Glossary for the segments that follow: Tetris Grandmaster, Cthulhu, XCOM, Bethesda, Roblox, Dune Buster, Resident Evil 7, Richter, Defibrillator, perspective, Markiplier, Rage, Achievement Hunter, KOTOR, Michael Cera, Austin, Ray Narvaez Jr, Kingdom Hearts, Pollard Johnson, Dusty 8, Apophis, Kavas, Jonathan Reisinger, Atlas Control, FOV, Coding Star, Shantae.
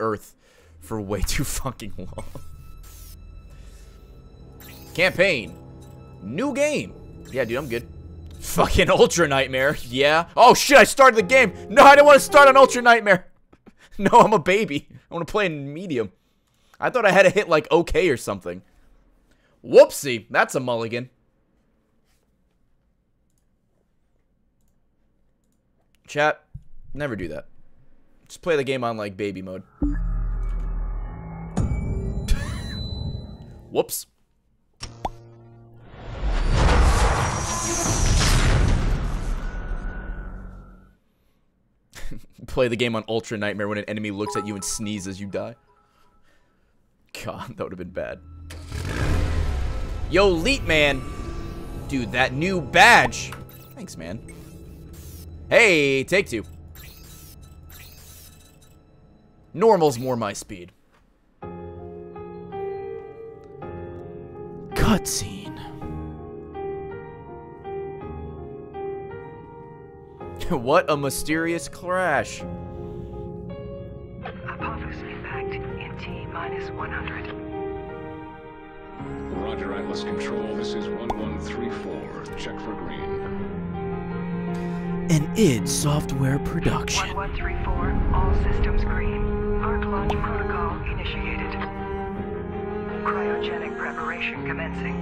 Earth for way too fucking long. Campaign. New game. Yeah, dude, I'm good. Fucking Ultra Nightmare. Yeah. Oh, shit, I started the game. No, I didn't want to start on Ultra Nightmare. No, I'm a baby. I want to play in medium. I thought I had to hit, like, okay or something. Whoopsie. That's a mulligan. Chat, never do that. Just play the game on, like, baby mode. Whoops. Play the game on Ultra Nightmare when an enemy looks at you and sneezes, you die. God, that would have been bad. Yo, Leet Man! Dude, that new badge! Thanks, man. Hey, take two. Normal's more my speed. Cutscene. What a mysterious crash. Apophis effect in T-100. Roger, Atlas Control. This is 1134. Check for green. An id Software production. 1134. All systems green. Ark launch protocol initiated. Cryogenic preparation commencing.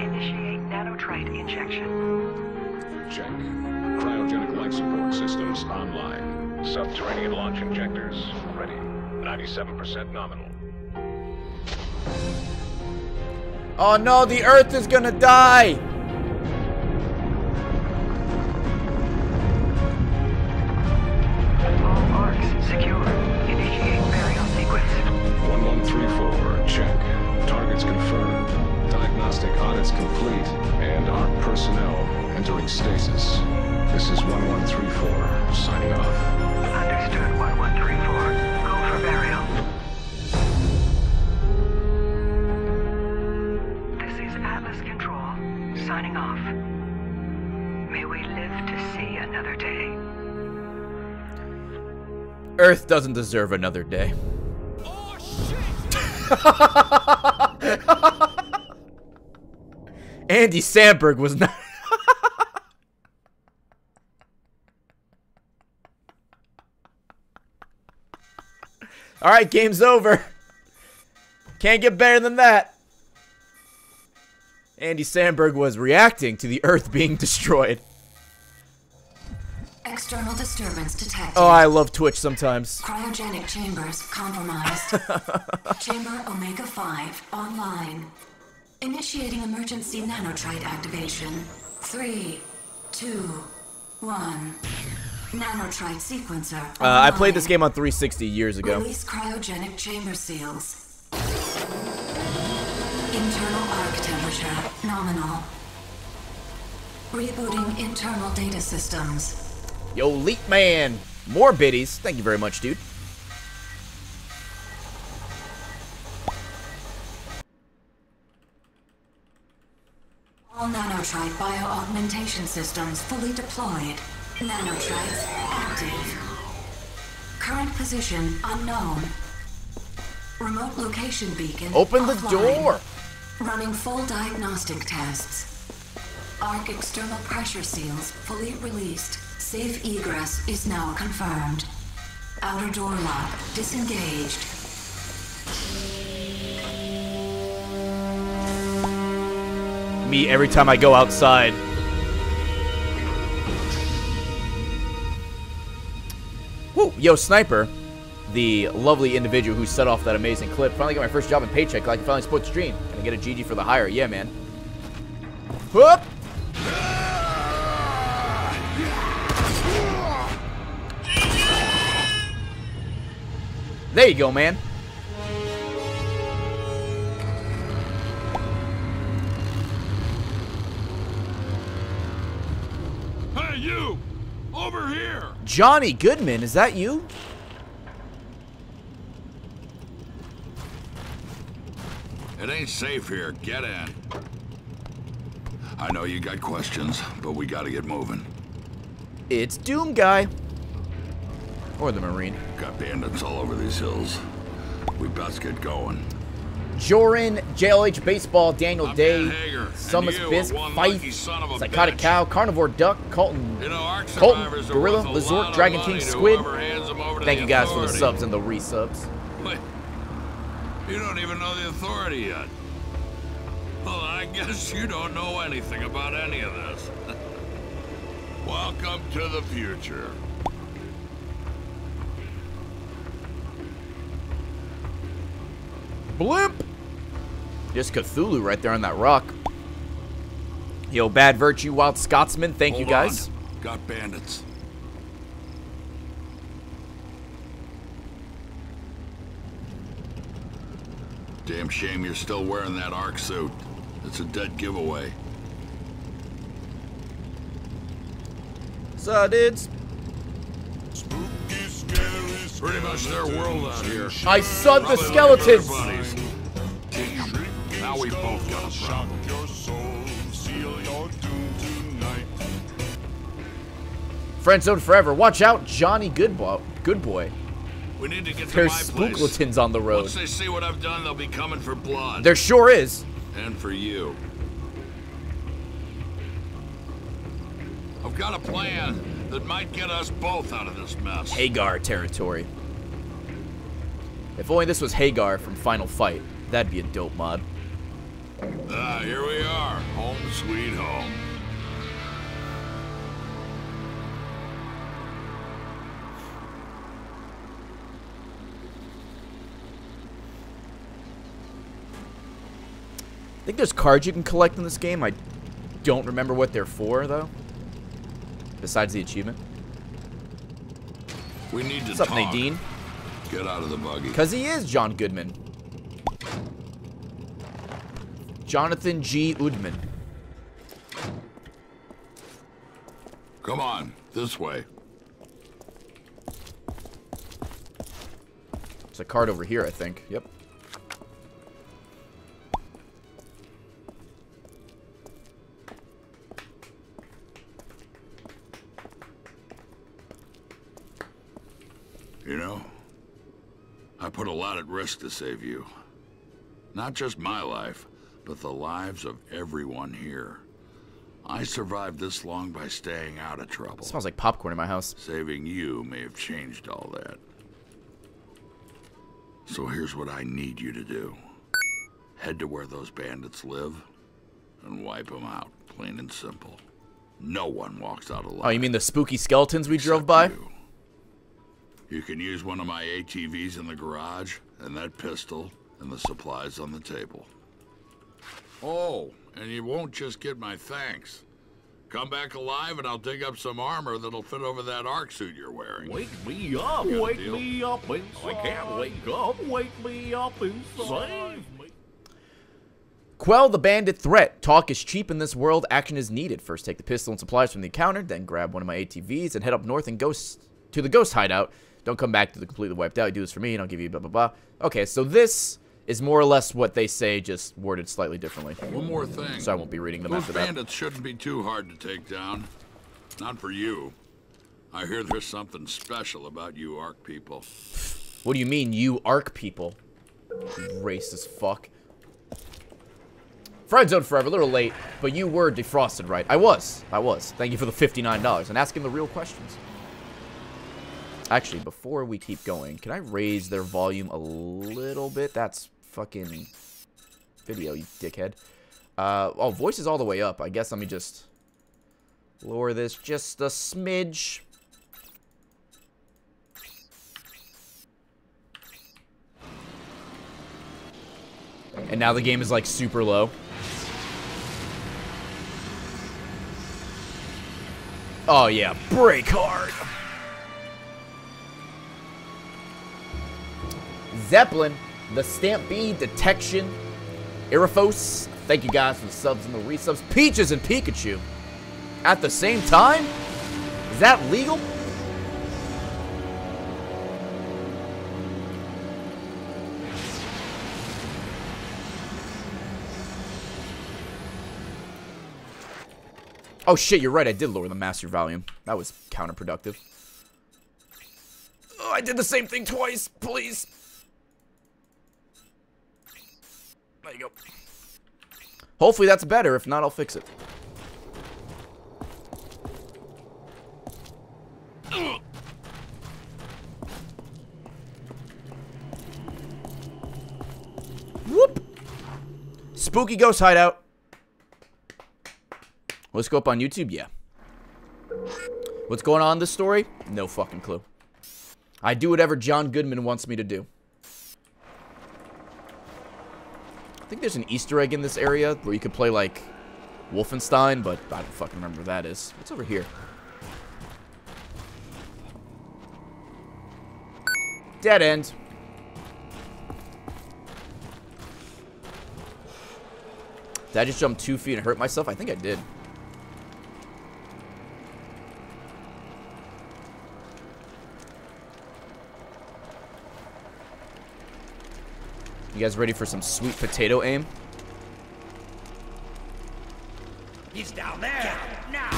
Initiate nanotrite injection. Check. Cryogenic life support systems online. Subterranean launch injectors ready. 97% nominal. Oh no, the Earth is gonna die! All arcs secure. Initiate burial sequence. 1134, check. Targets confirmed. Diagnostic audits complete. And our personnel entering stasis. This is 1134, signing off. Understood, 1134. Go for burial. This is Atlas Control, signing off. May we live to see another day. Earth doesn't deserve another day. Oh, shit! Andy Samberg was not... All right, game's over. Can't get better than that. Andy Samberg was reacting to the Earth being destroyed. External disturbance detected. Oh, I love Twitch sometimes. Cryogenic chambers compromised. Chamber Omega 5 online. Initiating emergency nanotrite activation. 3, 2, 1. Nanotrite sequencer. I played this game on 360 years ago. Release cryogenic chamber seals. Internal arc temperature nominal. Rebooting internal data systems. Yo, Leap Man! More biddies. Thank you very much, dude. All nanotrite bioaugmentation systems fully deployed. Nanotrites active. Current position unknown. Remote location beacon open the offline. Door! Running full diagnostic tests. Arc external pressure seals fully released. Safe egress is now confirmed. Outer door lock disengaged. Me every time I go outside. Woo. Yo, Sniper, the lovely individual who set off that amazing clip. Finally got my first job and paycheck. Like I can finally support the stream. Gonna get a GG for the hire. Yeah, man. Whoop! There you go, man. Hey, you! Over here! Johnny Goodman, is that you? It ain't safe here. Get in. I know you got questions, but we gotta get moving. It's Doom Guy. Or the Marine. Got bandits all over these hills. We best get going. Jorin, JLH Baseball, Daniel Day, Summers Bisc, Fife, Psychotic bitch. Cow, Carnivore Duck, Colton, Colton, Gorilla, Lazork, Dragon King, Squid. Thank you guys for the subs and the resubs. Wait, you don't even know the Authority yet. Well, I guess you don't know anything about any of this. Welcome to the future. Blip! Just Cthulhu right there on that rock. Yo, Bad Virtue, Wild Scotsman, thank you guys. On. Got bandits. Damn shame you're still wearing that Ark suit. It's a dead giveaway. So, dudes. Pretty much their world out here. I saw the skeletons. Now we both got a problem. Friend zone forever. Watch out, Johnny Goodboy. Good boy. We need to get to my place. There's spookletons on the road. Once they see what I've done, they'll be coming for blood. There sure is. And for you. I've got a plan that might get us both out of this mess. Hagar territory. If only this was Hagar from Final Fight. That'd be a dope mod. Ah, here we are. Home sweet home. I think there's cards you can collect in this game. I don't remember what they're for, though. Besides the achievement. We need to talk. What's up, Nadine? Get out of the buggy. Because he is John Goodman. Jonathan G. Udman. Come on, this way. There's a card over here, I think. Yep. You know, I put a lot at risk to save you. Not just my life, but the lives of everyone here. I survived this long by staying out of trouble. Smells like popcorn in my house. Saving you may have changed all that. So here's what I need you to do. Head to where those bandits live and wipe them out, plain and simple. No one walks out alive. Oh, you mean the spooky skeletons we drove by? You. You can use one of my ATVs in the garage, and that pistol, and the supplies on the table. Oh, and you won't just get my thanks. Come back alive and I'll dig up some armor that'll fit over that Ark suit you're wearing. Wake me up, wake me up inside. I can't wake me up inside. Quell the bandit threat. Talk is cheap in this world, action is needed. First take the pistol and supplies from the encounter, then grab one of my ATVs and head up north and go to the ghost hideout. Don't come back to the completely wiped out. You do this for me and I'll give you blah, blah, blah. Okay, so this is more or less what they say, just worded slightly differently. One more thing. So I won't be reading them after that. Those bandits shouldn't be too hard to take down. Not for you. I hear there's something special about you Ark people. What do you mean, you Ark people? Racist fuck. Friend zone forever, a little late, but you were defrosted, right? I was. I was. Thank you for the $59 and asking the real questions. Actually, before we keep going, can I raise their volume a little bit? That's fucking video, you dickhead. Oh, voice is all the way up. I guess let me just lower this just a smidge. And now the game is like super low. Oh yeah, break hard. Zeppelin, the Stampede, Detection, Irifos, thank you guys for the subs and the resubs. Peaches and Pikachu at the same time? Is that legal? Oh shit, you're right, I did lower the master volume. That was counterproductive. Oh, I did the same thing twice, please. There you go. Hopefully that's better. If not, I'll fix it. Whoop! Spooky Ghost Hideout. Let's go up on YouTube. Yeah. What's going on in this story? No fucking clue. I do whatever John Goodman wants me to do. I think there's an Easter egg in this area where you could play, like, Wolfenstein, but I don't fucking remember what that is. What's over here? Dead end. Did I just jump 2 feet and hurt myself? I think I did. You guys ready for some sweet potato aim? He's down there now.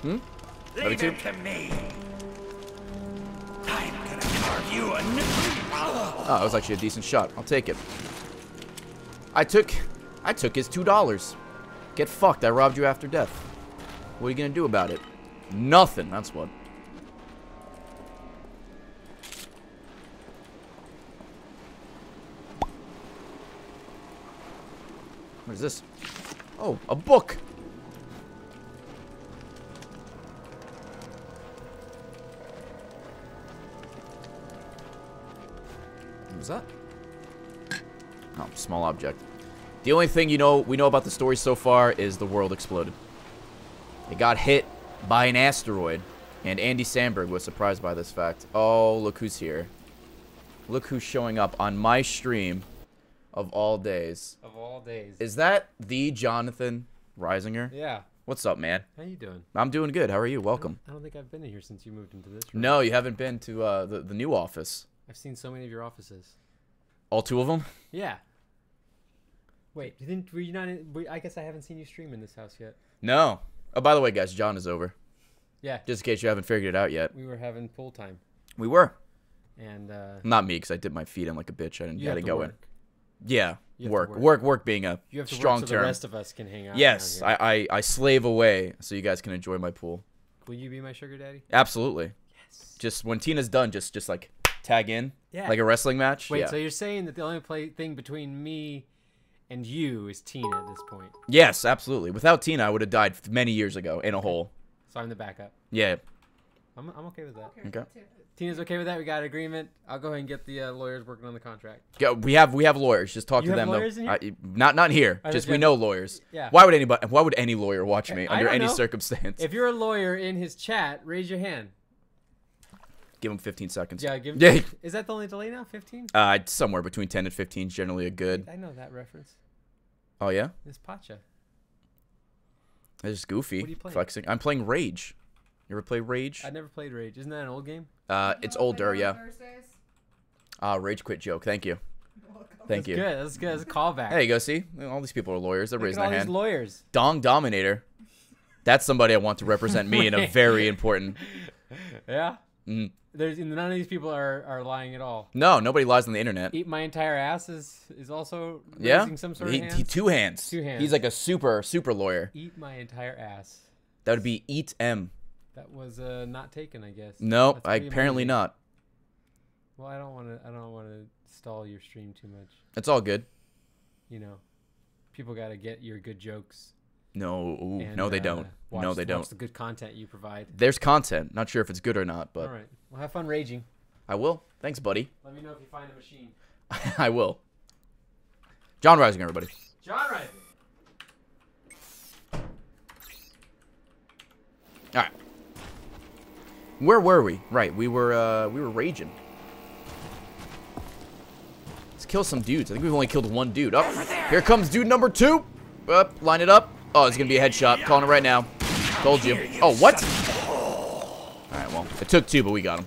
Hmm? Leave him to me. I'm gonna carve you a new... Oh, that was actually a decent shot. I'll take it. I took his $2. Get fucked. I robbed you after death. What are you gonna do about it? Nothing. That's what. What is this? Oh, a book! What was that? Oh, small object. The only thing we know about the story so far is the world exploded. It got hit by an asteroid, and Andy Samberg was surprised by this fact. Oh, look who's here. Look who's showing up on my stream. Of all days. Of all days. Is that the Jonathan Reisinger? Yeah. What's up, man? How you doing? I'm doing good. How are you? Welcome. I don't think I've been in here since you moved into this room. No, you haven't been to the new office. I've seen so many of your offices. All 2 of them? Yeah. Wait, were you not in, I guess I haven't seen you stream in this house yet. No. Oh, by the way, guys, John is over. Yeah. Just in case you haven't figured it out yet. We were having pool time. We were. And not me, because I dipped my feet in like a bitch. I didn't gotta go in. Yeah, work being a strong term. You have to work so the rest of us can hang out. Yes, I slave away so you guys can enjoy my pool. Will you be my sugar daddy? Absolutely. Yes. Just when Tina's done, just like tag in, yeah, like a wrestling match. Wait, yeah. So you're saying that the only thing between me and you is Tina at this point? Yes, absolutely. Without Tina, I would have died many years ago in a hole. So I'm the backup. Yeah. I'm okay with that. Okay. Tina's okay with that. We got an agreement. I'll go ahead and get the lawyers working on the contract. Yeah, we have lawyers. Just talk to them. Lawyers though. In here? Not here. Just we know lawyers. Yeah. Why would anybody? Why would any lawyer watch me under any circumstance? If you're a lawyer in his chat, raise your hand. Give him 15 seconds. Yeah. Give him. Is that the only delay now? 15? Somewhere between 10 and 15 is generally a good. I know that reference. Oh yeah. It's Pacha. That's just goofy. What are you playing? Flexing. I'm playing Rage. You ever play Rage? I never played Rage. Isn't that an old game? It's older, yeah. Rage quit joke. Thank you. Thank you. That's good. That's a callback. There you go. See, all these people are lawyers. They're raising their hand. All these lawyers. Dong Dominator. That's somebody I want to represent me in a very important. Yeah. Mm. There's none of these people are lying at all. No, nobody lies on the internet. Eat my entire ass is also raising some sort of hand. He, two hands. He's like a super lawyer. Eat my entire ass. That would be eat M. That was not taken, I guess. No, nope, apparently not. Well, I don't want to stall your stream too much. It's all good. You know, people got to get your good jokes. No, they don't. No, they don't. Watch the good content you provide. There's content. Not sure if it's good or not, but. All right. Well, have fun raging. I will. Thanks, buddy. Let me know if you find a machine. I will. John Rising, everybody. John Rising. All right. Where were we? Right, we were raging. Let's kill some dudes. I think we've only killed 1 dude. Oh, here comes dude number 2. Up, line it up. Oh, it's gonna be a headshot. Calling it right now. Told you. Oh, what? All right, well, it took 2, but we got him.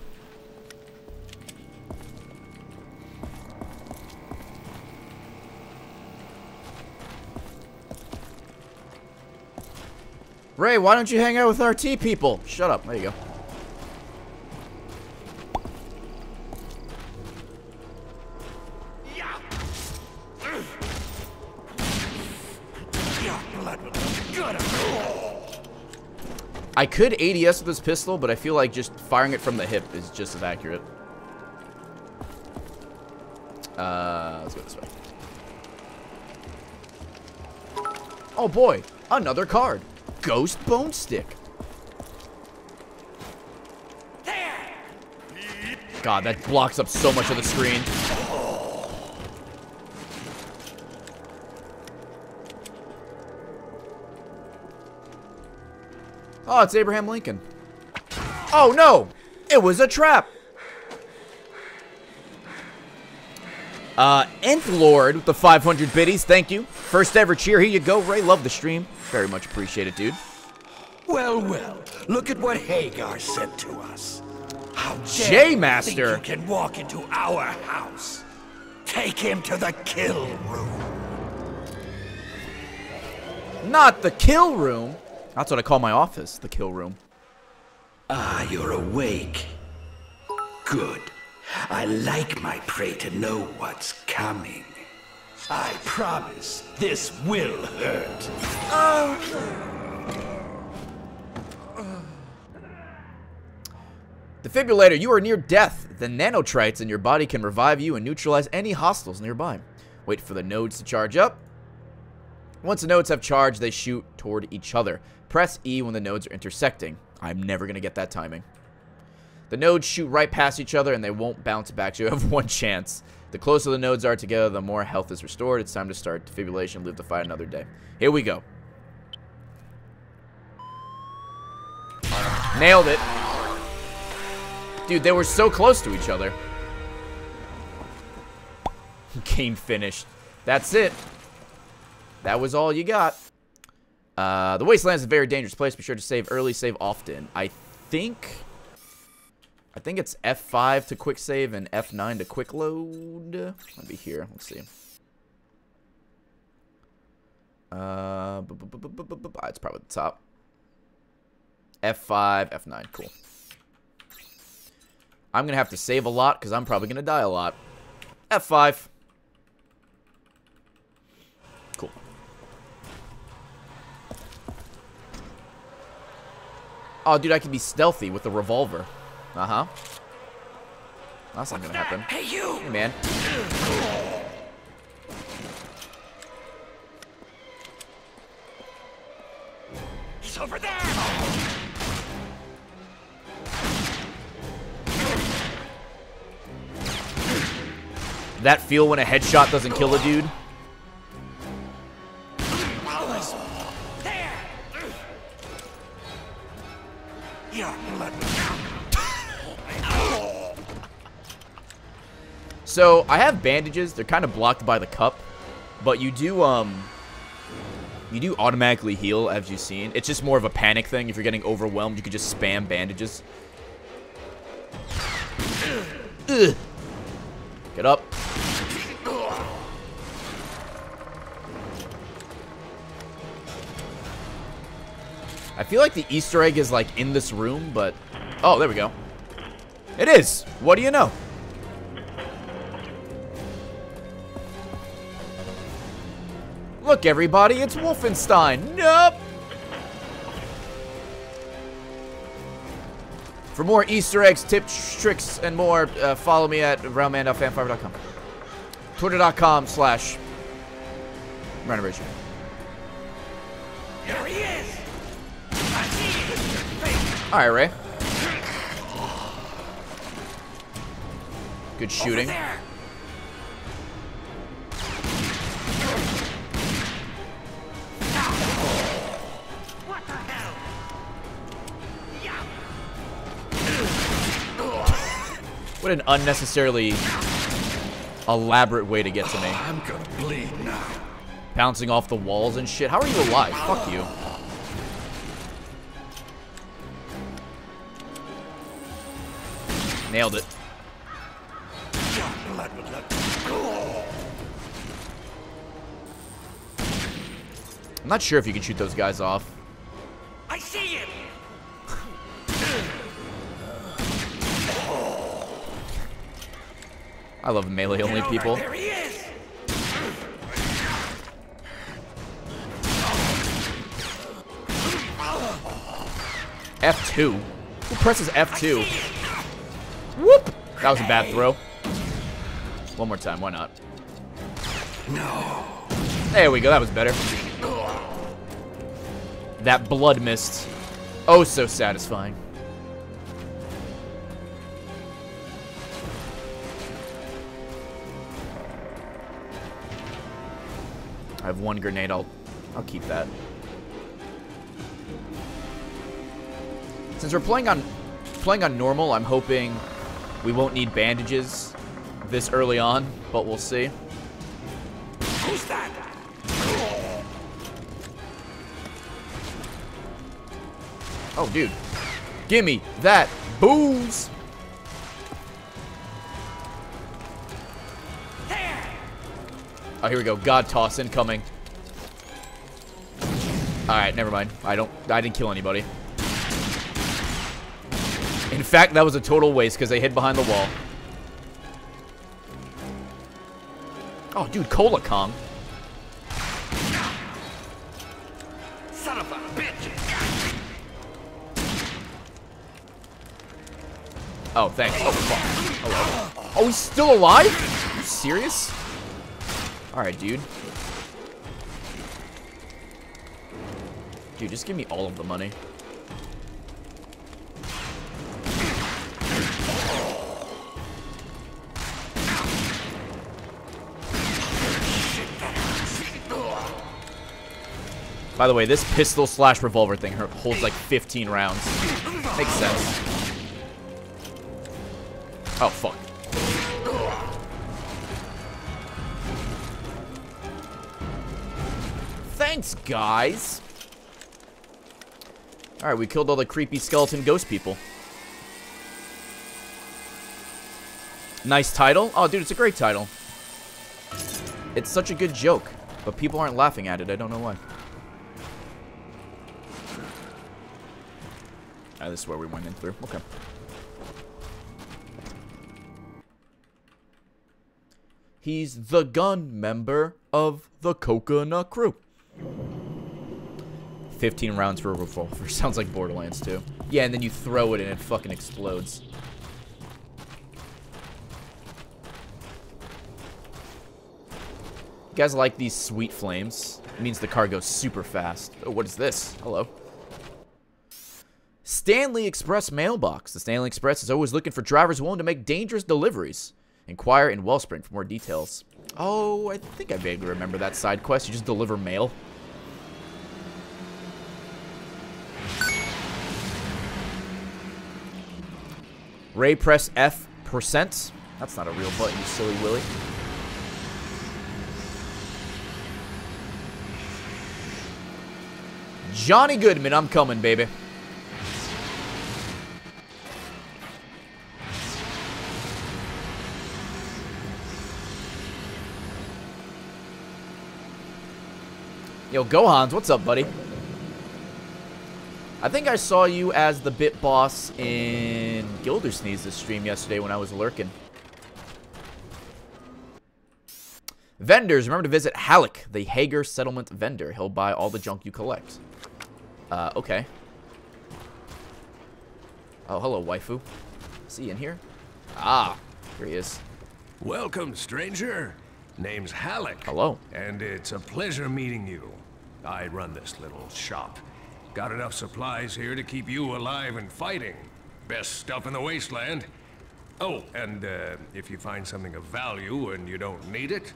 Ray, why don't you hang out with RT people? Shut up. There you go. I could ADS with this pistol, but I feel like just firing it from the hip is just as accurate. Let's go this way. Oh boy, another card. Ghost Bone Stick. God, that blocks up so much of the screen. Oh, it's Abraham Lincoln. Oh no! It was a trap! Nth Lord with the 500 biddies, thank you. First ever cheer, here you go, Ray. Love the stream. Very much appreciated, dude. Well, well, look at what Hagar said to us. How dare you think you can walk into our house? Take him to the kill room. Not the kill room. That's what I call my office, the kill room. Ah, you're awake. Good. I like my prey to know what's coming. I promise this will hurt. Defibrillator, you are near death. The nanotrites in your body can revive you and neutralize any hostiles nearby. Wait for the nodes to charge up. Once the nodes have charged, they shoot toward each other. Press E when the nodes are intersecting. I'm never going to get that timing. The nodes shoot right past each other and they won't bounce back, so you have one chance. The closer the nodes are together, the more health is restored. It's time to start defibrillation. Live to fight another day. Here we go. Nailed it. Dude, they were so close to each other. Game finished. That's it. That was all you got. The Wasteland is a very dangerous place. Be sure to save early, save often. I think it's F5 to quick save and F9 to quick load. I'll be here. Let's see. It's probably at the top. F5, F9. Cool. I'm going to have to save a lot because I'm probably going to die a lot. F5. Oh, dude, I can be stealthy with a revolver. Uh-huh. That's not gonna happen. Hey, you! Hey, man. He's over there! That feel when a headshot doesn't kill a dude? So, I have bandages. They're kind of blocked by the cup. But you do automatically heal, as you've seen. It's just more of a panic thing. If you're getting overwhelmed, you could just spam bandages. Ugh. Get up. I feel like the Easter egg is, like, in this room, but... Oh, there we go. It is! What do you know? Look, everybody, it's Wolfenstein. Nope. For more Easter eggs, tips, tricks, and more, follow me at roundman.fanfiber.com. Twitter.com/Rage. There he is. I see you. All right, Ray. Good shooting. What an unnecessarily elaborate way to get to me. I'm gonna bleed now. Bouncing off the walls and shit. How are you alive? Fuck you. Nailed it. I'm not sure if you can shoot those guys off. I see it. I love melee-only people. There he is. F2. Who presses F2? Whoop! That was a bad throw. One more time, why not? No. There we go, that was better. That blood mist. Oh, so satisfying. I have one grenade, I'll keep that. Since we're playing on normal, I'm hoping we won't need bandages this early on, but we'll see. Who's that? Oh, dude. Gimme that booze! Oh, here we go. God toss incoming. Alright, never mind. I didn't kill anybody. In fact, that was a total waste because they hid behind the wall. Oh, dude, Cola Kong. Son of a bitch. Oh, thanks. Oh, fuck. Hello. Oh, he's still alive? Are you serious? Alright, dude. Dude, just give me all of the money. By the way, this pistol slash revolver thing holds like 15 rounds. Makes sense. Oh, fuck. Thanks, guys. Alright, we killed all the creepy skeleton ghost people. Nice title. Oh, dude, it's a great title. It's such a good joke, but people aren't laughing at it. I don't know why. Ah, this is where we went in through. Okay. He's the gun member of the Coconut Crew. 15 rounds for a revolver. Sounds like Borderlands 2. Yeah, and then you throw it and it fucking explodes. You guys like these sweet flames? It means the car goes super fast. Oh, what is this? Hello. Stanley Express mailbox. The Stanley Express is always looking for drivers willing to make dangerous deliveries. Inquire in Wellspring for more details. Oh, I think I vaguely remember that side quest. You just deliver mail. Ray press F%. That's not a real button, you silly willy. Johnny Goodman, I'm coming, baby. Yo, Gohans, what's up, buddy? I think I saw you as the bit boss in Gildersneeze's stream yesterday when I was lurking. Vendors, remember to visit Halleck, the Hager Settlement vendor. He'll buy all the junk you collect. Okay. Oh, hello, waifu. Is he in here? Ah, here he is. Welcome, stranger. Name's Halleck. Hello. And it's a pleasure meeting you. I run this little shop. Got enough supplies here to keep you alive and fighting. Best stuff in the wasteland. Oh, and if you find something of value and you don't need it,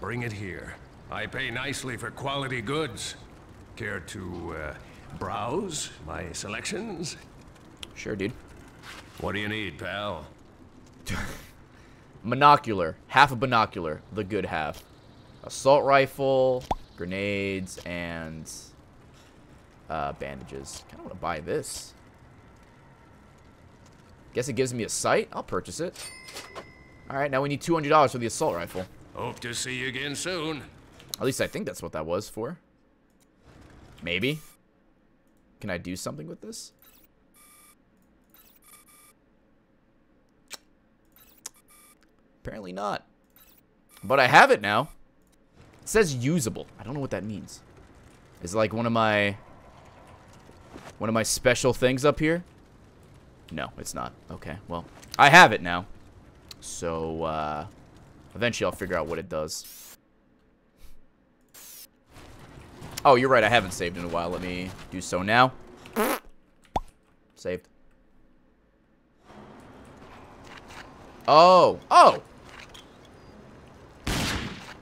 bring it here. I pay nicely for quality goods. Care to browse my selections? Sure, dude. What do you need, pal? Monocular. Half a binocular. The good half. Assault rifle... grenades and bandages. Kind of want to buy this. Guess it gives me a sight. I'll purchase it. All right, now we need $200 for the assault rifle. Hope to see you again soon. At least I think that's what that was for. Maybe. Can I do something with this? Apparently not. But I have it now. It says usable. I don't know what that means. Is it like one of my one of my special things up here? No, it's not. Okay, well, I have it now. So, eventually I'll figure out what it does. Oh, you're right, I haven't saved in a while. Let me do so now. Saved. Oh, oh!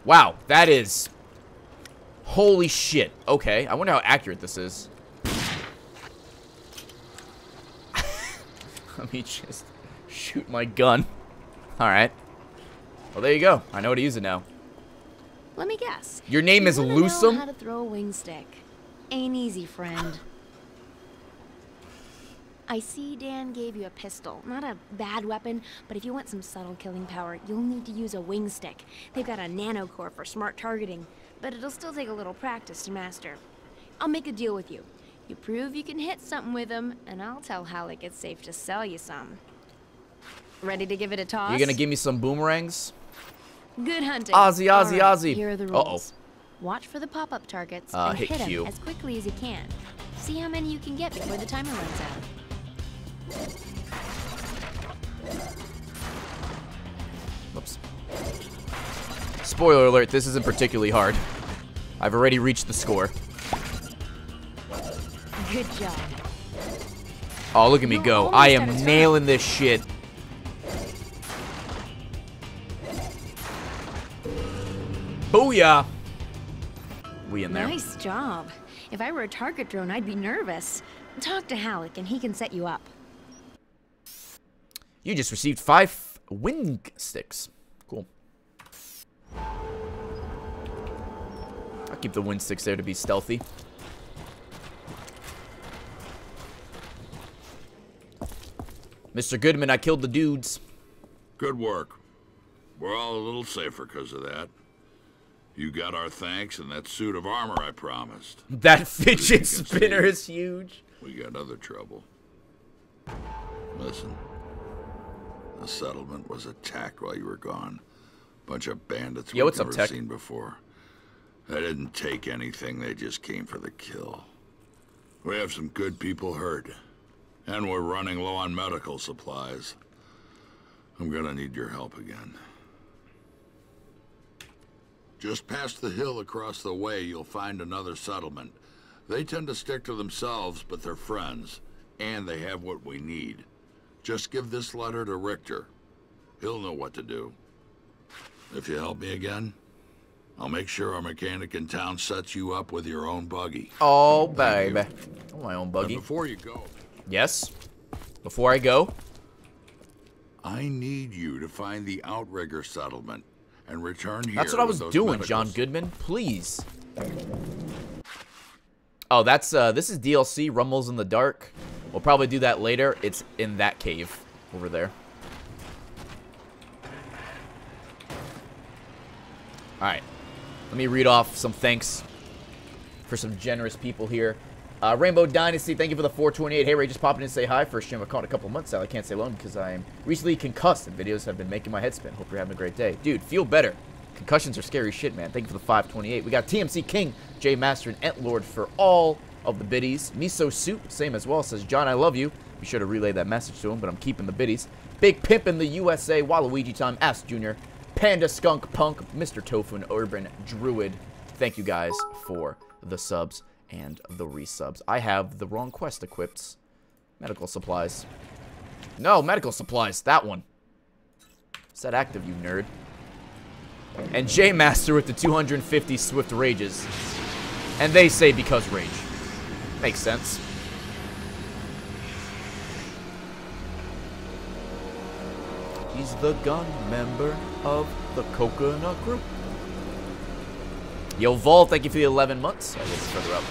Wow, that is... Holy shit. Okay, I wonder how accurate this is. Let me just shoot my gun. Alright. Well, there you go. I know how to use it now. Let me guess. Your name is Lusum? How to throw a wingstick. Ain't easy, friend. I see Dan gave you a pistol. Not a bad weapon, but if you want some subtle killing power, you'll need to use a wingstick. They've got a nanocore for smart targeting, but it'll still take a little practice to master. I'll make a deal with you. You prove you can hit something with them, and I'll tell Halleck it's safe to sell you some. Ready to give it a toss? You're gonna give me some boomerangs? Good hunting. Ozzy, Ozzy, right. Ozzy. Here are the rules. Uh-oh. Watch for the pop-up targets and hit them as quickly as you can. See how many you can get before the timer runs out. Oops. Spoiler alert, this isn't particularly hard. I've already reached the score. Good job. Oh, look at me go. I am nailing this shit. Booyah! We in there. Nice job. If I were a target drone, I'd be nervous. Talk to Halleck and he can set you up. You just received 5 wing sticks. Cool. I'll keep the wing sticks there to be stealthy. Mr. Goodman, I killed the dudes. Good work. We're all a little safer because of that. You got our thanks and that suit of armor I promised. That fidget spinner is huge. We got other trouble. Listen. The settlement was attacked while you were gone. Bunch of bandits we've never seen before. They didn't take anything, they just came for the kill. We have some good people hurt. And we're running low on medical supplies. I'm gonna need your help again. Just past the hill across the way, you'll find another settlement. They tend to stick to themselves, but they're friends. And they have what we need. Just give this letter to Richter. He'll know what to do. If you help me again, I'll make sure our mechanic in town sets you up with your own buggy. Oh, baby. Oh, my own buggy. And before you go... Yes? Before I go? I need you to find the Outrigger settlement and return here. That's what I was doing, medicals. John Goodman. Please. Oh, that's, this is DLC, Rumbles in the Dark. We'll probably do that later. It's in that cave over there. Alright. Let me read off some thanks for some generous people here. Rainbow Dynasty, thank you for the 428. Hey, Ray, just popping in to say hi. First stream I've caught in a couple months out. I can't say long because I'm recently concussed and videos have been making my head spin. Hope you're having a great day. Dude, feel better. Concussions are scary shit, man. Thank you for the 528. We got TMC King, J Master, and Entlord for all of the biddies. Miso Soup, same as well, says, John, I love you. Be sure to relay that message to him, but I'm keeping the biddies. Big Pimp in the USA, Waluigi Time, Ass Jr., Panda Skunk Punk, Mr. Tofu, and Urban Druid. Thank you guys for the subs and the resubs. I have the wrong quest equipped. Medical supplies. No, medical supplies. That one. Set active, you nerd. And J Master with the 250 Swift Rages. And they say because Rage. Makes sense. He's the gun member of the Coconut Group. Yo, Vol, thank you for the 11 months. I'll get this further up.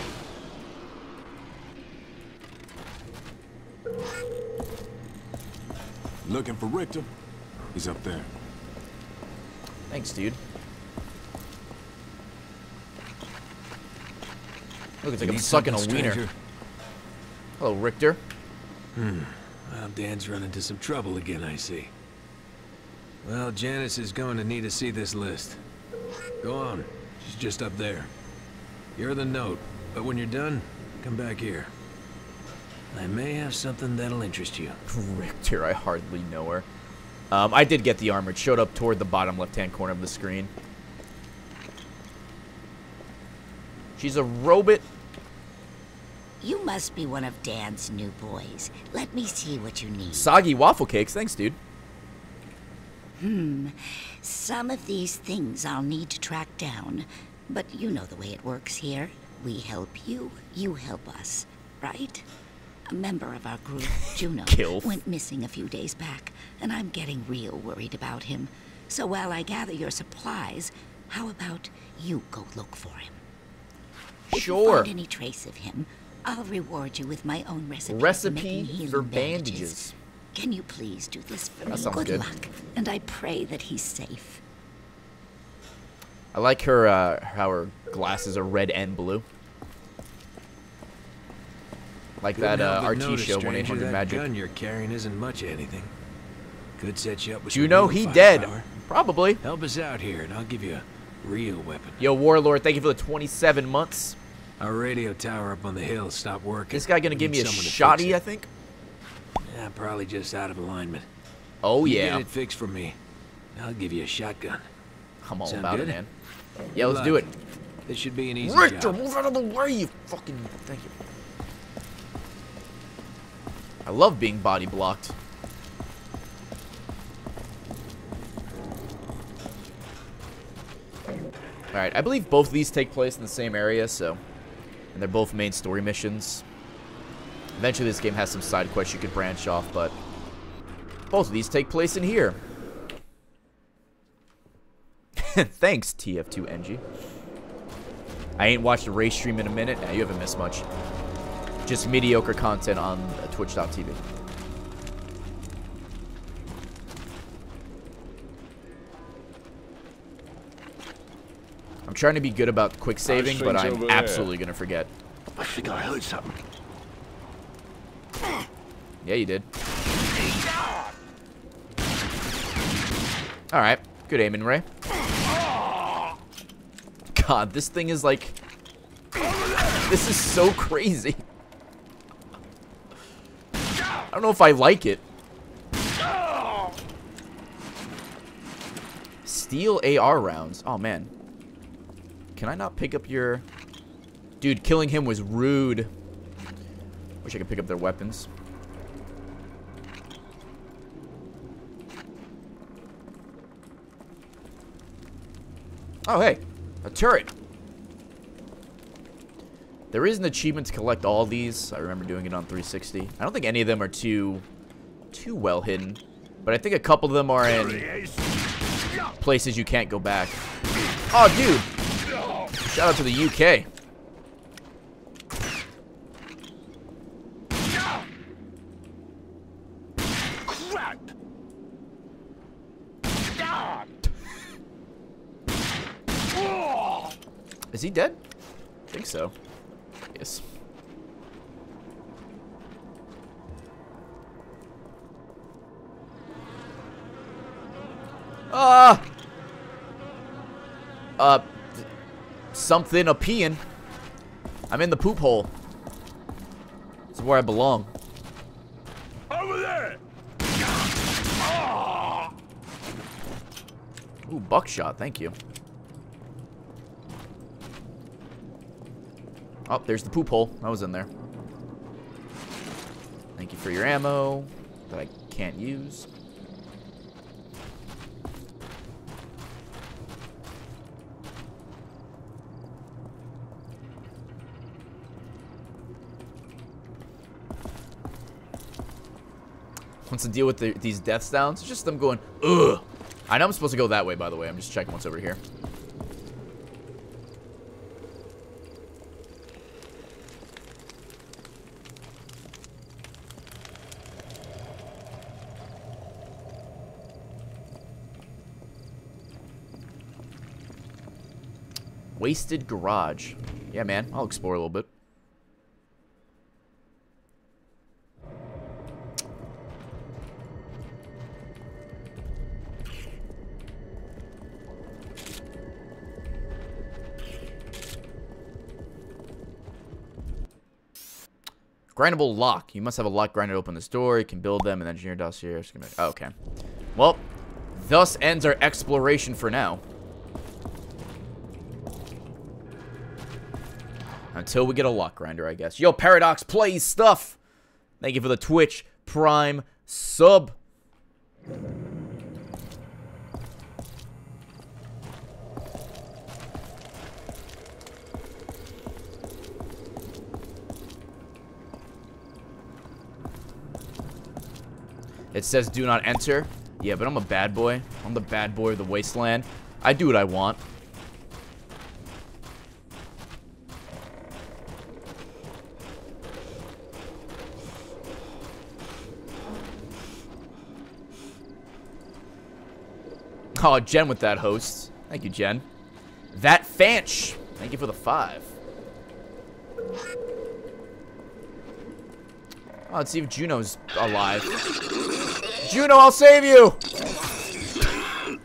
Looking for Richter. He's up there. Thanks, dude. Look, it's like I'm sucking a wiener. Hello, Richter. Well, Dan's run into some trouble again, I see. Well, Janice is going to need to see this list. Go on. She's just up there. You're the note, but when you're done, come back here. I may have something that'll interest you. Correct here, I hardly know her. I did get the armor. It showed up toward the bottom left-hand corner of the screen. She's a robot. You must be one of Dan's new boys. Let me see what you need. Soggy waffle cakes. Thanks, dude. Some of these things I'll need to track down. But you know the way it works here. We help you, you help us, right? A member of our group, Juno, went missing a few days back, and I'm getting real worried about him. So while I gather your supplies, how about you go look for him? If you find any trace of him, I'll reward you with my own recipe. Recipe for bandages. Can you please do this for me? Good luck, and I pray that he's safe. I like her, how her glasses are red and blue. Like that RT show, 1-800-MAGIC. Gun you're carrying isn't much of anything. Could set you up with. You know he dead. Probably. Help us out here, and I'll give you a real weapon. Yo, Warlord, thank you for the 27 months. Our radio tower up on the hill stopped working. This guy gonna give me a shotty, I think. Yeah, probably just out of alignment. Oh yeah. Get it fixed for me. I'll give you a shotgun. I'm all about it, man. Yeah, let's do it. This should be an easy job. Richter, move out of the way, you fucking. Thank you. I love being body blocked. All right, I believe both of these take place in the same area, so, and they're both main story missions. Eventually, this game has some side quests you could branch off, but both of these take place in here. Thanks, TF2NG. I ain't watched a race stream in a minute. Nah, you haven't missed much. Just mediocre content on Twitch.tv. I'm trying to be good about quick saving, but I'm absolutely going to forget. I think I heard something. Yeah, you did. All right. Good aiming, Ray. God, this thing is like... This is so crazy. I don't know if I like it. Steal AR rounds. Oh, man. Can I not pick up your... Dude, killing him was rude. Wish I could pick up their weapons. Oh, hey. A turret. There is an achievement to collect all these. I remember doing it on 360. I don't think any of them are too well hidden, but I think a couple of them are in places you can't go back. Oh, dude! Shout out to the UK. Is he dead? I think so. Yes. Something a peeing. I'm in the poop hole. This is where I belong. Over there. Ooh, buckshot. Thank you. Oh, there's the poop hole. I was in there. Thank you for your ammo that I can't use. What's the deal with these death sounds? It's just them going, ugh. I know I'm supposed to go that way, by the way. I'm just checking what's over here. Wasted garage. Yeah, man. I'll explore a little bit. Grindable lock. You must have a lock grinder to open the store. You can build them and engineer dossier. Oh, okay. Well, thus ends our exploration for now. Until we get a lock grinder, I guess. Yo, Paradox Plays Stuff! Thank you for the Twitch Prime sub. It says do not enter. Yeah, but I'm a bad boy. I'm the bad boy of the wasteland. I do what I want. Oh, Jen with that host. Thank you, Jen. That Fanch. Thank you for the 5. Oh, let's see if Juno's alive. Juno, I'll save you!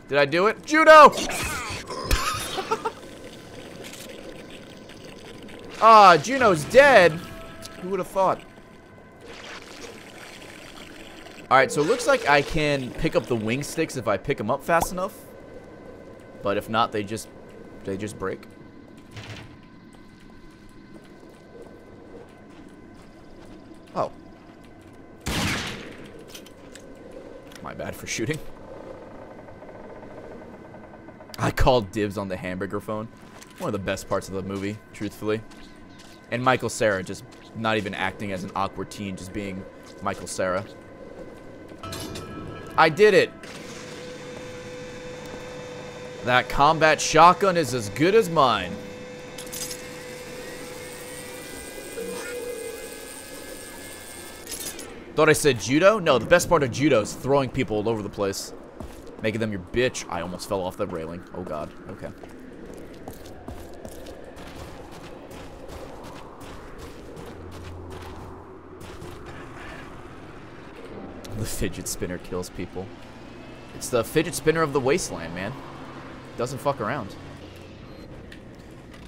Did I do it? Juno! Ah, Juno's dead. Who would have thought? Alright, so it looks like I can pick up the wing sticks if I pick them up fast enough. But if not, they just break. Oh. My bad for shooting. I called dibs on the hamburger phone. One of the best parts of the movie, truthfully. And Michael Cera just not even acting as an awkward teen, just being Michael Cera. I did it. That combat shotgun is as good as mine. Thought I said judo? No, the best part of judo is throwing people all over the place. Making them your bitch. I almost fell off the railing. Oh, God. Okay. The fidget spinner kills people. It's the fidget spinner of the wasteland, man. Doesn't fuck around.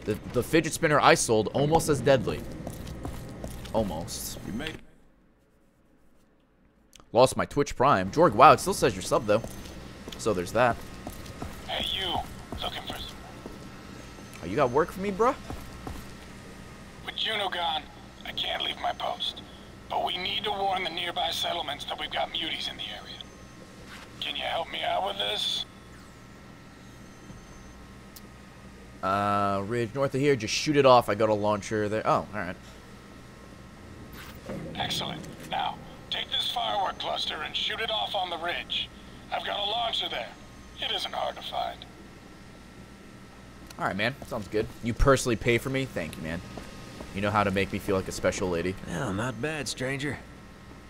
The fidget spinner I sold, almost as deadly. Almost. You made it. Lost my Twitch Prime. Jorg, wow, it still says your sub, though. So there's that. Hey, you. Looking for some... Oh, you got work for me, bruh? With Juno gone, I can't leave my post. But we need to warn the nearby settlements that we've got muties in the area. Can you help me out with this? Ridge north of here. Just shoot it off. I got a launcher there. Oh, alright. Excellent. Now... take this firework cluster and shoot it off on the ridge. I've got a launcher there. It isn't hard to find. Alright, man. Sounds good. You personally pay for me? Thank you, man. You know how to make me feel like a special lady. Well, not bad, stranger.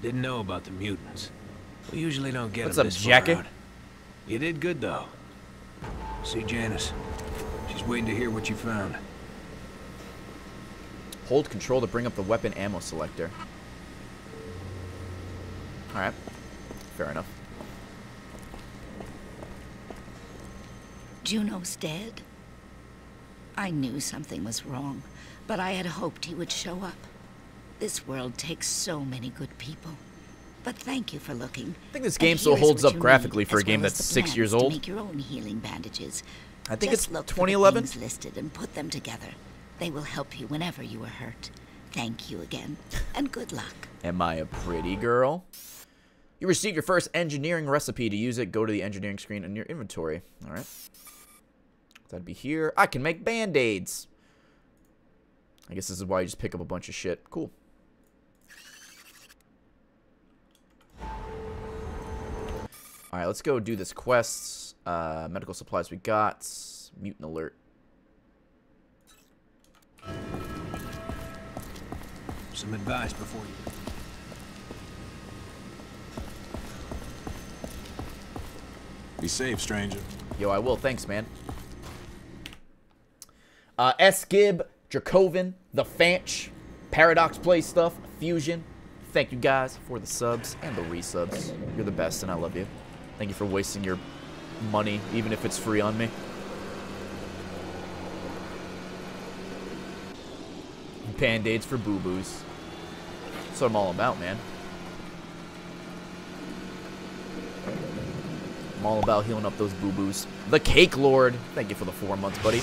Didn't know about the mutants. We usually don't get them this far out. What's up, Jacket? You did good, though. See Janice. She's waiting to hear what you found. Hold control to bring up the weapon ammo selector. Alright, fair enough. Juno's dead? I knew something was wrong, but I had hoped he would show up. This world takes so many good people. But thank you for looking. I think this game still holds up graphically for a game that's 6 years old. Make your own healing bandages. I think it's 2011. Just look for the things listed and put them together. They will help you whenever you are hurt. Thank you again, and good luck. Am I a pretty girl? You received your first engineering recipe. To use it, go to the engineering screen in your inventory. All right. That'd be here. I can make Band-Aids. I guess this is why you just pick up a bunch of shit. Cool. All right, let's go do this quest. Medical supplies we got. Mutant alert. Some advice before you... be safe, stranger. Yo, I will. Thanks, man. S. Gibb, Dracoven, The Fanch, Paradox Play Stuff, Fusion. Thank you guys for the subs and the resubs. You're the best, and I love you. Thank you for wasting your money, even if it's free, on me. Band-Aids for boo-boos. That's what I'm all about, man. I'm all about healing up those boo-boos. The Cake Lord. Thank you for the 4 months, buddy.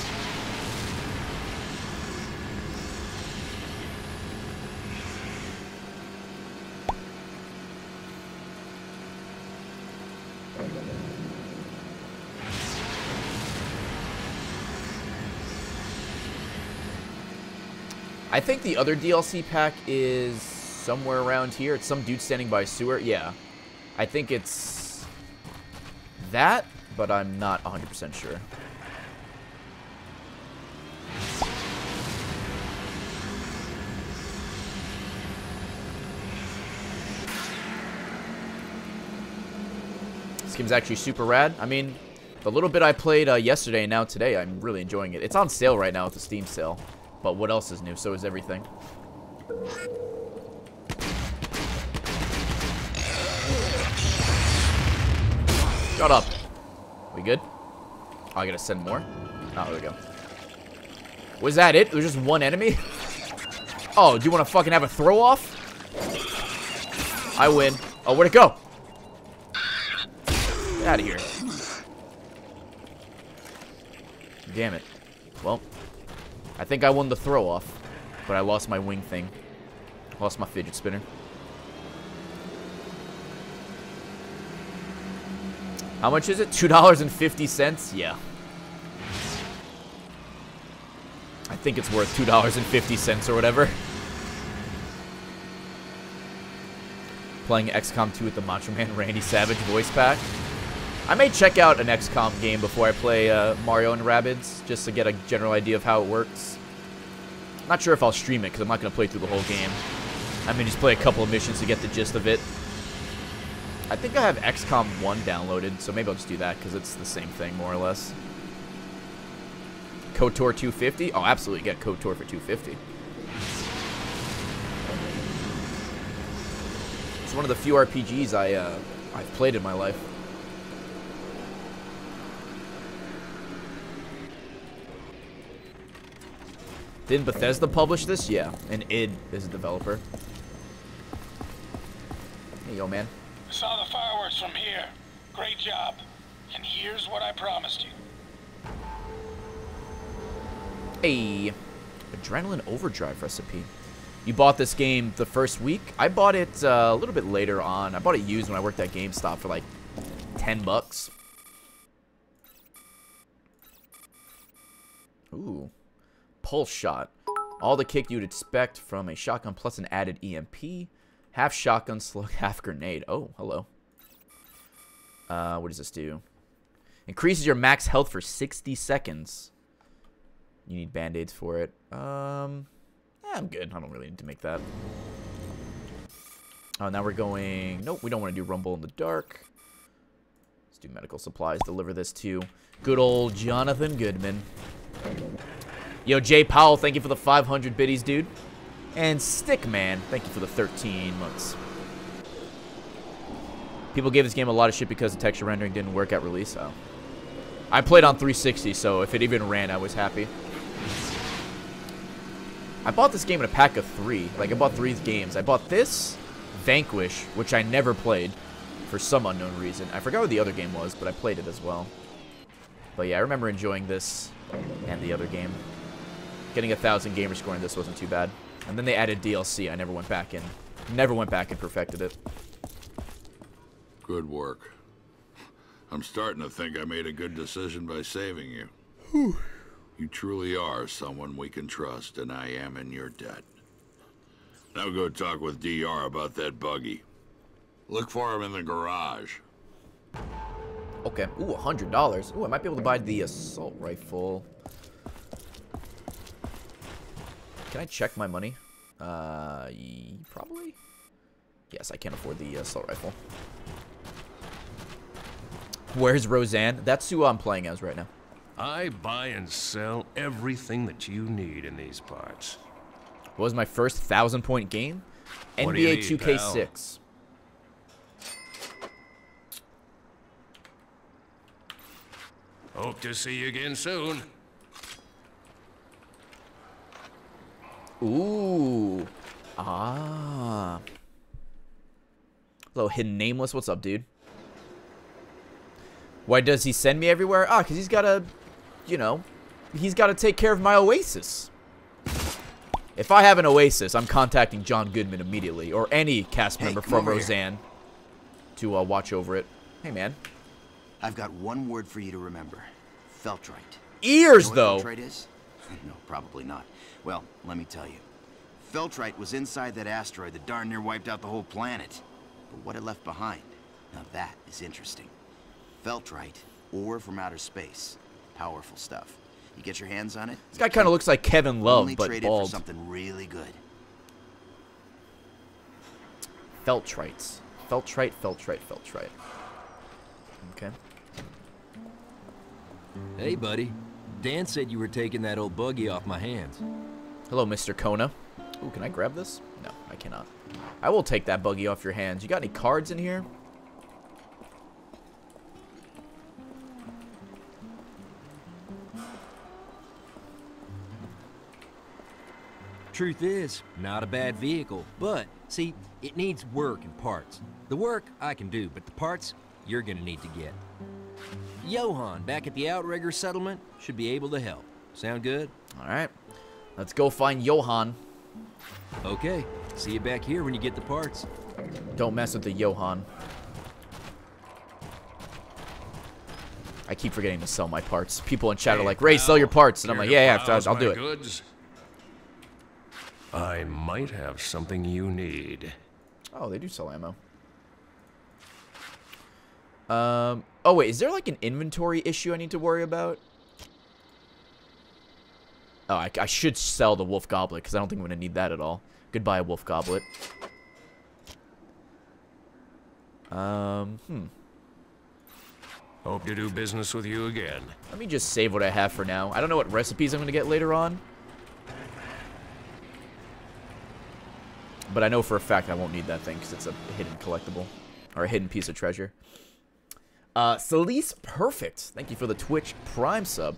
I think the other DLC pack is somewhere around here. It's some dude standing by a sewer. Yeah. I think it's that, but I'm not 100% sure. This game's actually super rad. I mean, the little bit I played yesterday and now today, I'm really enjoying it. It's on sale right now. It's a Steam sale. But what else is new? So is everything. Shut up. We good? Oh, I gotta send more? Oh, there we go. Was that it? There's just one enemy? Oh, do you wanna fucking have a throw-off? I win. Oh, where'd it go? Get out of here. Damn it. Well. I think I won the throw-off, but I lost my wing thing. Lost my fidget spinner. How much is it? $2.50? Yeah. I think it's worth $2.50 or whatever. Playing XCOM 2 with the Macho Man Randy Savage voice pack. I may check out an XCOM game before I play Mario and Rabbids, just to get a general idea of how it works. I'm not sure if I'll stream it, because I'm not going to play through the whole game. I may just play a couple of missions to get the gist of it. I think I have XCOM 1 downloaded, so maybe I'll just do that, because it's the same thing, more or less. KOTOR 250? I'll absolutely get KOTOR for 250. It's one of the few RPGs I've played in my life. Didn't Bethesda publish this? Yeah, and id is a developer. Hey, yo, man. I saw the fireworks from here. Great job. And here's what I promised you. Hey. Adrenaline Overdrive recipe. You bought this game the first week? I bought it a little bit later on. I bought it used when I worked at GameStop for like 10 bucks. Ooh. Pulse shot. All the kick you'd expect from a shotgun plus an added EMP. Half shotgun slug, half grenade. Oh, hello. What does this do? Increases your max health for 60 seconds. You need band-aids for it. I'm good. I don't really need to make that. Oh, now we're going... Nope, we don't want to do Rumble in the Dark. Let's do medical supplies. Deliver this to good old Jonathan Goodman. Yo, Jay Powell, thank you for the 500 bitties, dude. And Stickman, thank you for the 13 months. People gave this game a lot of shit because the texture rendering didn't work at release. So. I played on 360, so if it even ran, I was happy. I bought this game in a pack of 3. Like, I bought 3 games. I bought this, Vanquish, which I never played for some unknown reason. I forgot what the other game was, but I played it as well. But yeah, I remember enjoying this and the other game. Getting 1,000 gamer score in this wasn't too bad. And then they added DLC. I never went back in. Never went back and perfected it. Good work. I'm starting to think I made a good decision by saving you. Whew. You truly are someone we can trust, and I am in your debt. Now go talk with DR about that buggy. Look for him in the garage. Okay. Ooh, $100. Ooh, I might be able to buy the assault rifle. Can I check my money? Probably? Yes, I can't afford the assault rifle. Where's Roseanne? That's who I'm playing as right now. I buy and sell everything that you need in these parts. What was my first 1,000-point game? NBA 2K6. Hope to see you again soon. Ooh, Ah. Hello, Hidden Nameless. What's up, dude? Why does he send me everywhere? Ah, because he's got to, you know, he's got to take care of my oasis. If I have an oasis, I'm contacting John Goodman immediately, or any cast member from Roseanne to watch over it. Hey, man. I've got one word for you to remember. Feltrite. Ears, though. Feltrite is? No, probably not. Well, let me tell you. Feltrite was inside that asteroid that darn near wiped out the whole planet. But what it left behind, now that is interesting. Feltrite, ore from outer space. Powerful stuff. You get your hands on it? This guy kind of looks like Kevin Love, but bald. Only for something really good. Feltrites. Feltrite, Feltrite, Feltrite. Okay. Hey, buddy. Dan said you were taking that old buggy off my hands. Hello, Mr. Kona. Ooh, can I grab this? No, I cannot. I will take that buggy off your hands. You got any cards in here? Truth is, not a bad vehicle, but, see, it needs work and parts. The work, I can do, but the parts, you're gonna need to get. Johan, back at the Outrigger settlement, should be able to help. Sound good? Alright. Let's go find Johan. Okay. See you back here when you get the parts. Don't mess with the Johan. I keep forgetting to sell my parts. People in chat are like, Ray, sell your parts. And I'm like, yeah, I'll do it. I might have something you need. Oh, they do sell ammo. Oh, wait. Is there, like, an inventory issue I need to worry about? Oh, I should sell the wolf goblet, because I don't think I'm going to need that at all. Goodbye, wolf goblet. Hope to do business with you again. Let me just save what I have for now. I don't know what recipes I'm going to get later on. But I know for a fact I won't need that thing, because it's a hidden collectible. Or a hidden piece of treasure. Celise Perfect. Thank you for the Twitch Prime sub.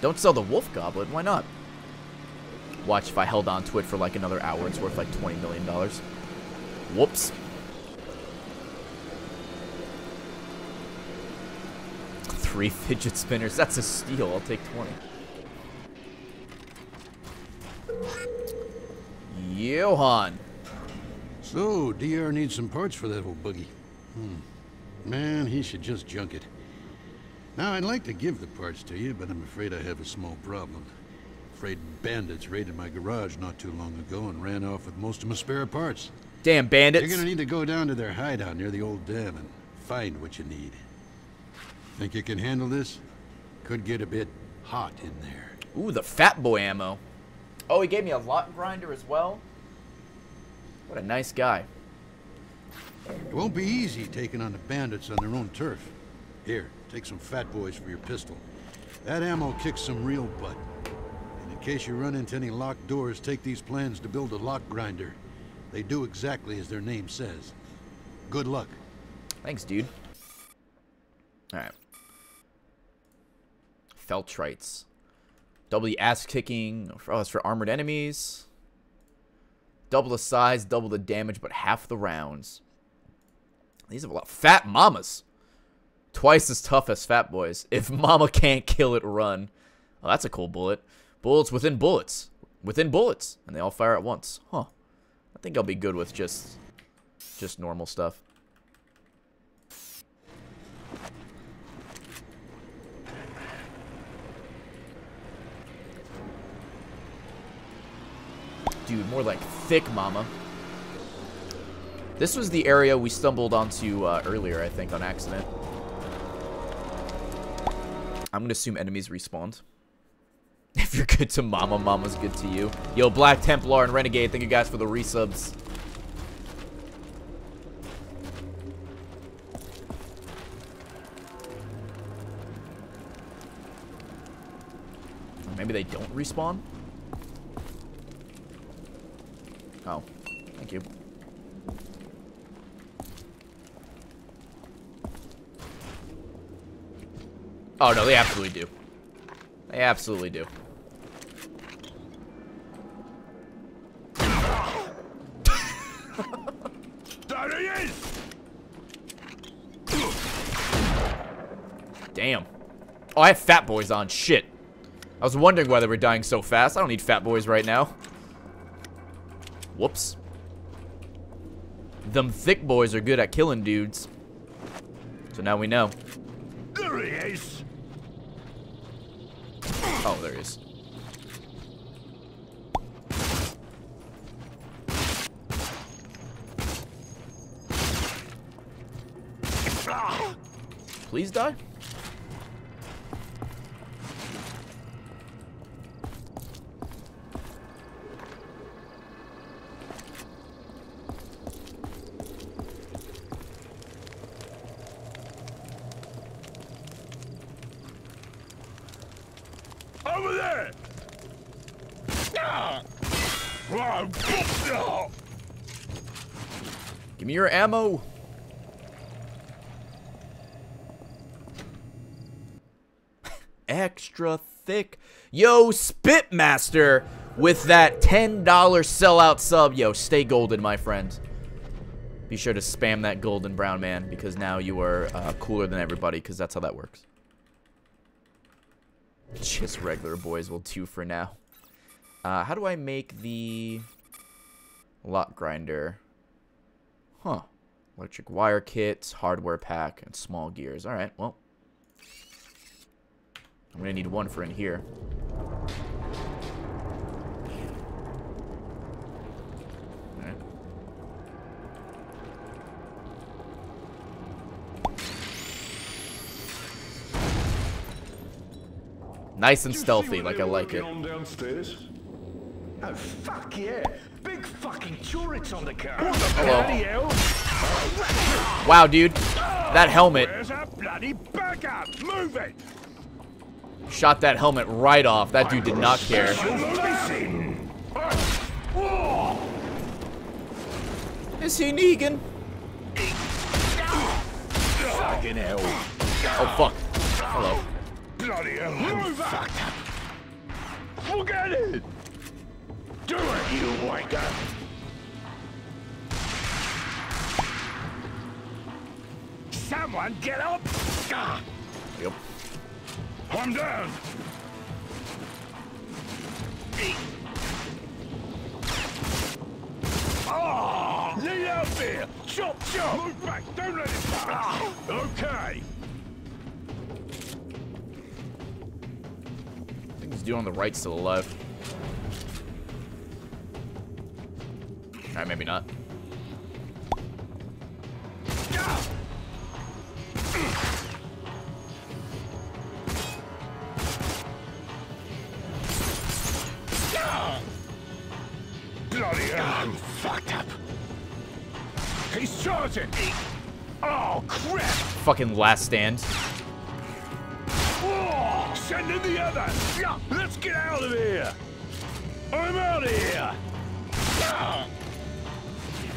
Don't sell the wolf goblet. Why not? Watch if I held on to it for like another hour. It's worth like $20 million. Whoops. Three fidget spinners. That's a steal. I'll take 20. Johan. So, DR needs some parts for that old buggy. Man, he should just junk it. Now, I'd like to give the parts to you, but I'm afraid I have a small problem. Afraid bandits raided my garage not too long ago and ran off with most of my spare parts. Damn bandits. You're gonna need to go down to their hideout near the old dam and find what you need. Think you can handle this? Could get a bit hot in there. Ooh, the Fat Boy ammo. Oh, he gave me a lot grinder as well. What a nice guy. It won't be easy taking on the bandits on their own turf. Here, take some Fat Boys for your pistol. That ammo kicks some real butt. And in case you run into any locked doors, take these plans to build a lock grinder. They do exactly as their name says. Good luck. Thanks, dude. All right. Feltrites. Double the ass kicking. Oh, it's for armored enemies. Double the size, double the damage, but half the rounds. These have a lot. Fat mamas. Twice as tough as Fat Boys. If mama can't kill it, run. Oh, that's a cool bullet. Bullets within bullets. Within bullets. And they all fire at once. Huh. I think I'll be good with just normal stuff. Dude, more like thick mama. This was the area we stumbled onto earlier, I think, on accident. I'm gonna assume enemies respawned. If you're good to mama, mama's good to you. Yo, Black Templar and Renegade, thank you guys for the resubs. Maybe they don't respawn? Oh, thank you. Oh, no, they absolutely do. They absolutely do. There he is! Damn. Oh, I have Fat Boys on. Shit. I was wondering why they were dying so fast. I don't need Fat Boys right now. Whoops. Them thick boys are good at killing dudes. So now we know. There he is. Oh, there he is. Please die. Over there. Give me your ammo. Extra thick. Yo, Spitmaster, with that $10 sellout sub. Yo, stay golden, my friend. Be sure to spam that golden brown, man, because now you are cooler than everybody, because that's how that works. Just regular boys will do for now. How do I make the lot grinder? Huh. Electric wire kits, hardware pack, and small gears. All right, well. I'm gonna need one for in here. All right. Nice and stealthy, like I like it. Oh fuck yeah! Big fucking turrets on the car. Hello. Wow, dude, that helmet. Where's our bloody backup? Move it. Shot that helmet right off. That dude did not care. Is he Negan? Fucking hell. Oh, fuck. Hello. Bloody hell. Fuck. Forget it. Do it, you wanker. Someone get up. Yep. I'm down. Oh, lead out there. Chop, chop. Move back. Don't let it pass. Okay. I think he's doing on the right, still alive. All right, maybe not. Oh crap! Fucking last stand. Oh, send in the other. Yeah, let's get out of here. I'm out of here.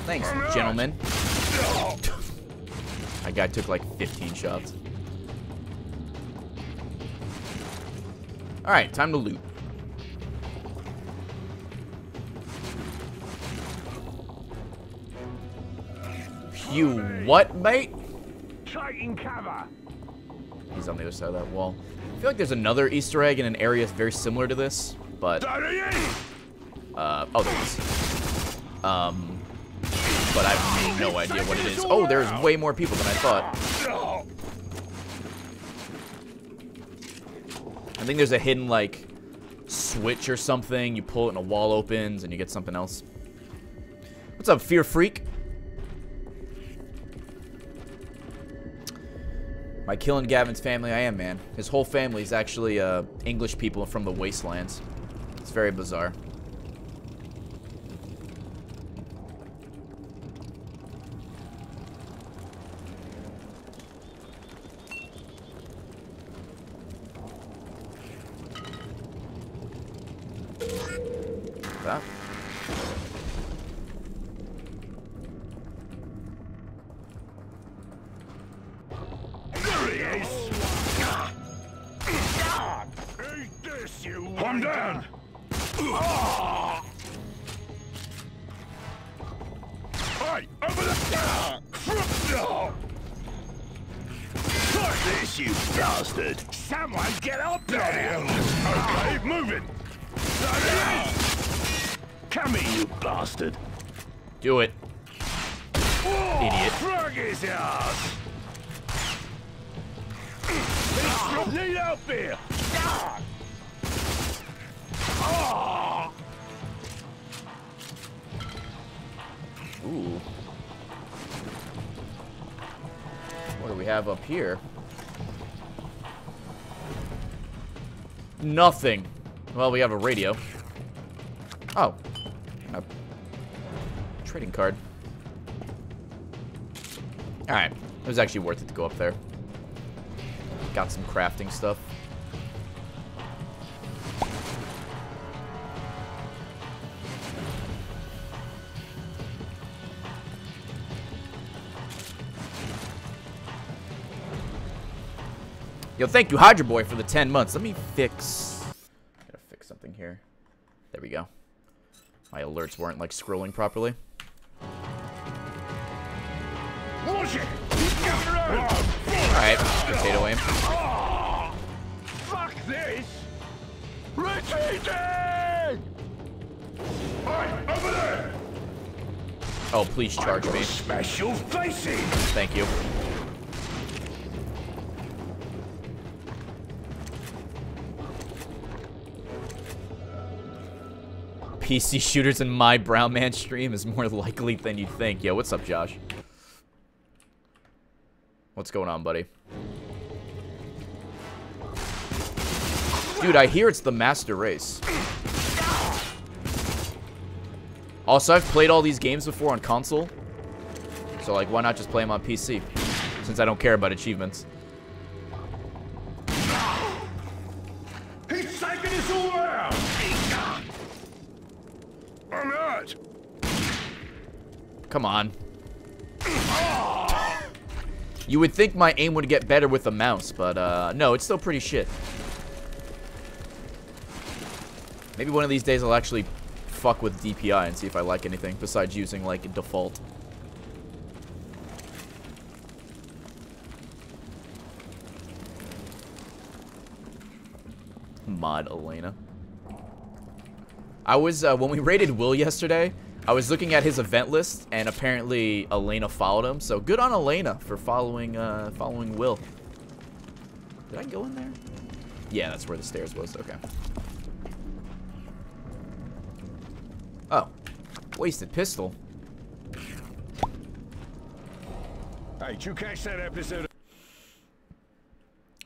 Thanks, gentlemen. That guy took like 15 shots. All right, time to loot. You what, mate? Taking cover. He's on the other side of that wall. I feel like there's another Easter egg in an area very similar to this, but oh, there it is. But I have no idea what it is. Oh, there's way more people than I thought. I think there's a hidden like switch or something. You pull it and a wall opens, and you get something else. What's up, Fear Freak? By killing Gavin's family, I am, man. His whole family is actually English people from the wastelands. It's very bizarre. That. I'm down! Hey, over the... Fuck this, you bastard! Someone get up there! Okay, move it! Come here, you bastard! Do it. Whoa, idiot. Frog his ass! Need help here! Ooh. What do we have up here? Nothing. Well, we have a radio. Oh. A trading card. Alright. It was actually worth it to go up there. Got some crafting stuff. Yo, thank you, Hydra Boy, for the 10 months. Let me fix... Gotta fix something here. There we go. My alerts weren't, like, scrolling properly. Alright, potato aim. Oh, fuck this! Retreating! Right, over there! Oh, please charge me. Smash your face in. Thank you. PC shooters in my brown man stream is more likely than you'd think. Yo, what's up, Josh? What's going on, buddy? Dude, I hear it's the Master Race. Also, I've played all these games before on console. So, like, why not just play them on PC? Since I don't care about achievements. He's taking us all around! I'm hurt. Come on. You would think my aim would get better with a mouse, but no, it's still pretty shit. Maybe one of these days I'll actually fuck with DPI and see if I like anything besides using like a default. Mod Elena. I was, when we raided Will yesterday, I was looking at his event list, and apparently Elena followed him, so good on Elena for following, following Will. Did I go in there? Yeah, that's where the stairs was, okay. Oh. Wasted pistol. Hey, did you catch that episode?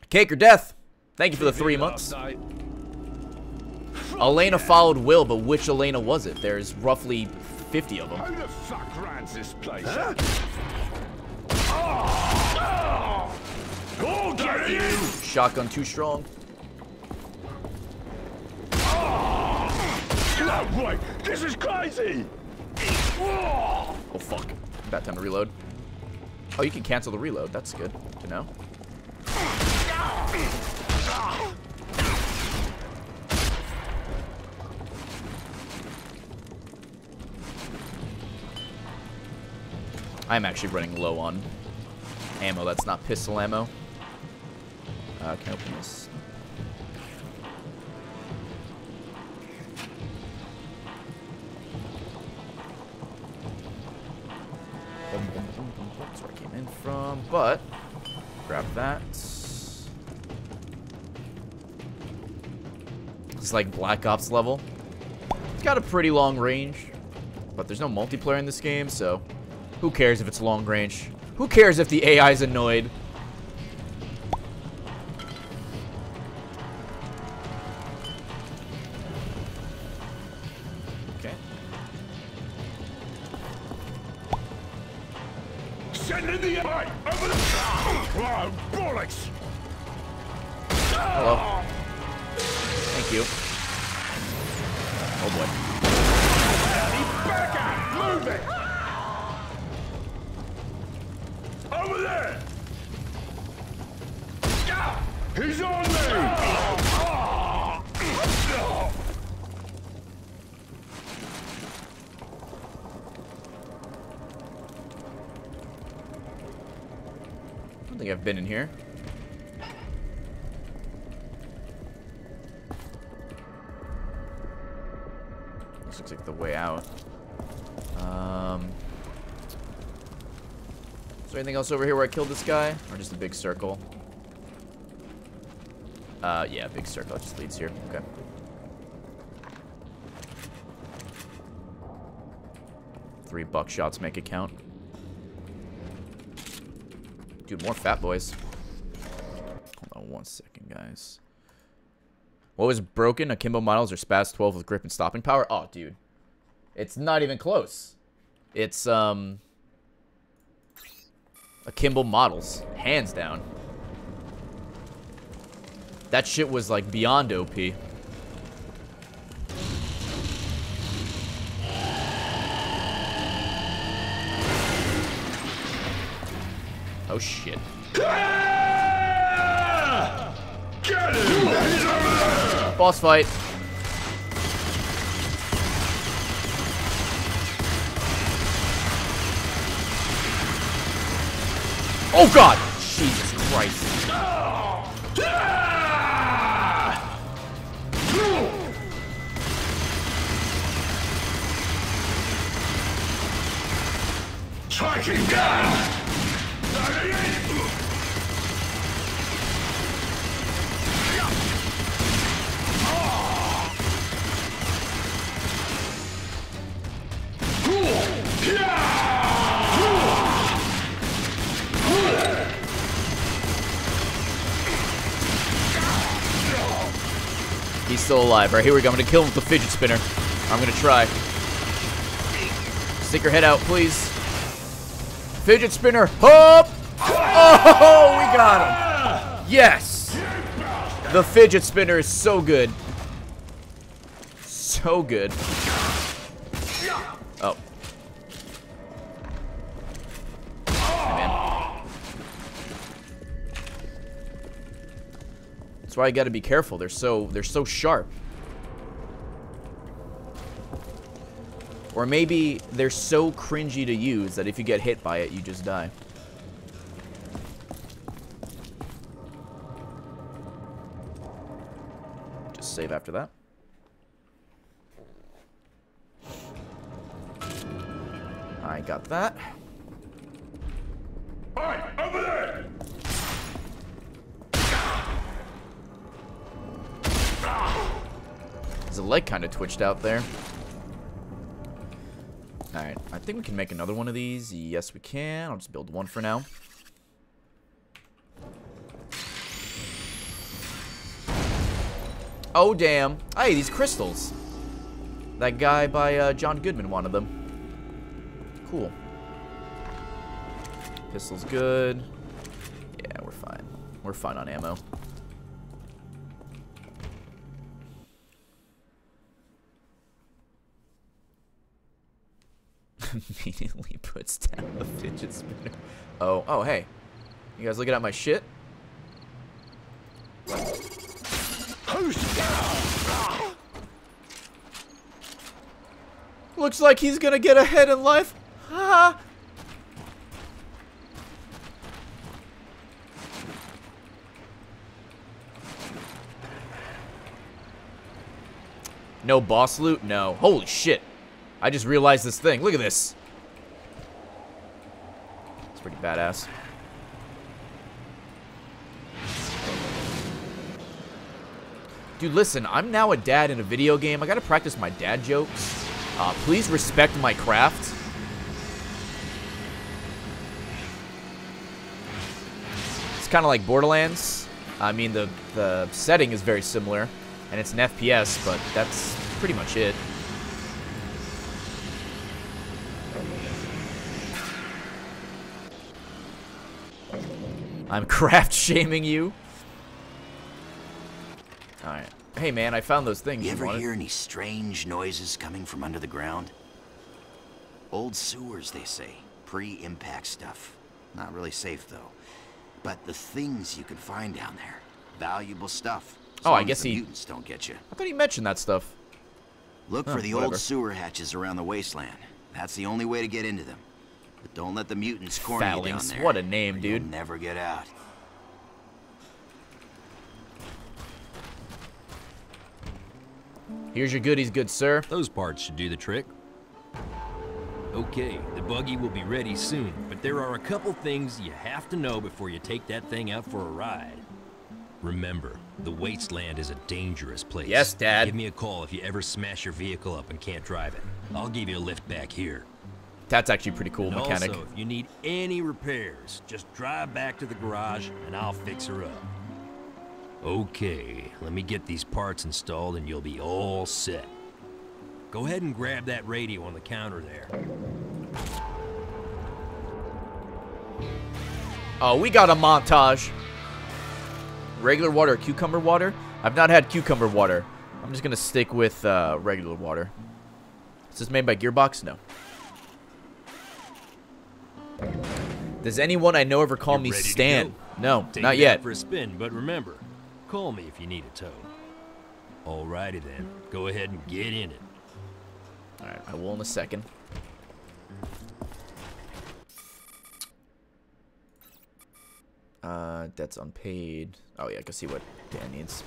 Cake or death? Thank you for the 3 months. Elena followed Will, but which Elena was it? There's roughly 50 of them. Who the fuck runs this place? Huh? Oh! Oh! Who'll get you? Shotgun too strong. Oh! No way! This is crazy! Oh fuck! About time to reload. Oh, you can cancel the reload. That's good to know. I'm actually running low on ammo. That's not pistol ammo. Can I open this? That's where I came in from, but grab that. It's like Black Ops level. It's got a pretty long range, but there's no multiplayer in this game, so... Who cares if it's long range? Who cares if the AI's annoyed? Okay. Send in the AI over the bollocks. Hello. Thank you. Oh boy. Move it! Over there! He's on me! don't think I've been in here. This looks like the way out. Is there anything else over here where I killed this guy? Or just a big circle? Yeah, big circle. It just leads here. Okay. Three buckshots make it count. Dude, more fat boys. Hold on one second, guys. What was broken? Akimbo models or Spaz 12 with grip and stopping power? Oh, dude. It's not even close. It's, Akimbo models. Hands down. That shit was, like, beyond OP. Oh, shit. Boss fight. Oh, God. Jesus Christ. Striking down. He's still alive. Right, here we go. I'm gonna kill him with the fidget spinner. I'm gonna try. Stick your head out, please. Fidget spinner. Hop! Oh, we got him. Yes. The fidget spinner is so good. So good. Oh. Hey, man. That's why you gotta be careful. They're so sharp. Or maybe they're so cringy to use that if you get hit by it, you just die. Just save after that. I got that. Hi, over there! His leg kind of twitched out there. Alright, I think we can make another one of these. Yes, we can. I'll just build one for now. Oh, damn. Hey, these crystals. That guy by John Goodman wanted them. Cool. Pistol's good. Yeah, we're fine. We're fine on ammo. Immediately puts down the fidget spinner. Oh, oh, hey. You guys looking at my shit? Looks like he's gonna get ahead in life. Ha! No boss loot? No. Holy shit. I just realized this thing. Look at this. It's pretty badass. Dude, listen, I'm now a dad in a video game. I gotta practice my dad jokes. Please respect my craft. It's kind of like Borderlands. I mean, the setting is very similar. And it's an FPS, but that's pretty much it. I'm craft shaming you. Alright. Hey man, I found those things. You ever hear any strange noises coming from under the ground? Old sewers, they say. Pre-impact stuff. Not really safe though. But the things you can find down there. Valuable stuff. Oh, I guess the mutants don't get you. I thought he mentioned that stuff. Look for the old sewer hatches around the wasteland. That's the only way to get into them. But don't let the mutants corner you down there. What a name, dude. You'll never get out. Here's your goodies, good sir. Those parts should do the trick. Okay, the buggy will be ready soon, but there are a couple things you have to know before you take that thing out for a ride. Remember, the wasteland is a dangerous place. Yes, Dad. Give me a call if you ever smash your vehicle up and can't drive it. I'll give you a lift back here. That's actually pretty cool, and mechanic. Also, if you need any repairs, just drive back to the garage and I'll fix her up. Okay, let me get these parts installed and you'll be all set. Go ahead and grab that radio on the counter there. Oh, we got a montage. Regular water or cucumber water? I've not had cucumber water. I'm just going to stick with regular water. Is this made by Gearbox? No. Does anyone I know ever call me Stan? No, not yet. For a spin, but remember, call me if you need a tow. Alrighty then. Go ahead and get in it. Alright, I will in a second. That's unpaid. Oh yeah, I can see what Dan needs.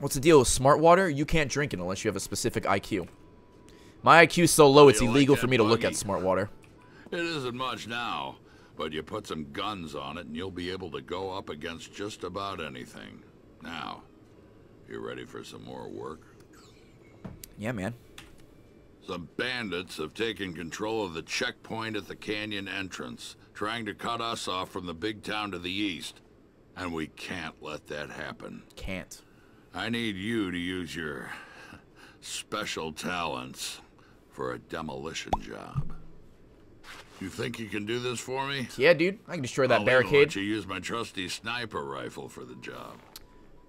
What's the deal with smart water? You can't drink it unless you have a specific IQ. My IQ's so low, it's illegal for me to look at smart water. It isn't much now, but you put some guns on it and you'll be able to go up against just about anything. Now, you ready for some more work? Yeah, man. Some bandits have taken control of the checkpoint at the canyon entrance, trying to cut us off from the big town to the east. And we can't let that happen. Can't. I need you to use your special talents for a demolition job. You think you can do this for me? Yeah, dude. I can destroy that barricade. I'll let you use my trusty sniper rifle for the job.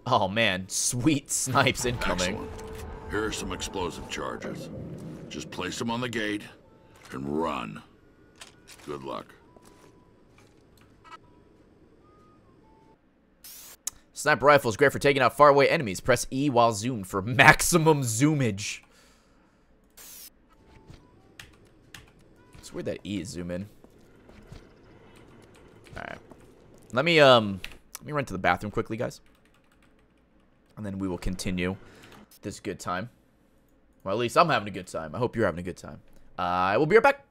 Oh, man. Sweet snipes incoming. Excellent. Here are some explosive charges. Just place them on the gate and run. Good luck. Sniper rifle is great for taking out faraway enemies. Press E while zoomed for maximum zoomage. It's weird that E is zoom in. Alright. Let me run to the bathroom quickly, guys. And then we will continue this good time. Well, at least I'm having a good time. I hope you're having a good time. I will be right back.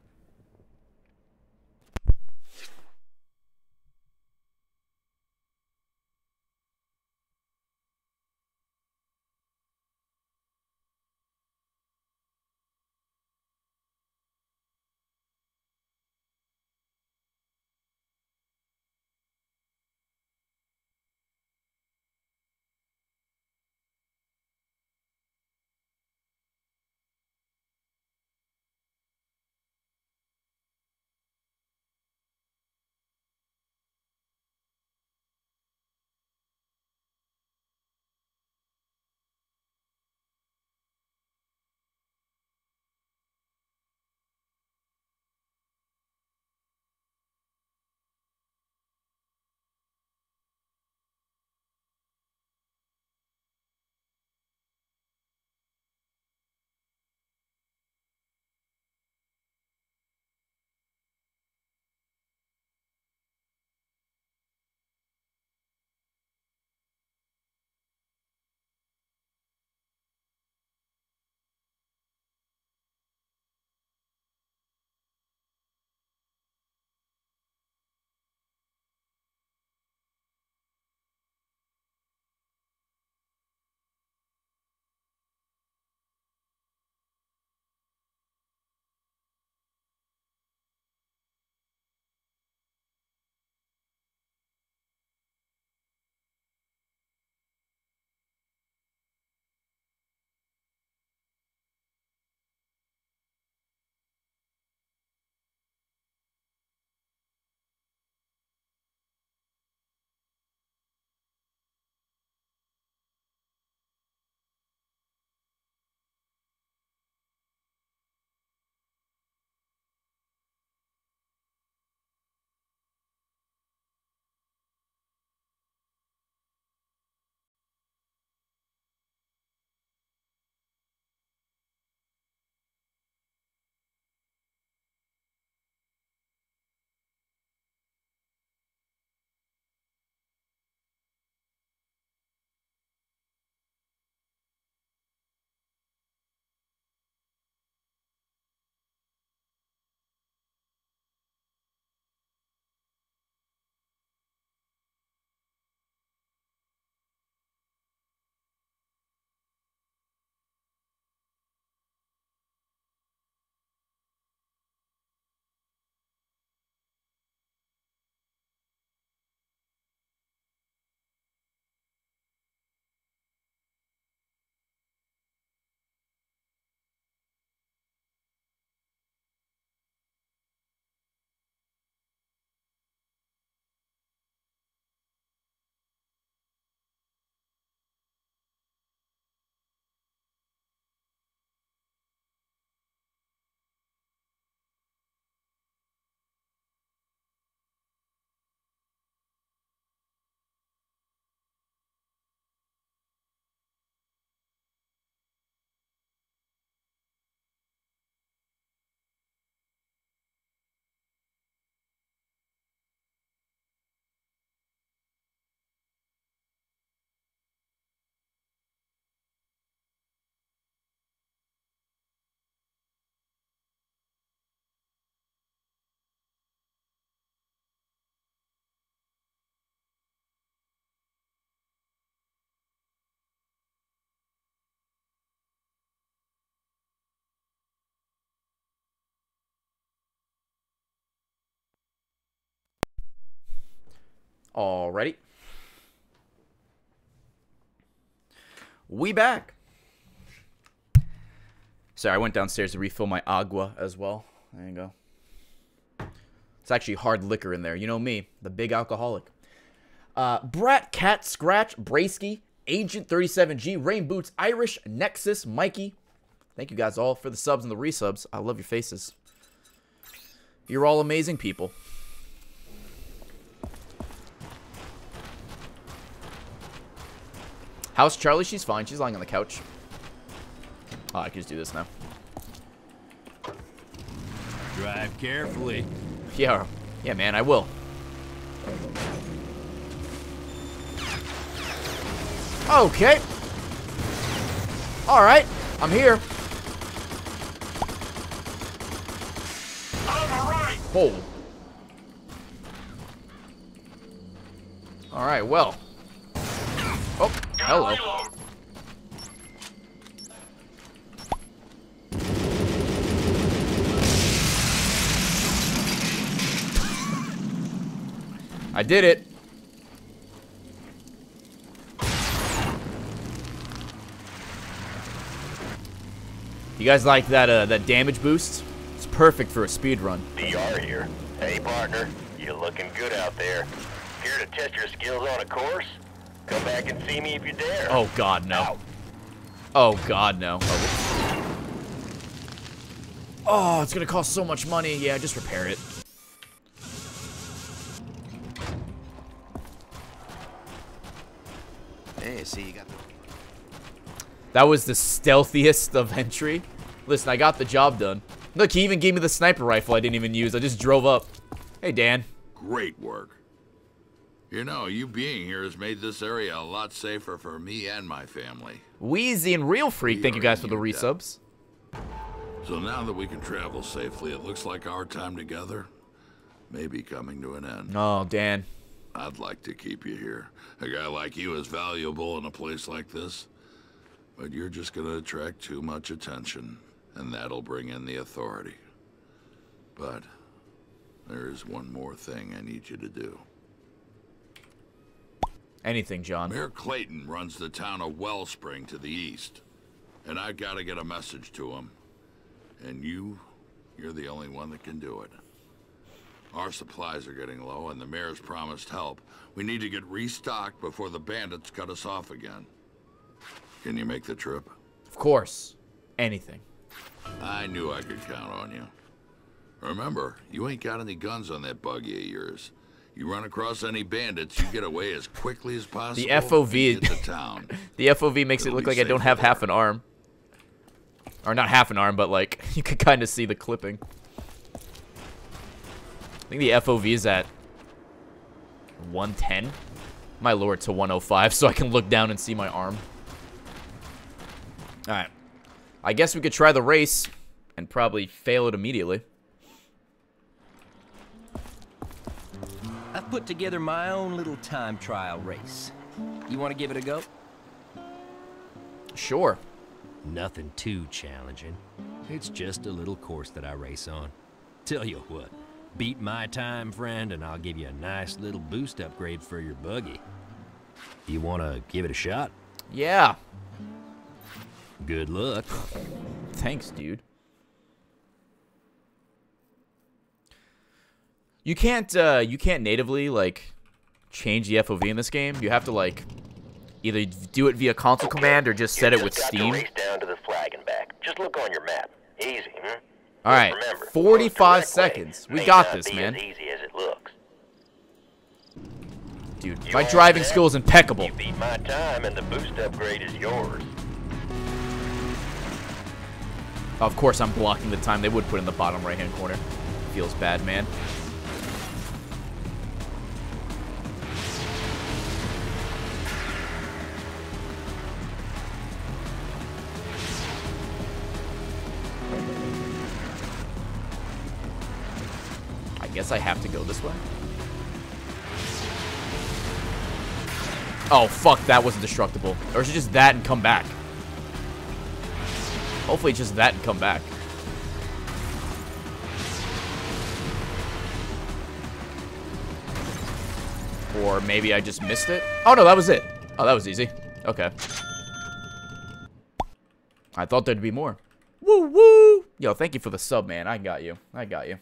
Alrighty. We back. Sorry, I went downstairs to refill my agua as well. There you go. It's actually hard liquor in there. You know me, the big alcoholic. Brat, Cat, Scratch, Brasky, Agent 37G, Rain Boots, Irish, Nexus, Mikey. Thank you guys all for the subs and the resubs. I love your faces. You're all amazing people. How's Charlie? She's fine. She's lying on the couch. Oh, I can just do this now. Drive carefully. Yeah. Yeah, man, I will. Okay. All right. I'm here. Hold. All right, well. Oh, hello. I did it. You guys like that damage boost? It's perfect for a speed run. DR here. Hey partner, you're looking good out there. Here to test your skills on a course? Come back and see me if you dare. Oh god, no. Ow. Oh god, no. Oh. Oh, it's gonna cost so much money. Yeah, just repair it. Hey, see, you got the... That was the stealthiest of entry. Listen, I got the job done. Look, he even gave me the sniper rifle I didn't even use. I just drove up. Hey, Dan. Great work. You know, you being here has made this area a lot safer for me and my family. Wheezy and Real Freak, thank you guys for the resubs. So now that we can travel safely, it looks like our time together may be coming to an end. Oh, Dan. I'd like to keep you here. A guy like you is valuable in a place like this. But you're just gonna attract too much attention, and that'll bring in the authority. But there is one more thing I need you to do. Anything, John. Mayor Clayton runs the town of Wellspring to the east, and I gotta get a message to him. And you're the only one that can do it. Our supplies are getting low, and the mayor's promised help. We need to get restocked before the bandits cut us off again. Can you make the trip? Of course. Anything. I knew I could count on you. Remember, you ain't got any guns on that buggy of yours. You run across any bandits, you get away as quickly as possible. The FOV. The town. The FOV makes it look like I don't have half an arm. Or not half an arm, but like you could kind of see the clipping. I think the FOV is at 110. My lord, to 105, so I can look down and see my arm. All right. I guess we could try the race and probably fail it immediately. I've put together my own little time trial race. You want to give it a go? Sure. Nothing too challenging. It's just a little course that I race on. Tell you what, beat my time, friend, and I'll give you a nice little boost upgrade for your buggy. You want to give it a shot? Yeah. Good luck. Thanks, dude. You can't natively like change the FOV in this game. You have to like either do it via console command or just set it with Steam. Race down to the flag and back. Just look on your map. Easy. Hmm? All right. Remember, 45 seconds. We got this, man. As easy as it looks. Dude, my driving skill is impeccable. You beat my time and the boost upgrade is yours. Of course, I'm blocking the time they would put in the bottom right-hand corner. Feels bad, man. I guess I have to go this way. Oh, fuck, that wasn't destructible. Or is it just that and come back? Hopefully just that and come back. or maybe I just missed it. Oh no, that was it. Oh, that was easy. Okay. I thought there'd be more. Woo woo! Yo, thank you for the sub, man. I got you. I got you.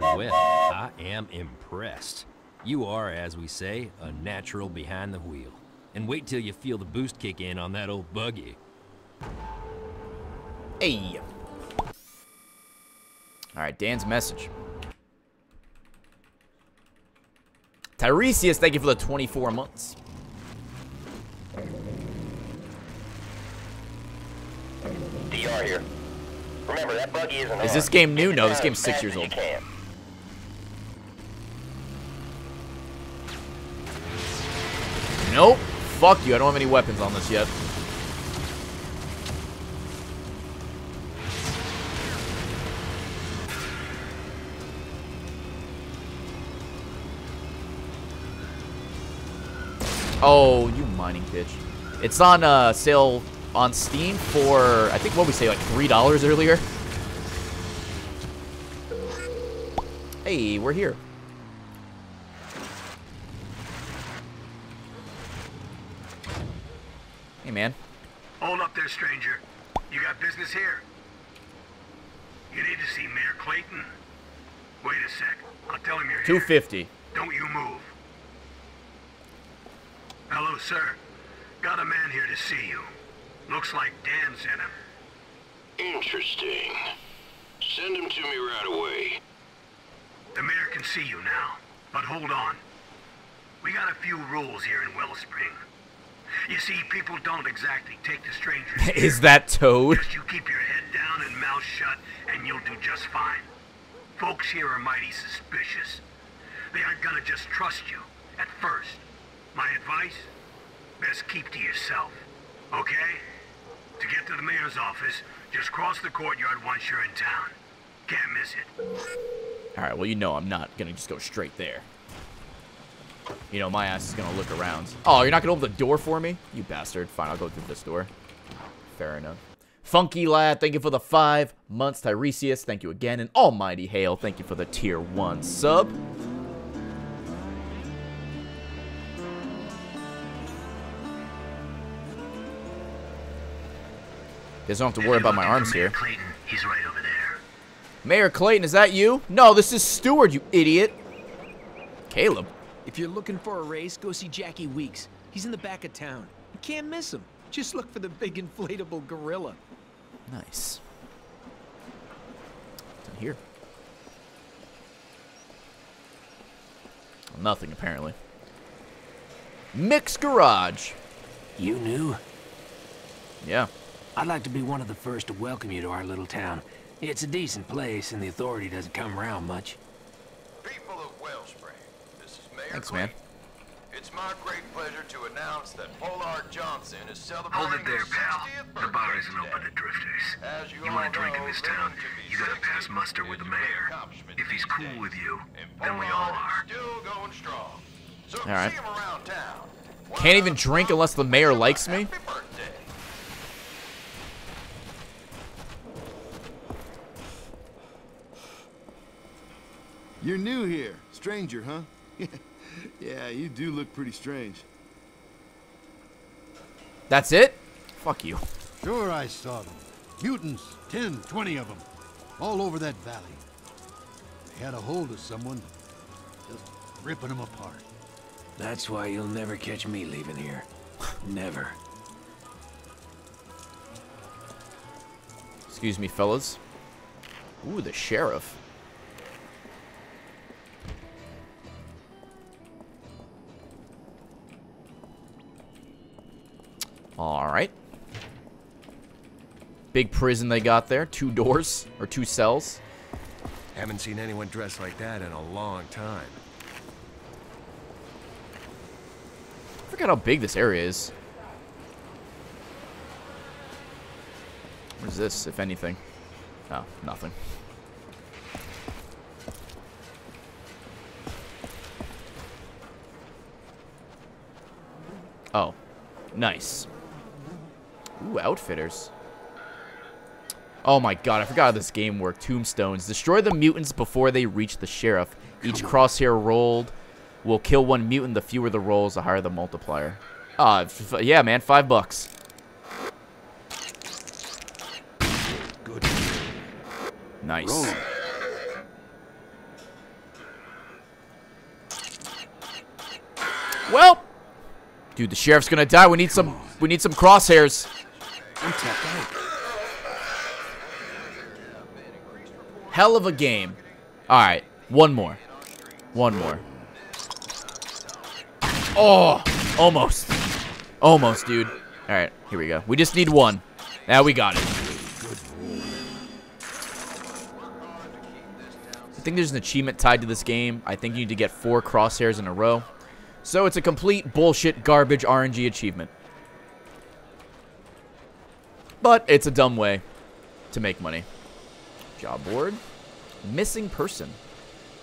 Well, I am impressed. You are, as we say, a natural behind the wheel. And wait till you feel the boost kick in on that old buggy. Hey. Alright, Dan's message. Tiresias, thank you for the 24 months. DR here. Remember, that buggy isn't Is this game new? No, this game's 6 years old. Nope. Fuck you. I don't have any weapons on this yet. Oh, you mining bitch. It's on sale on Steam for, I think, what we say, like $3 earlier. Hey, we're here. Hey, man. Hold up there, stranger. You got business here. You need to see Mayor Clayton. Wait a sec. I'll tell him you're here. 250. Don't you move. Hello, sir. Got a man here to see you. Looks like Dan's in him. Interesting. Send him to me right away. The mayor can see you now, but hold on. We got a few rules here in Wellspring. You see, people don't exactly take to strangers. Is that Toad? Just you keep your head down and mouth shut, and you'll do just fine. Folks here are mighty suspicious. They aren't gonna just trust you at first. My advice? Best keep to yourself, okay? To get to the mayor's office, just cross the courtyard once you're in town. Can't miss it. Alright, well, you know I'm not gonna just go straight there. You know, my ass is gonna look around. Oh, you're not gonna open the door for me? You bastard. Fine, I'll go through this door. Fair enough. Funky Lad, thank you for the 5 months. Tiresias, thank you again. And Almighty Hail, thank you for the tier 1 sub. You guys don't have to worry about my arms here. Clayton, he's right over there. Mayor Clayton, is that you? No, this is Steward, you idiot. Caleb. If you're looking for a race, go see Jackie Weeks. He's in the back of town. You can't miss him. Just look for the big inflatable gorilla. Nice. What's in here? Well, nothing, apparently. Mick's Garage. You knew? Yeah. I'd like to be one of the first to welcome you to our little town. It's a decent place, and the authority doesn't come around much. People of Wellspring, this is Mayor Clayton. It's my great pleasure to announce that Pollard Johnson is celebrating. Hold it there, pal. The bar isn't open to drifters. You want a drink in this town, you gotta pass muster with the mayor. If he's cool with you, then we all are. So all right. See him around town. Can't even drink unless the mayor likes me? You're new here. Stranger, huh? Yeah, you do look pretty strange. That's it? Fuck you. Sure, I saw them. Mutants, 10, 20 of them. All over that valley. They had a hold of someone, just ripping them apart. That's why you'll never catch me leaving here. Never. Excuse me, fellas. Ooh, the sheriff. Alright. Big prison they got there. 2 doors, or 2 cells. Haven't seen anyone dressed like that in a long time. I forgot how big this area is. What is this, if anything? Oh, nothing. Oh. Nice. Ooh, outfitters. Oh my god, I forgot how this game worked. Tombstones. Destroy the mutants before they reach the sheriff. Each crosshair rolled We'll kill one mutant. The fewer the rolls, the higher the multiplier. Yeah, man, $5. Good. Nice. Roll. Well, dude, the sheriff's gonna die. We need some crosshairs. I'm tapped out. Hell of a game. All right, one more. Oh, almost, dude. All right, here we go. We just need one. Now we got it. I think there's an achievement tied to this game. I think you need to get 4 crosshairs in a row. So it's a complete bullshit, garbage, RNG achievement. But it's a dumb way to make money. Job board. Missing person.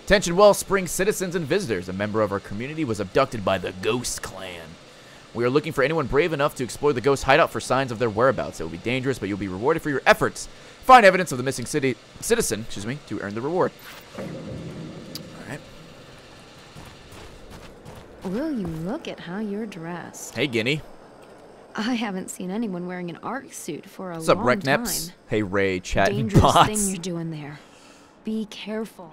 Attention Wellspring citizens and visitors. A member of our community was abducted by the Ghost Clan. We are looking for anyone brave enough to explore the Ghost Hideout for signs of their whereabouts. It will be dangerous, but you'll be rewarded for your efforts. Find evidence of the missing citizen to earn the reward. Will you look at how you're dressed? Hey, Guinea. I haven't seen anyone wearing an Ark suit for a long time. What's up, Reknaps? Hey, Ray, chat, and bots. Dangerous thing you're doing there. Be careful.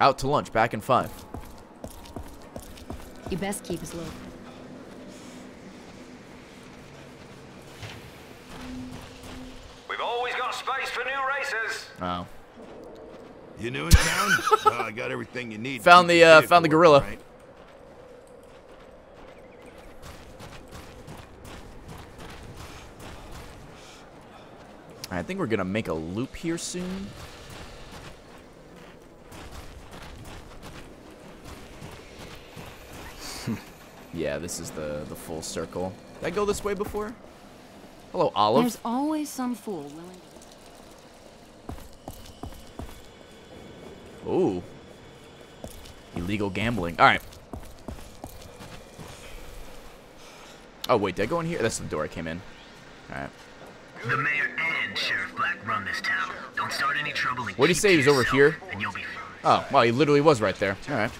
Out to lunch. Back in 5. You best keep us low. We've always got space for new races. Oh. You new in town? Well, I got everything you need. Found the gorilla. Right? I think we're gonna make a loop here soon. Yeah, this is the full circle. Did I go this way before? Hello, Olive. There's always some fool willing. Ooh. Illegal gambling. Alright. Oh, wait. Did I go in here? That's the door I came in. Alright. The mayor and Sheriff Black run this town. Don't start any trouble. What do you say he was over here? Oh, well, he literally was right there. Alright.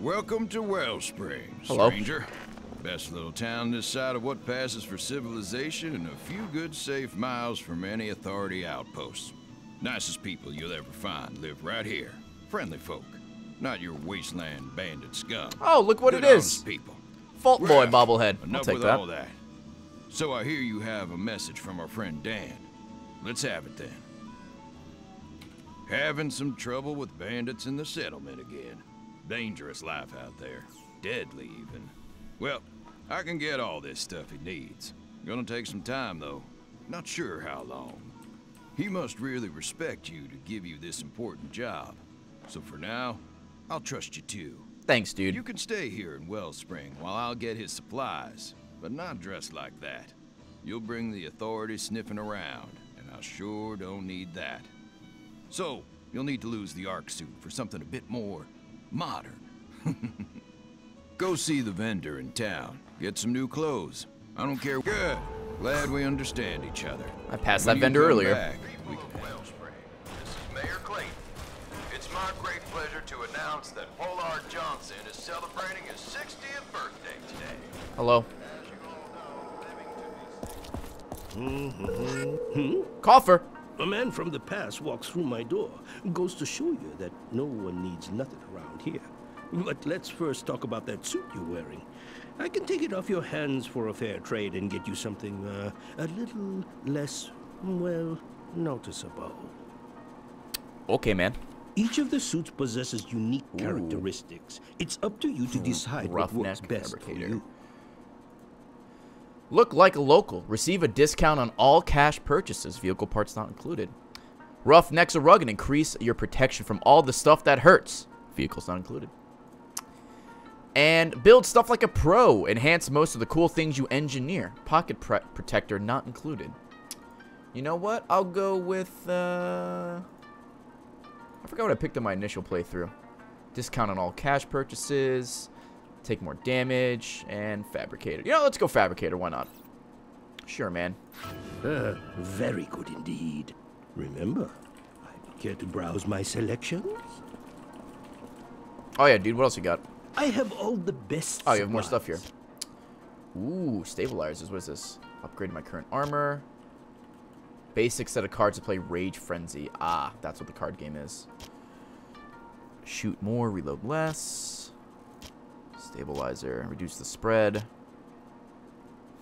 Welcome to Wellspring, stranger. Hello. Best little town this side of what passes for civilization and a few good safe miles from any Authority outposts. Nicest people you'll ever find live right here. Friendly folk, not your wasteland bandit scum. Oh, look what it is. People. Fault Boy bobblehead. I'll take that. All that. So I hear you have a message from our friend Dan. Let's have it then. Having some trouble with bandits in the settlement again. Dangerous life out there. Deadly even. Well, I can get all this stuff he needs. Gonna take some time, though. Not sure how long. He must really respect you to give you this important job. So for now, I'll trust you too. Thanks, dude. You can stay here in Wellspring while I'll get his supplies, but not dressed like that. You'll bring the Authority sniffing around, and I sure don't need that. So, you'll need to lose the Ark suit for something a bit more modern. Go see the vendor in town. Get some new clothes. I don't care. Good. Glad we understand each other. I passed that vendor earlier. Wellspring. This is Mayor Clayton. It's my great pleasure to announce that Pollard Johnson is celebrating his 60th birthday today. Hello. Coffer. A man from the past walks through my door. Goes to show you that no one needs nothing around here. But let's first talk about that suit you're wearing. I can take it off your hands for a fair trade and get you something a little less, well, noticeable. Okay, man. Each of the suits possesses unique characteristics. It's up to you to decide what works best for you. Look like a local. Receive a discount on all cash purchases. Vehicle parts not included. Roughnecks are rugged. Increase your protection from all the stuff that hurts. Vehicles not included. And build stuff like a pro. Enhance most of the cool things you engineer. Pocket protector not included. You know what? I'll go with... I forgot what I picked in my initial playthrough. Discount on all cash purchases. Take more damage. And fabricator. You know, let's go fabricator. Why not? Sure, man. Very good indeed. Remember, I care to browse my selections? Oh yeah, dude, what else you got? I have all the best. Oh, you have more stuff here. Ooh, stabilizers. What is this? Upgrade my current armor. Basic set of cards to play Rage Frenzy. Ah, that's what the card game is. Shoot more, reload less. Stabilizer. Reduce the spread.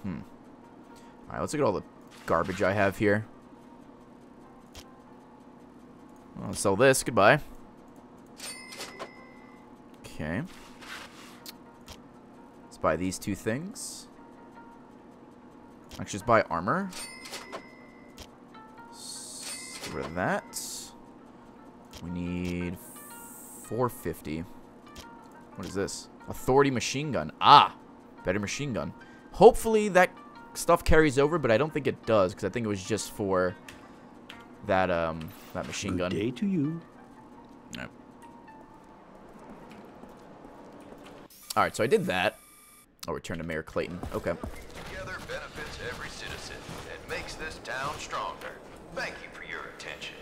Alright, let's look at all the garbage I have here. I'll sell this. Goodbye. Okay. Let's buy these two things. Actually, just buy armor. Get rid of that. We need 450. What is this? Authority machine gun. Ah! Better machine gun. Hopefully that stuff carries over, but I don't think it does, because I think it was just for that that machine gun. Good day to you. No. All right, so I did that. I'll return to Mayor Clayton. Okay. Together benefits every citizen and makes this town stronger. Thank you for your attention.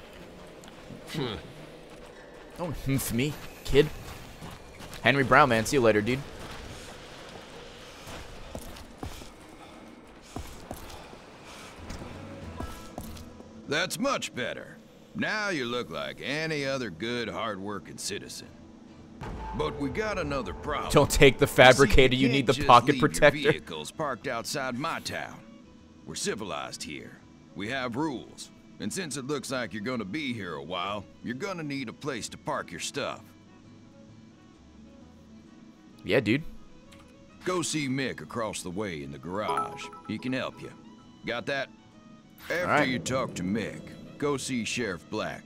Don't hmph me, kid. Henry Brown, man. See you later, dude. That's much better. Now you look like any other good, hard-working citizen. But we got another problem. Don't take the fabricator. You need the pocket protector. Your vehicles parked outside my town. We're civilized here. We have rules. And since it looks like you're going to be here a while, you're going to need a place to park your stuff. Yeah, dude. Go see Mick across the way in the garage. He can help you. Got that? After you talk to Mick, go see Sheriff Black.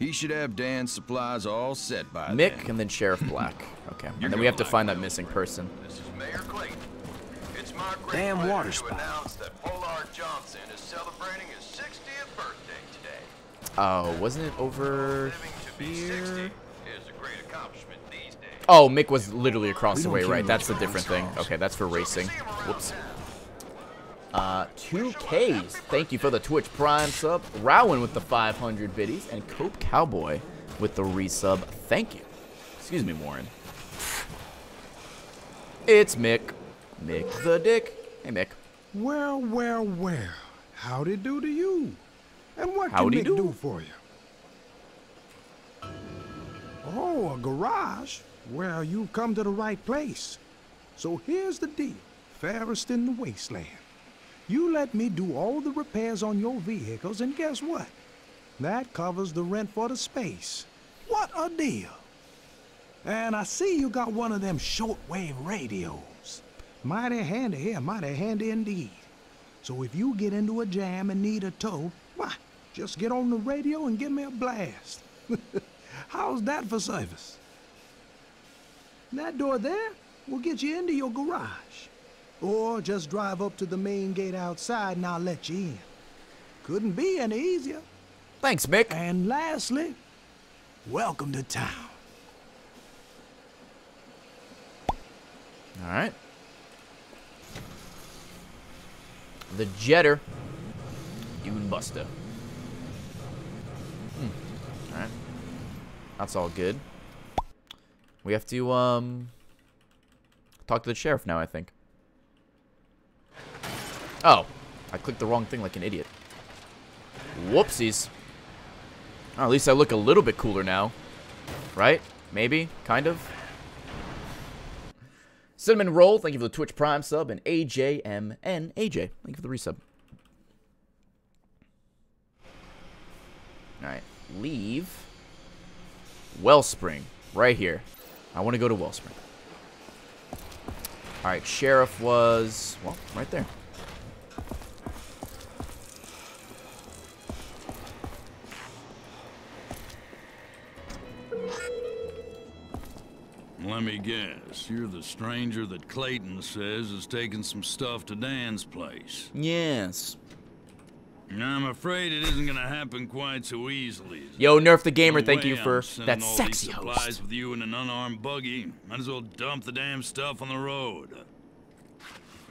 He should have Dan's supplies all set by Mick then. And then Sheriff Black. Okay. And then we have to find that missing person. This is Mayor Clayton. It's my great pleasure to announce that Polar Johnson is celebrating his 60th birthday today. Oh, wasn't it over here? Oh, Mick was literally across the way, right? That's the different thing. Okay, that's for racing. Whoops. 2Ks. Thank you for the Twitch Prime sub. Rowan with the 500 biddies. And Cope Cowboy with the resub. Thank you. Excuse me, Warren. It's Mick. Mick the Dick. Hey, Mick. Well. Howdy do to you. And what can Mick do for you? Oh, a garage? Well, you've come to the right place. So here's the deal. Fairest in the wasteland. You let me do all the repairs on your vehicles, and guess what? That covers the rent for the space. What a deal! And I see you got one of them shortwave radios. Mighty handy here, mighty handy indeed. So if you get into a jam and need a tow, why, just get on the radio and give me a blast. How's that for service? That door there will get you into your garage. Or just drive up to the main gate outside and I'll let you in. Couldn't be any easier. Thanks, Mick. And lastly, welcome to town. All right. The Jetter. Dune Buster. All right. That's all good. We have to, talk to the sheriff now, I think. Oh, I clicked the wrong thing like an idiot. Whoopsies. Oh, at least I look a little bit cooler now. Right? Maybe? Kind of? Cinnamon Roll, thank you for the Twitch Prime sub. And AJMN AJ, thank you for the resub. Alright, leave. Wellspring, right here. I want to go to Wellspring. Alright, Sheriff was, well, right there. Let me guess, you're the stranger that Clayton says is taking some stuff to Dan's place. Yes. I'm afraid it isn't gonna happen quite so easily. Yo, Nerf the Gamer, no thank you for that sexy host. With you in an unarmed buggy, might as well dump the damn stuff on the road.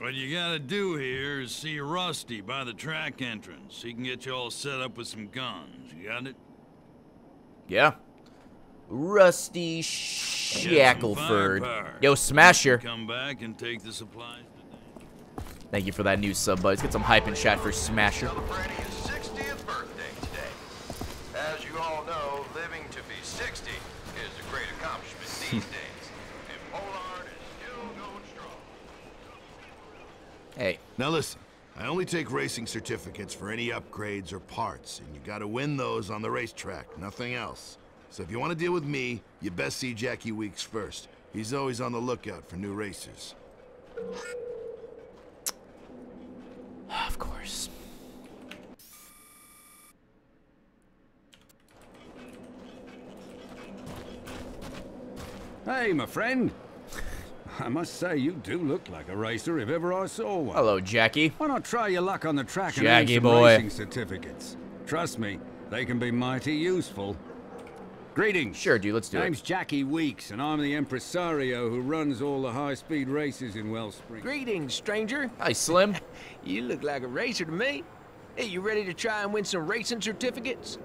What you gotta do here is see Rusty by the track entrance. He can get you all set up with some guns. You got it? Yeah. Rusty Shackelford. Yo, Smasher. Come back and take the supplies today. Thank you for that new sub, buddy. Let's get some hype and chat for Smasher. Celebrating his 60th birthday today. As you all know, living to be 60 is a great accomplishment these days. Hey. Now listen, I only take racing certificates for any upgrades or parts, and you gotta win those on the racetrack, nothing else. So if you want to deal with me, you best see Jackie Weeks first. He's always on the lookout for new racers. Of course. Hey, my friend. I must say, you do look like a racer if ever I saw one. Hello, Jackie. Why not try your luck on the track and earn some racing certificates? Trust me, they can be mighty useful. Greetings. Sure, dude, let's do it. Name's Jackie Weeks, and I'm the impresario who runs all the high-speed races in Wellspring. Greetings, stranger. Hi, Slim. You look like a racer to me. Hey, you ready to try and win some racing certificates?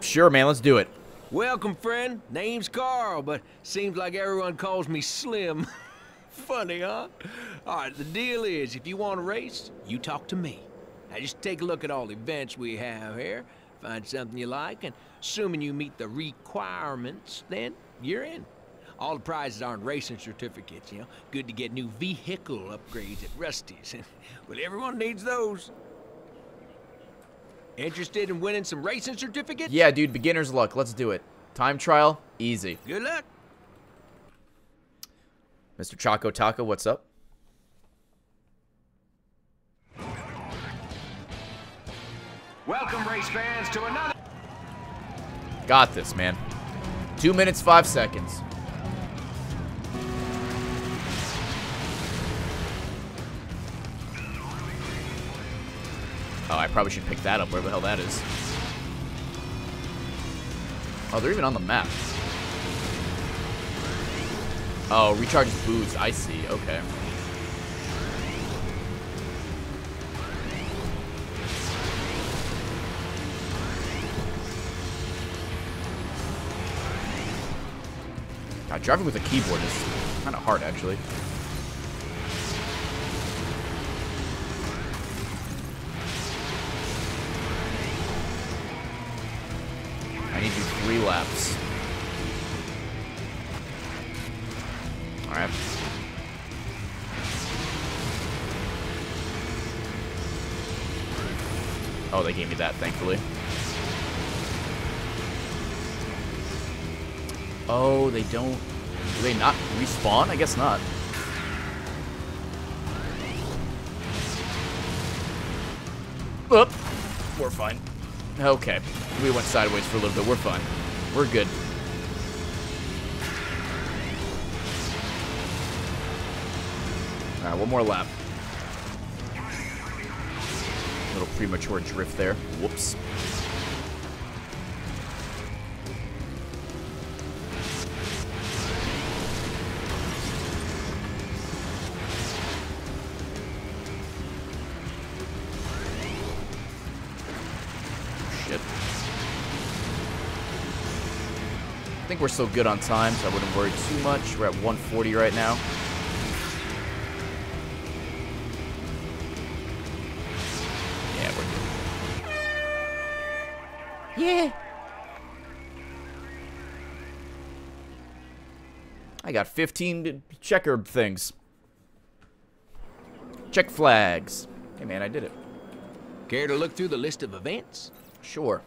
Sure, man, let's do it. Welcome, friend. Name's Carl, but seems like everyone calls me Slim. Funny, huh? All right, the deal is, if you want to race, you talk to me. Now, just take a look at all the events we have here, find something you like, and assuming you meet the requirements, then you're in. All the prizes aren't racing certificates, you know. Good to get new vehicle upgrades at Rusty's. Well, everyone needs those. Interested in winning some racing certificates? Yeah, dude, beginner's luck. Let's do it. Time trial, easy. Good luck. Mr. Choco Taco, what's up? Welcome, race fans, to another... Got this, man. 2 minutes, 5 seconds. Oh, I probably should pick that up, wherever the hell that is. Oh, they're even on the map. Oh, recharges boost. I see. Okay. God, driving with a keyboard is kind of hard, actually. Relapse. Alright. Oh, they gave me that, thankfully. Oh, they don't... Do they not respawn? I guess not. Oop. We're fine. Okay. We went sideways for a little bit. We're fine. We're good. Alright, one more lap. A little premature drift there. Whoops. We're still good on time, so I wouldn't worry too much. We're at 140 right now. Yeah, we're good. Yeah. I got 15 checker things. Check flags. Hey, man, I did it. Care to look through the list of events? Sure.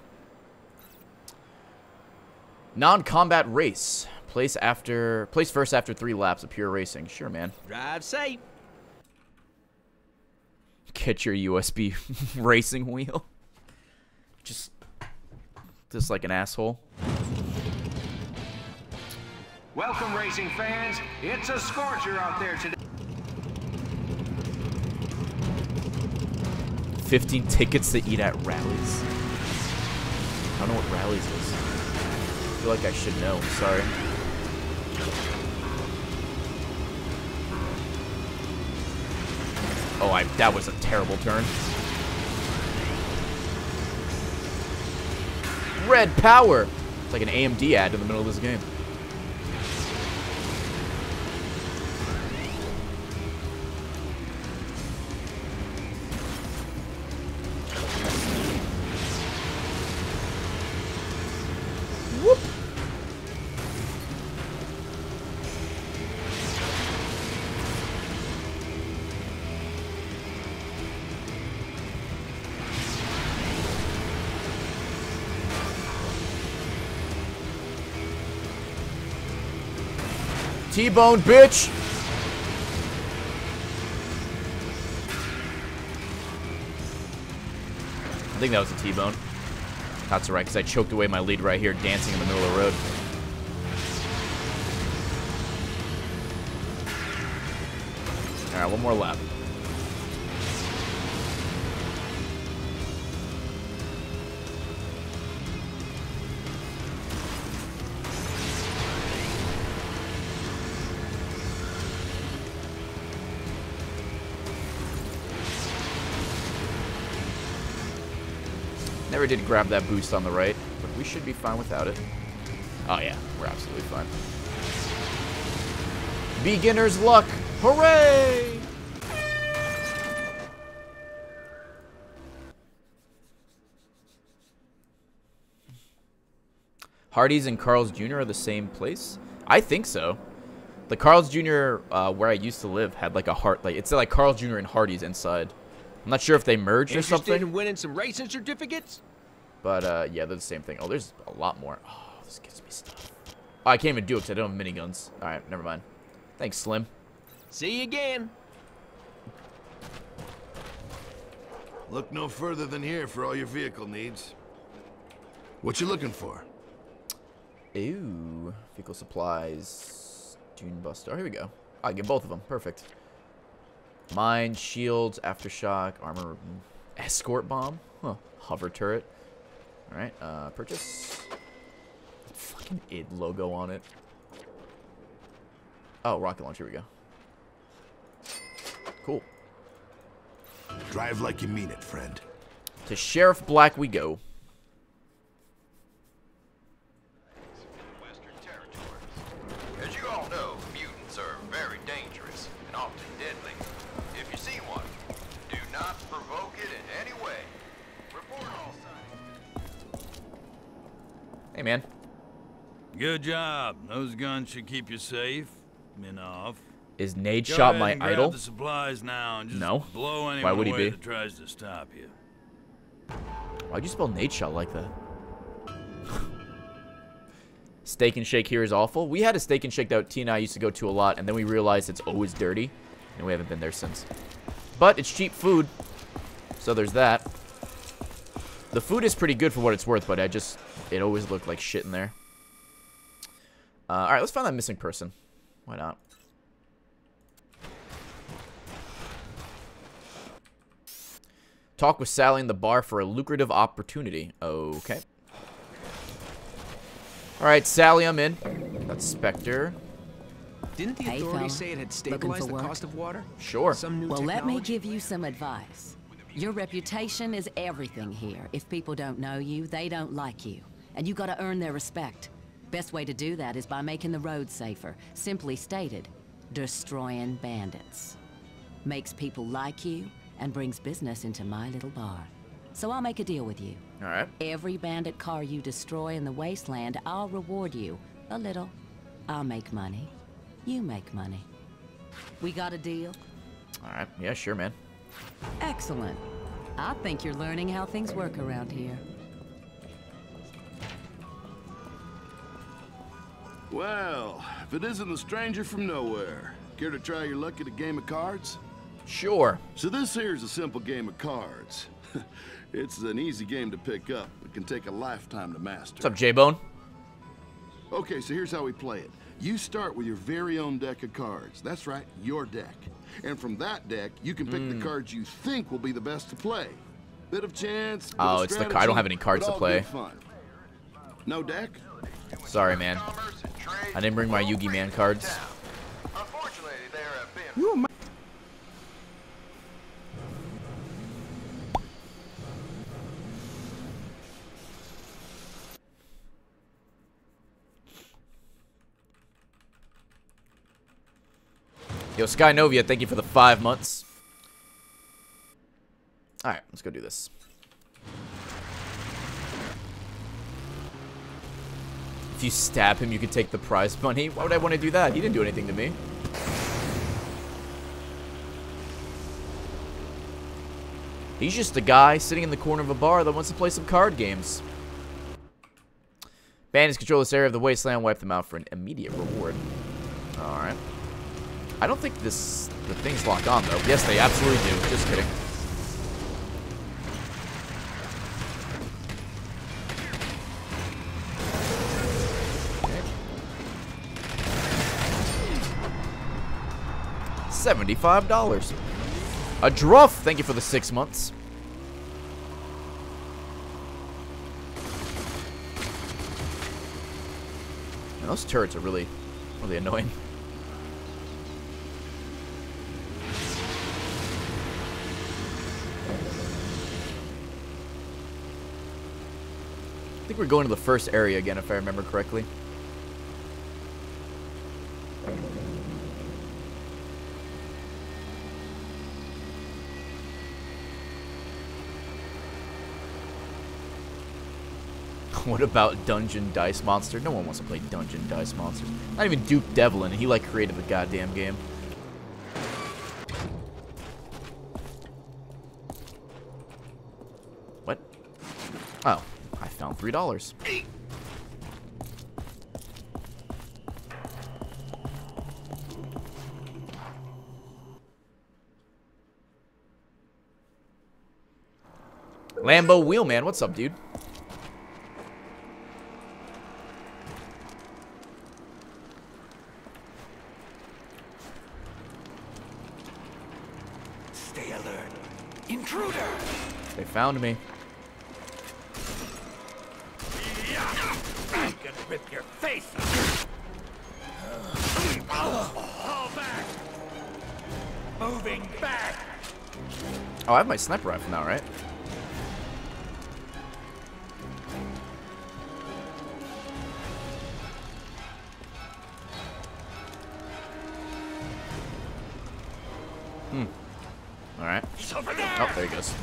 Non-combat race. Place first after 3 laps of pure racing. Sure, man. Drive safe. Get your USB racing wheel. Just like an asshole. Welcome, racing fans. It's a scorcher out there today. 15 tickets to eat at rallies. I don't know what rallies is. I feel like I should know. I'm sorry. Oh, that was a terrible turn. Red power! It's like an AMD ad in the middle of this game. T-bone, bitch! I think that was a T-bone. That's right, because I choked away my lead right here, dancing in the middle of the road. Alright, one more lap. Never did grab that boost on the right, but we should be fine without it. Oh yeah, we're absolutely fine. Beginner's luck! Hooray! Hardee's and Carl's Jr. are the same place? I think so. The Carl's Jr. Where I used to live had like a heart, like it's like Carl's Jr. and Hardee's inside. I'm not sure if they merged or something. Interested in winning some racing certificates? But, yeah, they're the same thing. Oh, there's a lot more. Oh, this gives me stuff. Oh, I can't even do it because I don't have miniguns. All right, never mind. Thanks, Slim. See you again. Look no further than here for all your vehicle needs. What you looking for? Ooh, vehicle supplies. Dune Buster. Oh, here we go. I get both of them. Perfect. Mine, shields, aftershock, armor, escort bomb, huh, hover turret. All right, purchase. Fucking id logo on it. Oh, rocket launch. Here we go. Cool. Drive like you mean it, friend. To Sheriff Black we go. As you all know, mutants are very dangerous and often deadly. Not provoke it in any way. Report all signs. Hey, man. Good job. Those guns should keep you safe. Men off. Is Nade Shop my idol? The supplies now and just no. Blow anyone. Why would he be? That tries to stop you. Why'd you spell Nade Shop like that? Steak and Shake here is awful. We had a Steak and Shake that T and I used to go to a lot, and then we realized it's always dirty, and we haven't been there since. But it's cheap food, so there's that. The food is pretty good for what it's worth, but it always looked like shit in there. Alright, let's find that missing person. Why not? Talk with Sally in the bar for a lucrative opportunity. Okay. Alright, Sally, I'm in. That's Spectre. Didn't the authority say it had stabilized the cost of water? Sure. Well, let me give you some advice. Your reputation is everything here. If people don't know you, they don't like you. And you gotta earn their respect. Best way to do that is by making the road safer. Simply stated, destroying bandits. Makes people like you and brings business into my little bar. So I'll make a deal with you. All right. Every bandit car you destroy in the wasteland, I'll reward you a little. I'll make money. You make money. We got a deal? All right. Yeah, sure, man. Excellent. I think you're learning how things work around here. Well, if it isn't a stranger from nowhere, care to try your luck at a game of cards? Sure. So this here's a simple game of cards. It's an easy game to pick up. It can take a lifetime to master. What's up, J-Bone? Okay, so here's how we play it. You start with your very own deck of cards. That's right, your deck. And from that deck, you can pick the cards you think will be the best to play. Bit of chance. Oh, it's strategy, I don't have any cards to play. Fun. No deck? Sorry, man. I didn't bring my Yugi Man cards. Unfortunately, there have been Yo, Sky Novia, thank you for the 5 months. Alright, let's go do this. If you stab him, you can take the prize money. Why would I want to do that? He didn't do anything to me. He's just a guy sitting in the corner of a bar that wants to play some card games. Bandits control this area of the wasteland. Wipe them out for an immediate reward. Alright. I don't think the things lock on, though. Yes, they absolutely do. Just kidding. $75. A druff, thank you for the 6 months. Man, those turrets are really annoying. I think we're going to the first area again, if I remember correctly. What about Dungeon Dice Monster? No one wants to play Dungeon Dice Monsters. Not even Duke Devlin. He, like, created the goddamn game. What? Oh, I found $3. Lambo Wheelman, what's up, dude? Found me. I'm gonna rip your face off. Fall back. Moving back. Oh, I have my sniper rifle now, right? All right. He's over there. Oh, there he goes.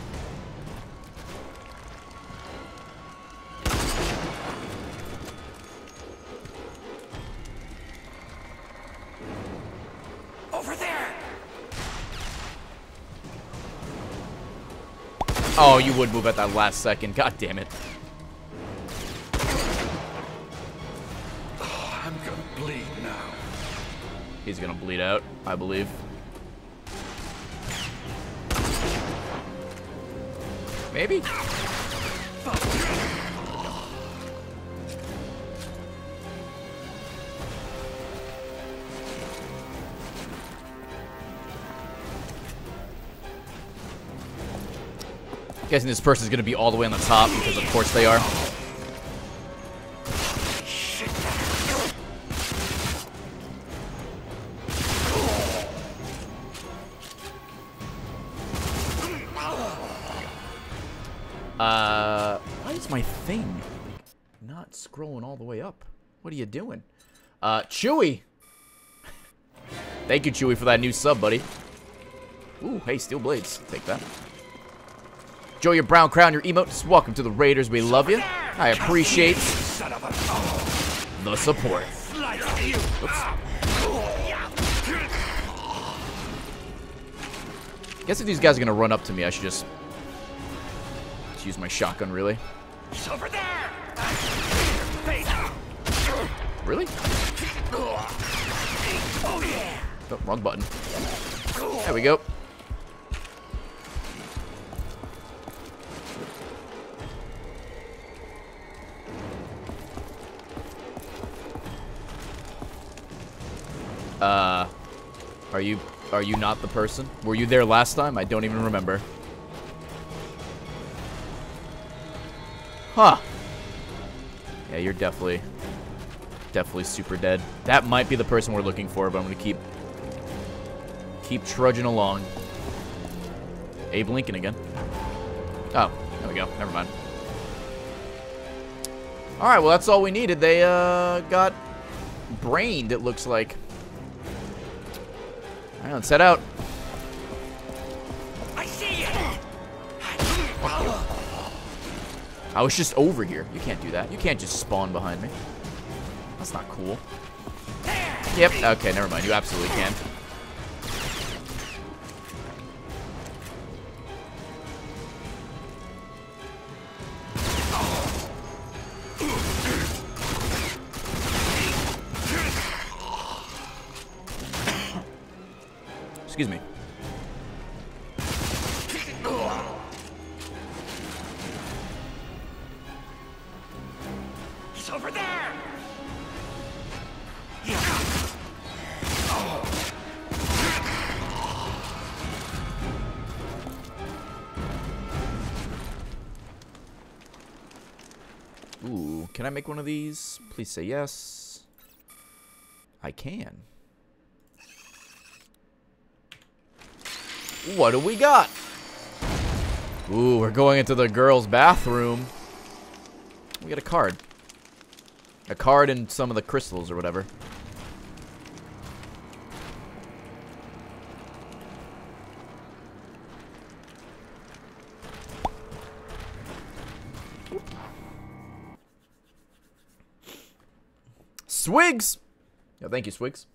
Oh, you would move at that last second. God damn it. Oh, I'm gonna bleed now. He's gonna bleed out, I believe. Maybe? I'm guessing this person's gonna be all the way on the top because, of course, they are. Why is my thing not scrolling all the way up? What are you doing? Chewy! Thank you, Chewy, for that new sub, buddy. Ooh, hey, steel blades. Take that. Enjoy your brown crown, your emotes. Welcome to the Raiders. We love you. I appreciate the support. Oops. Guess if these guys are gonna run up to me, I should just use my shotgun, really. Really? Oh, wrong button. There we go. Are you not the person? Were you there last time? I don't even remember. Huh. Yeah, you're definitely super dead. That might be the person we're looking for, but I'm gonna keep trudging along. Abe Lincoln again. Oh, there we go. Never mind. All right, well, that's all we needed. They got brained, it looks like. right, let's head out. I see you. I was just over here. You can't do that. You can't just spawn behind me. That's not cool. Yep. Okay, never mind. You absolutely can. Excuse me. He's over there. Ooh, can I make one of these? Please say yes. I can. What do we got? Ooh, we're going into the girls' bathroom. We got a card. A card and some of the crystals or whatever. Swigs! Yeah, thank you, Swigs.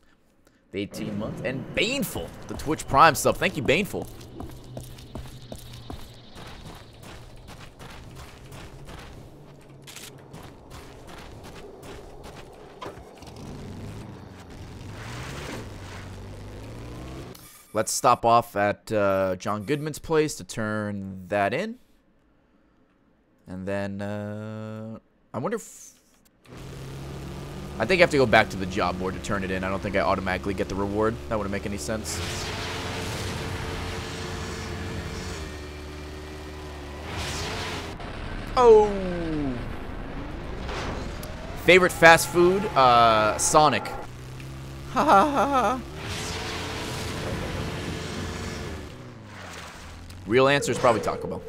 The 18 months. And Baneful. The Twitch Prime stuff. Thank you, Baneful. Let's stop off at John Goodman's place to turn that in. And then, I wonder if... I think I have to go back to the job board to turn it in. I don't think I automatically get the reward. That wouldn't make any sense. Oh! Favorite fast food? Sonic. Ha ha ha ha. Real answer is probably Taco Bell.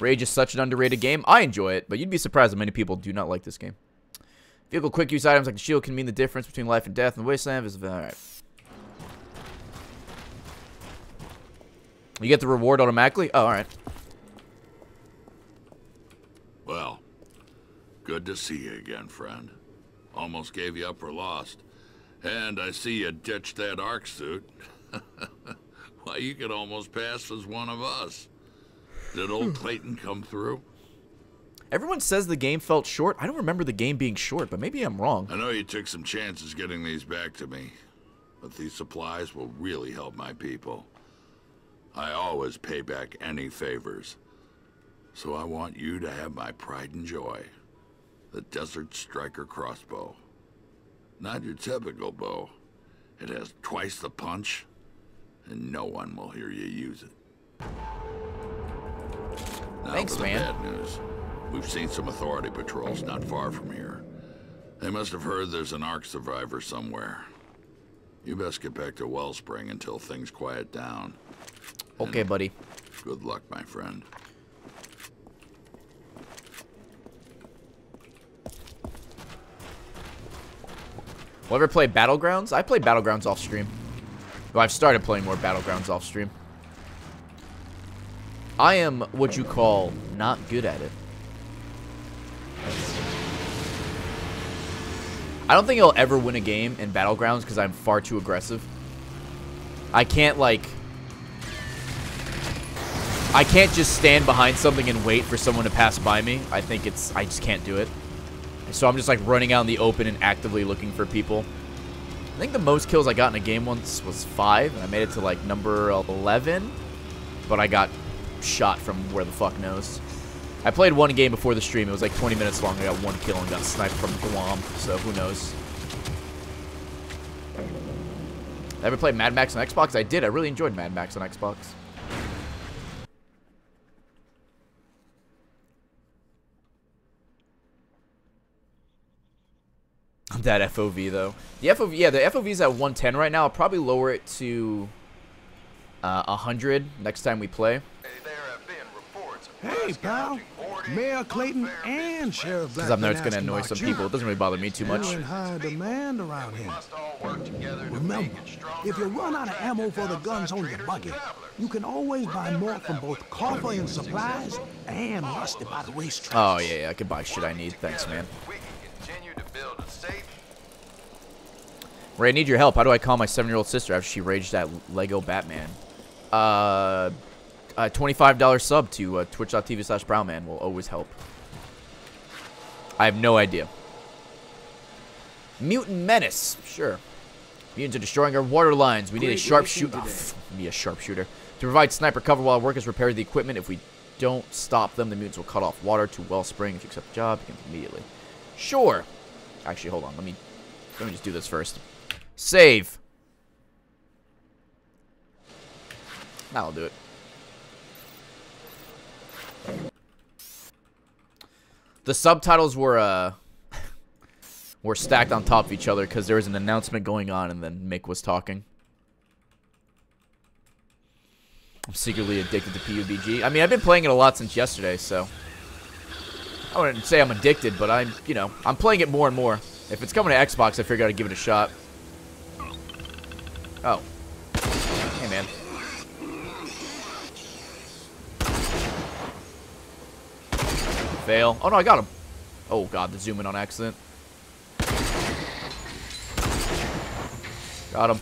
Rage is such an underrated game. I enjoy it, but you'd be surprised how many people do not like this game. Vehicle quick use items like the shield can mean the difference between life and death, and the wasteland is alright. You get the reward automatically? Oh, alright. Well, good to see you again, friend. Almost gave you up for lost. And I see you ditched that Ark suit. Why, you could almost pass as one of us. Did old Clayton come through? Everyone says the game felt short. I don't remember the game being short, but maybe I'm wrong. I know you took some chances getting these back to me, but these supplies will really help my people. I always pay back any favors, so I want you to have my pride and joy, the Desert Striker crossbow. Not your typical bow. It has twice the punch, and no one will hear you use it. Now thanks, for the man. Bad news. We've seen some Authority patrols not far from here. They must have heard there's an Ark survivor somewhere. You best get back to Wellspring until things quiet down. Okay, and buddy. Good luck, my friend. Will I ever play Battlegrounds? I play Battlegrounds off stream. Well, I've started playing more Battlegrounds off stream. I am what you call not good at it. I don't think I'll ever win a game in Battlegrounds because I'm far too aggressive. I can't, like... I can't just stand behind something and wait for someone to pass by me. I think it's... I just can't do it. So I'm just, like, running out in the open and actively looking for people. I think the most kills I got in a game once was 5. And I made it to, like, number 11. But I got... shot from where the fuck knows. I played one game before the stream. It was like 20 minutes long. I got one kill and got sniped from Guam, so who knows. Ever played Mad Max on Xbox? I did. I really enjoyed Mad Max on Xbox. That FOV though. The FOV, yeah, the FOV is at 110 right now. I'll probably lower it to 100 next time we play. There have been reports of Hey, pal. Mayor Clayton and Sheriff Black. Because I'm not going to annoy some people. It doesn't really bother me too much. You're in high demand around here. Remember, if you run out of ammo for the guns on your bucket, you can always buy more from both coffer and supplies and Rusty by the racetrack. Oh, yeah, yeah. I can buy shit I need. Thanks, man. Ray, I need your help. How do I call my 7-year-old sister after she raged at Lego Batman? A $25 sub to twitch.tv/brownman will always help. I have no idea. Mutant Menace. Sure. Mutants are destroying our water lines. We need a sharpshooter. We need a sharpshooter to provide sniper cover while workers repair the equipment. If we don't stop them, the mutants will cut off water to Wellspring. If you accept the job, you can immediately. Sure. Actually, hold on. Let me just do this first. Save. That'll do it. The subtitles were stacked on top of each other because there was an announcement going on and then Mick was talking. I'm secretly addicted to PUBG. I mean, I've been playing it a lot since yesterday, so I wouldn't say I'm addicted, but I'm, you know, I'm playing it more and more. If it's coming to Xbox, I figure I'd give it a shot. Oh. Hey, man. Fail. Oh, no, I got him. Oh, God, the zoom in on accident. Got him.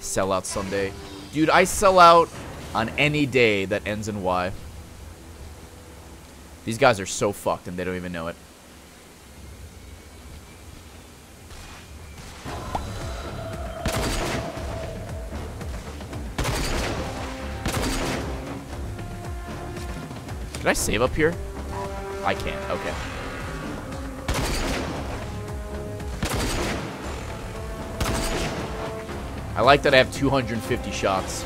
Sell out Sunday. Dude, I sell out on any day that ends in Y. These guys are so fucked and they don't even know it. Can I save up here? I can't. Okay. I like that I have 250 shots.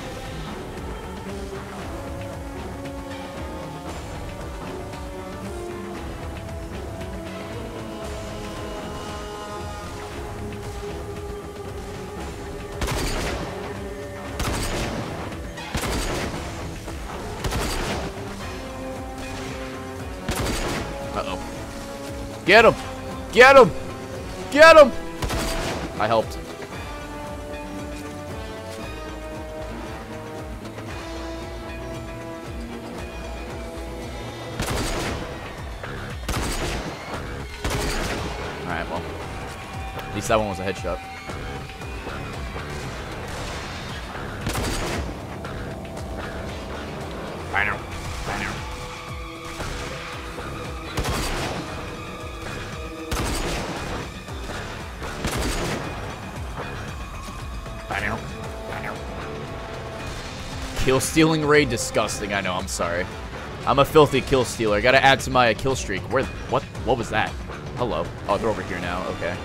Get him! Get him! Get him! I helped. Alright, well. At least that one was a headshot. I know. I know. Kill stealing raid, disgusting. I know. I'm sorry. I'm a filthy kill stealer. Gotta add to my kill streak. Where? What? What was that? Hello. Oh, they're over here now. Okay.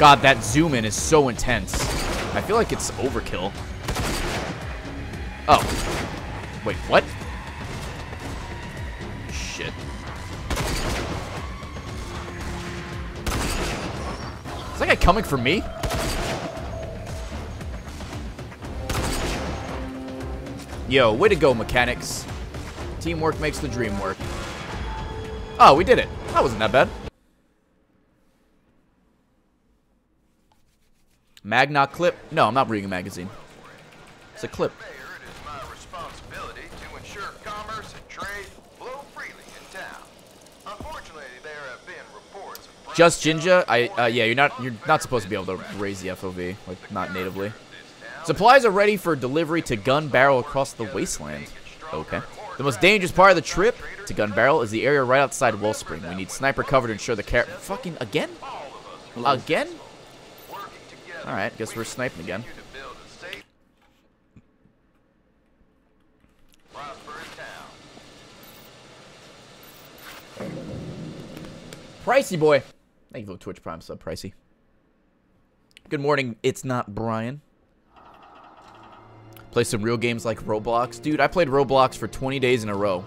God, that zoom in is so intense. I feel like it's overkill. Oh. Wait. What? Shit. Is that guy coming for me? Yo, way to go, mechanics. Teamwork makes the dream work. Oh, we did it. That wasn't that bad. Magna clip? No, I'm not reading a magazine. It's a clip. Just Jinja, yeah, you're not supposed to be able to raise the FOV, like, not natively. Supplies are ready for delivery to Gun Barrel across the wasteland. Okay. The most dangerous part of the trip to Gun Barrel is the area right outside Wellspring. We need sniper cover to ensure the car- Fucking again? Again? Alright, guess we're sniping again. Pricey boy! Thank you for the Twitch Prime sub, Pricey. Good morning, it's not Brian. Play some real games like Roblox. Dude, I played Roblox for 20 days in a row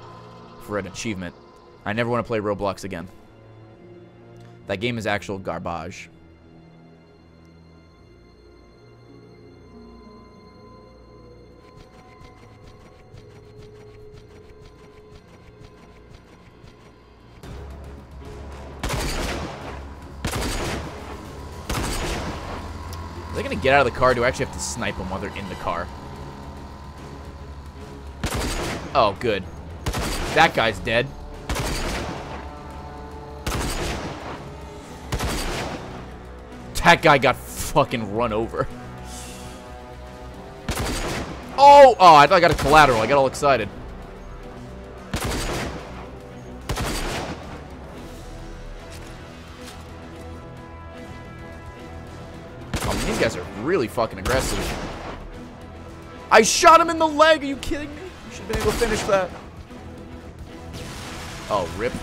for an achievement. I never want to play Roblox again. That game is actual garbage. Are they gonna get out of the car? Do I actually have to snipe them while they're in the car? Oh, good. That guy's dead. That guy got fucking run over. Oh! Oh, I thought I got a collateral. I got all excited. Oh, man, these guys are really fucking aggressive. I shot him in the leg! Are you kidding me? You should have been able to finish that. Oh, rip.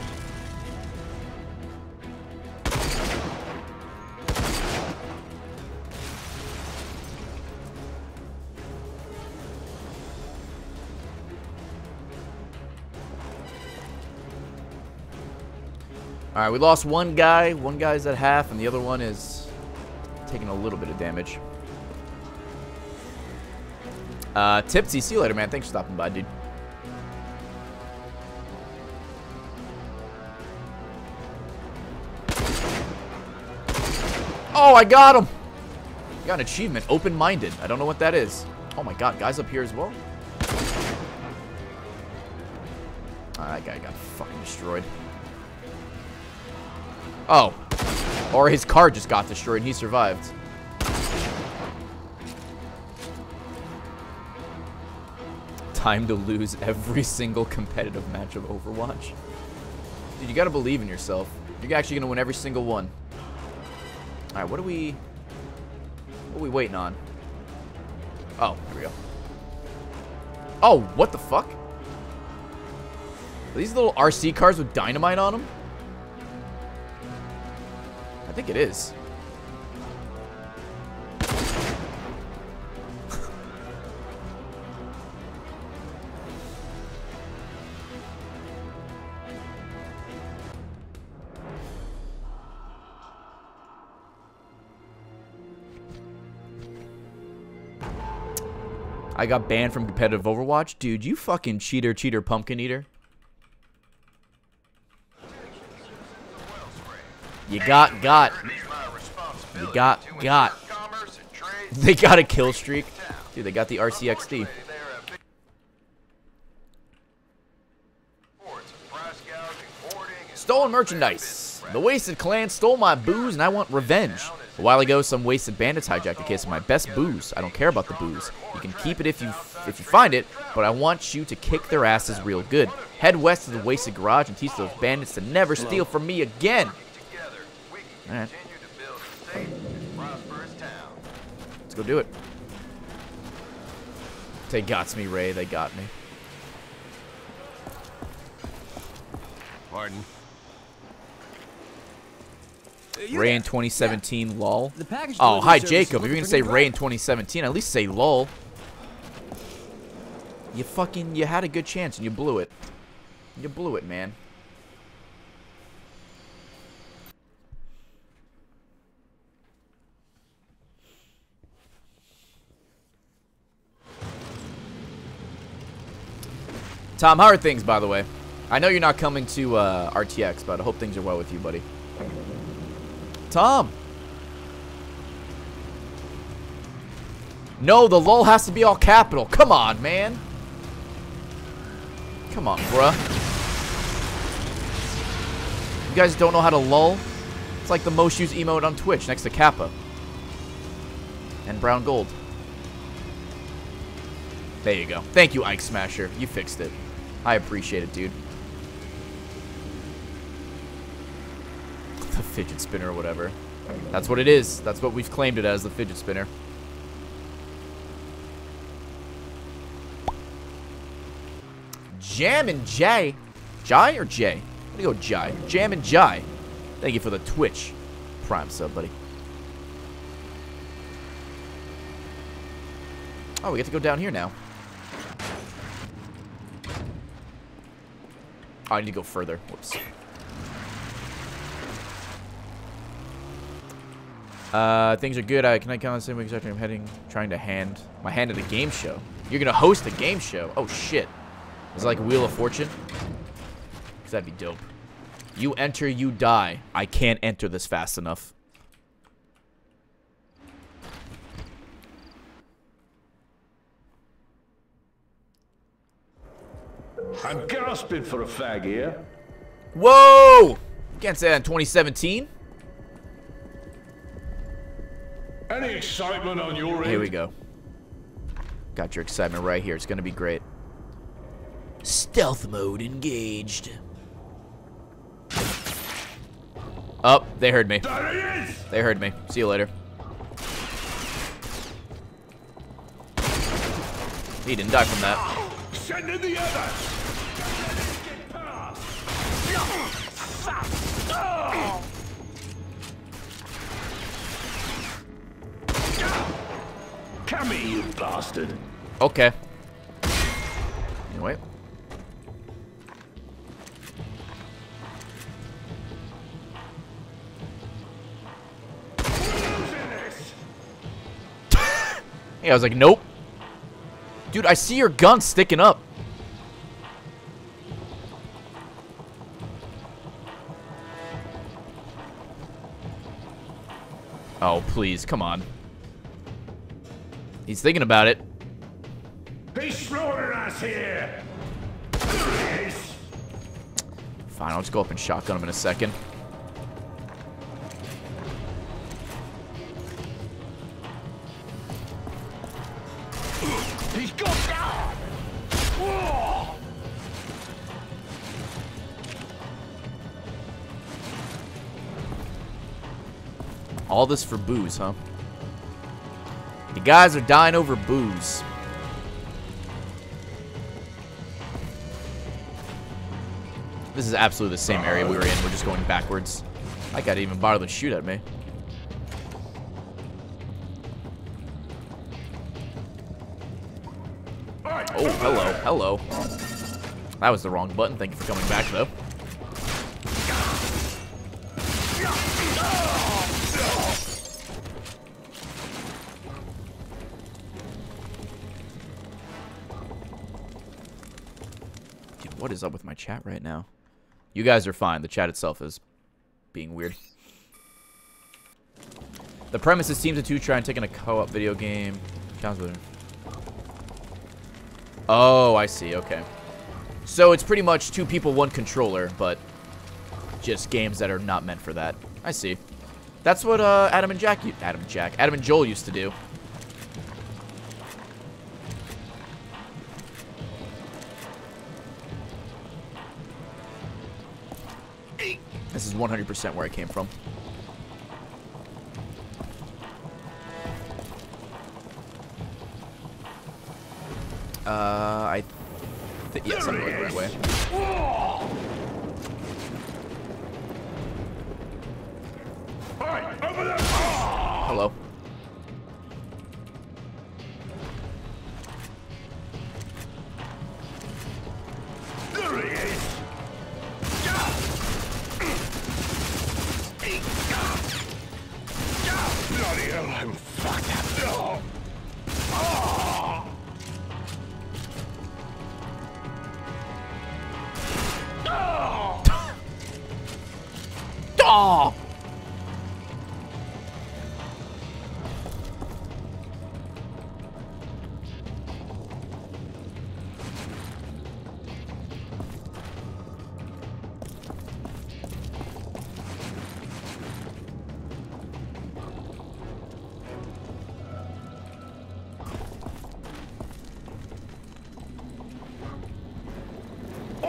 All right, we lost one guy. One guy's at half, and the other one is taking a little bit of damage. Tipsy, see you later, man. Thanks for stopping by, dude. Oh, I got him. I got an achievement, open-minded. I don't know what that is. Oh, my God. Guys up here as well? Oh, that guy got fucking destroyed. Oh, or his car just got destroyed and he survived. Time to lose every single competitive match of Overwatch. Dude, you gotta believe in yourself. You're actually gonna win every single one. All right, what are we waiting on? Oh, here we go. Oh, what the fuck? Are these little RC cars with dynamite on them? I think it is. I got banned from competitive Overwatch. Dude, you fucking cheater, cheater, pumpkin eater. You got, you got. They got a kill streak. Dude, they got the RCXD. Stolen merchandise. The Wasted Clan stole my booze and I want revenge. A while ago, some Wasted Bandits hijacked a case of my best booze. I don't care about the booze. You can keep it if you find it, but I want you to kick their asses real good. Head west to the Wasted Garage and teach those bandits to never steal from me again. All right. Let's go do it. They got me, Ray. They got me. Pardon. Ray in 2017, yeah. Lol. Oh, hi, Jacob. If you're going to say Ray in 2017, at least say lol. You fucking, you had a good chance and you blew it. You blew it, man. Tom, how are things, by the way? I know you're not coming to RTX, but I hope things are well with you, buddy. Tom! No, the lol has to be all capital. Come on, man. Come on, bruh. You guys don't know how to lol? It's like the most used emote on Twitch next to Kappa. And Brown Gold. There you go. Thank you, Ike Smasher. You fixed it. I appreciate it, dude. The fidget spinner or whatever. That's what it is. That's what we've claimed it as, the fidget spinner. Jam and Jai. Jai or Jay? I'm gonna go Jai. Jam and Jai. Thank you for the Twitch Prime sub, buddy. Oh, we get to go down here now. Oh, I need to go further. Whoops. Things are good. Can I come on the same week after I'm heading, trying to hand my hand at a game show? You're gonna host a game show? Oh shit. Is it like Wheel of Fortune? Cause that'd be dope. You enter, you die. I can't enter this fast enough. I'm gasping for a fag here. Whoa! Can't say that in 2017. Any excitement on your end? Here we go. Got your excitement right here. It's gonna be great. Stealth mode engaged. Oh, they heard me. There he is! They heard me. See you later. He didn't die from that. Send in the others. Get past. Oh. Come here, you bastard. Okay. Anyway. Yeah, I was like, nope. Dude, I see your gun sticking up. Oh, please, come on. He's thinking about it. He's slaughtering us here. Fine, I'll just go up and shotgun him in a second. He's got down. Whoa. All this for booze, huh? The guys are dying over booze. This is absolutely the same area we were in. We're just going backwards. I gotta even bother to shoot at me. Oh, hello, hello. That was the wrong button. Thank you for coming back, though. Dude, what is up with my chat right now? You guys are fine. The chat itself is being weird. The premise is teams of two try and take in a co-op video game. Sounds weird. Oh, I see. Okay. So it's pretty much two people, one controller, but just games that are not meant for that. I see. That's what Adam and Joel used to do. This is 100% where I came from. Yes, I'm going the right way. Hello. There he is. Bloody hell, I'm fucked up. Oh.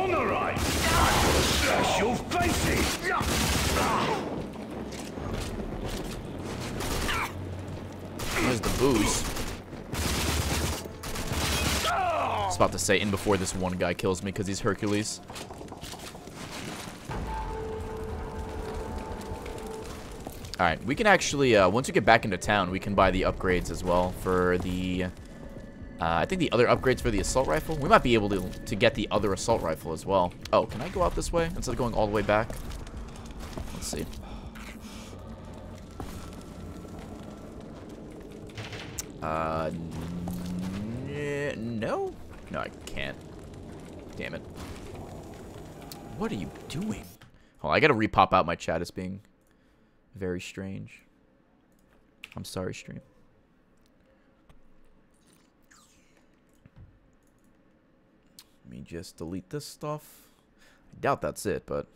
On the right. Slash your faces. There's the booze. I was about to say in before this one guy kills me because he's Hercules. Alright, we can actually, once we get back into town, we can buy the upgrades as well for the, I think the other upgrades for the assault rifle. We might be able to get the other assault rifle as well. Oh, can I go out this way instead of going all the way back? Let's see. No? No, I can't. Damn it. What are you doing? Oh, I gotta repop out my chat as being very strange. I'm sorry, stream. Let me just delete this stuff. I doubt that's it, but...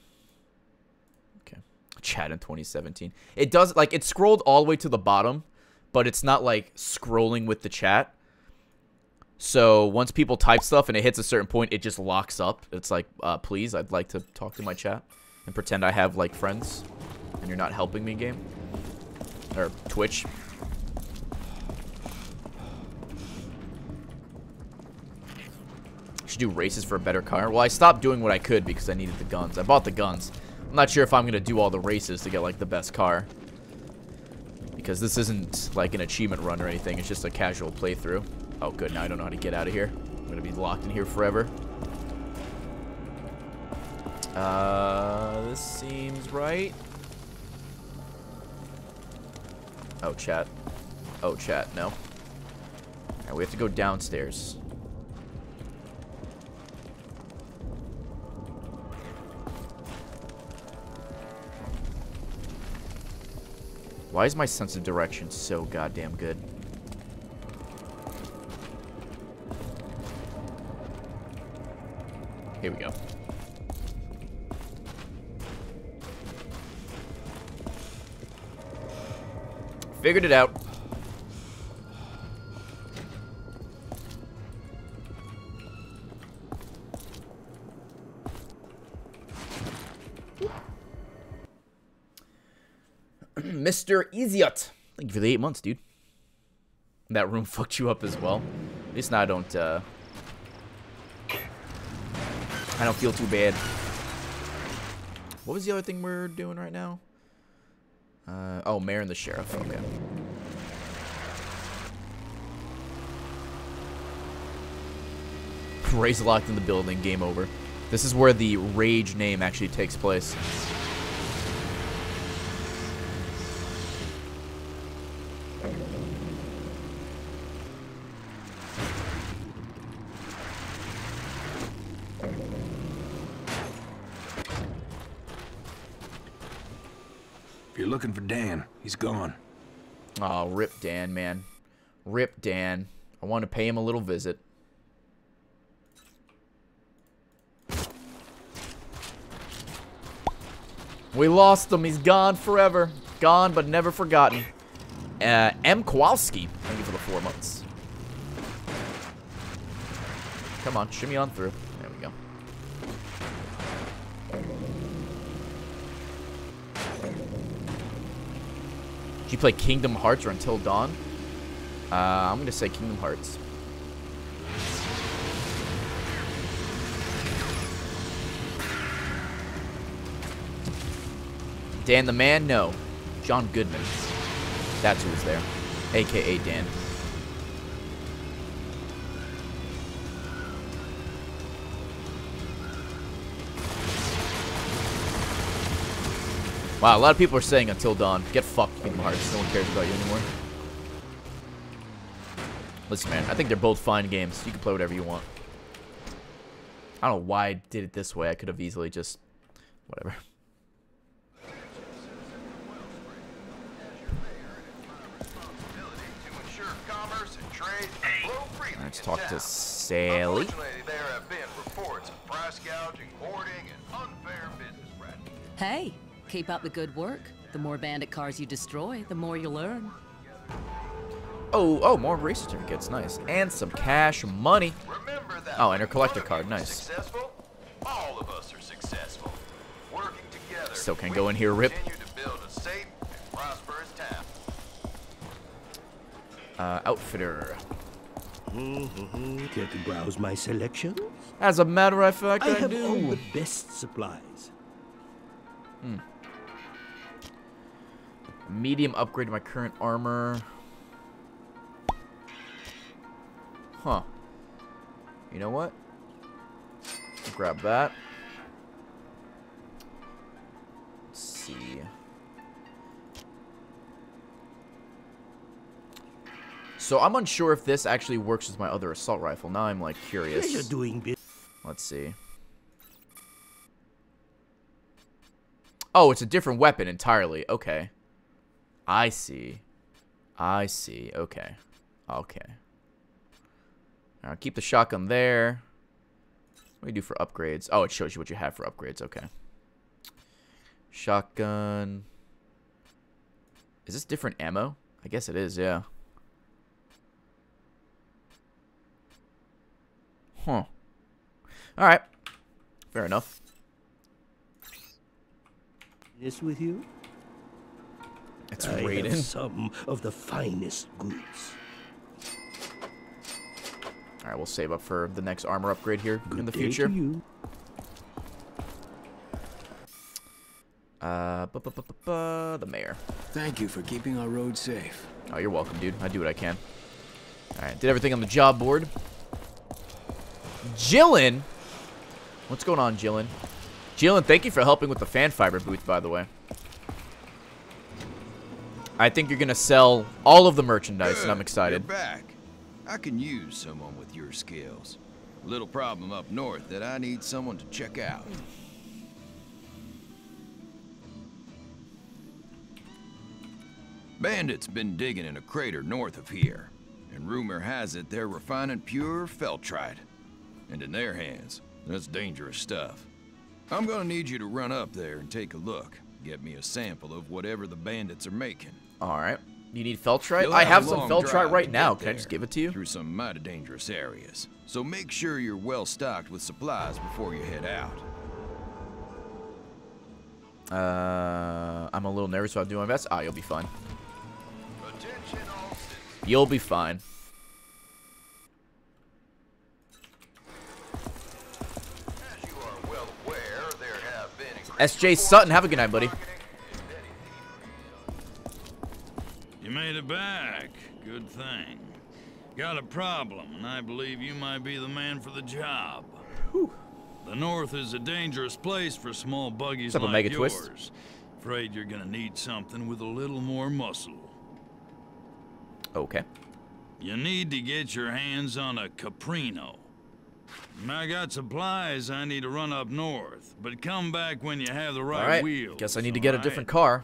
Okay. Chat in 2017. It does, like, it scrolled all the way to the bottom, but it's not, like, scrolling with the chat. So once people type stuff and it hits a certain point, it just locks up. It's like, please, I'd like to talk to my chat and pretend I have, like, friends and you're not helping me, game. Or Twitch. Should do races for a better car. Well, I stopped doing what I could because I needed the guns. I bought the guns. I'm not sure if I'm going to do all the races to get, like, the best car. Because this isn't, like, an achievement run or anything. It's just a casual playthrough. Oh, good. Now I don't know how to get out of here. I'm going to be locked in here forever. This seems right. Oh, chat. Oh, chat. No. Alright, we have to go downstairs. Why is my sense of direction so goddamn good? Here we go. Figured it out. Mr. Easyut. Thank you for the 8 months, dude. That room fucked you up as well. At least now I don't feel too bad. What was the other thing we're doing right now? Oh, Mayor and the Sheriff. Okay. Ray's locked in the building. Game over. This is where the Rage name actually takes place. Looking for Dan. He's gone. Oh, rip Dan, man. Rip Dan. I want to pay him a little visit. We lost him. He's gone forever. Gone, but never forgotten. M. Kowalski. Thank you for the 4 months. Come on, shimmy on through. There we go. You play Kingdom Hearts or Until Dawn? I'm gonna say Kingdom Hearts. Dan the Man? No. John Goodman. That's who was there. AKA Dan. Wow, a lot of people are saying Until Dawn. Get fucked, Kingdom Hearts. No one cares about you anymore. Listen, man, I think they're both fine games. You can play whatever you want. I don't know why I did it this way. I could have easily just... whatever. Let's talk to Sally. Hey. Keep up the good work. The more bandit cars you destroy, the more you'll earn. Oh, more race certificates. Nice. And some cash money. Oh, and her collector card. Nice. All of us are successful. Working together. Still can't go in here, rip. Outfitter. Care to browse my selections? As a matter of fact, I do. I have all the best supplies. Hmm. Medium upgrade to my current armor. Huh. You know what? I'll grab that. Let's see. So I'm unsure if this actually works with my other assault rifle. Now I'm like curious. You're doing bit. Let's see. Oh, it's a different weapon entirely. Okay. I see. I see. Okay. Okay. Alright, keep the shotgun there. What do you do for upgrades? Oh, it shows you what you have for upgrades. Okay. Shotgun. Is this different ammo? I guess it is, yeah. Huh. Alright. Fair enough. This with you? It's raided. I have some of the finest goods. Alright, we'll save up for the next armor upgrade here in the future. The mayor. Thank you for keeping our road safe. Oh, you're welcome, dude. I do what I can. Alright, did everything on the job board. Jillin? What's going on, Jillin? Jillin, thank you for helping with the fan fiber booth, by the way. I think you're going to sell all of the merchandise, and I'm excited. You're back. I can use someone with your skills. Little problem up north that I need someone to check out. Bandits been digging in a crater north of here, and rumor has it they're refining pure Feltrite. And in their hands, that's dangerous stuff. I'm gonna need you to run up there and take a look. Get me a sample of whatever the bandits are making. Alright. You need Feltrite? I have some Feltrite right now. Can I just give it to you? Through some mighty dangerous areas. So make sure you're well stocked with supplies before you head out. I'm a little nervous, so I'll do my best. Ah, you'll be fine. You'll be fine. SJ Sutton, have a good night, buddy. You made it back. Good thing. Got a problem, and I believe you might be the man for the job. Whew. The north is a dangerous place for small buggies like yours. Afraid you're gonna need something with a little more muscle. Okay. You need to get your hands on a Caprino. I got supplies I need to run up north, but come back when you have the right wheels. Guess I need to get a different car.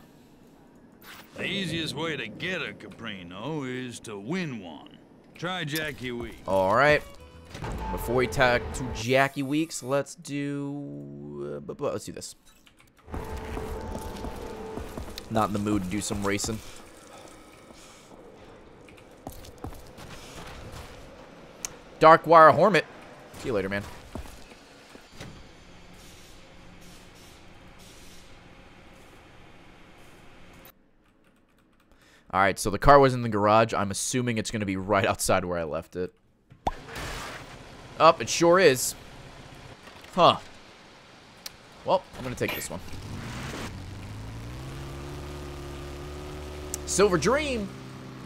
The easiest way to get a Caprino is to win one. Try Jackie Weeks. All right. Before we tack to Jackie Weeks, let's do... let's do this. Not in the mood to do some racing. Darkwire Hornet. See you later, man. Alright, so the car was in the garage. I'm assuming it's going to be right outside where I left it. Oh, it sure is. Huh. Well, I'm going to take this one. Silver Dream.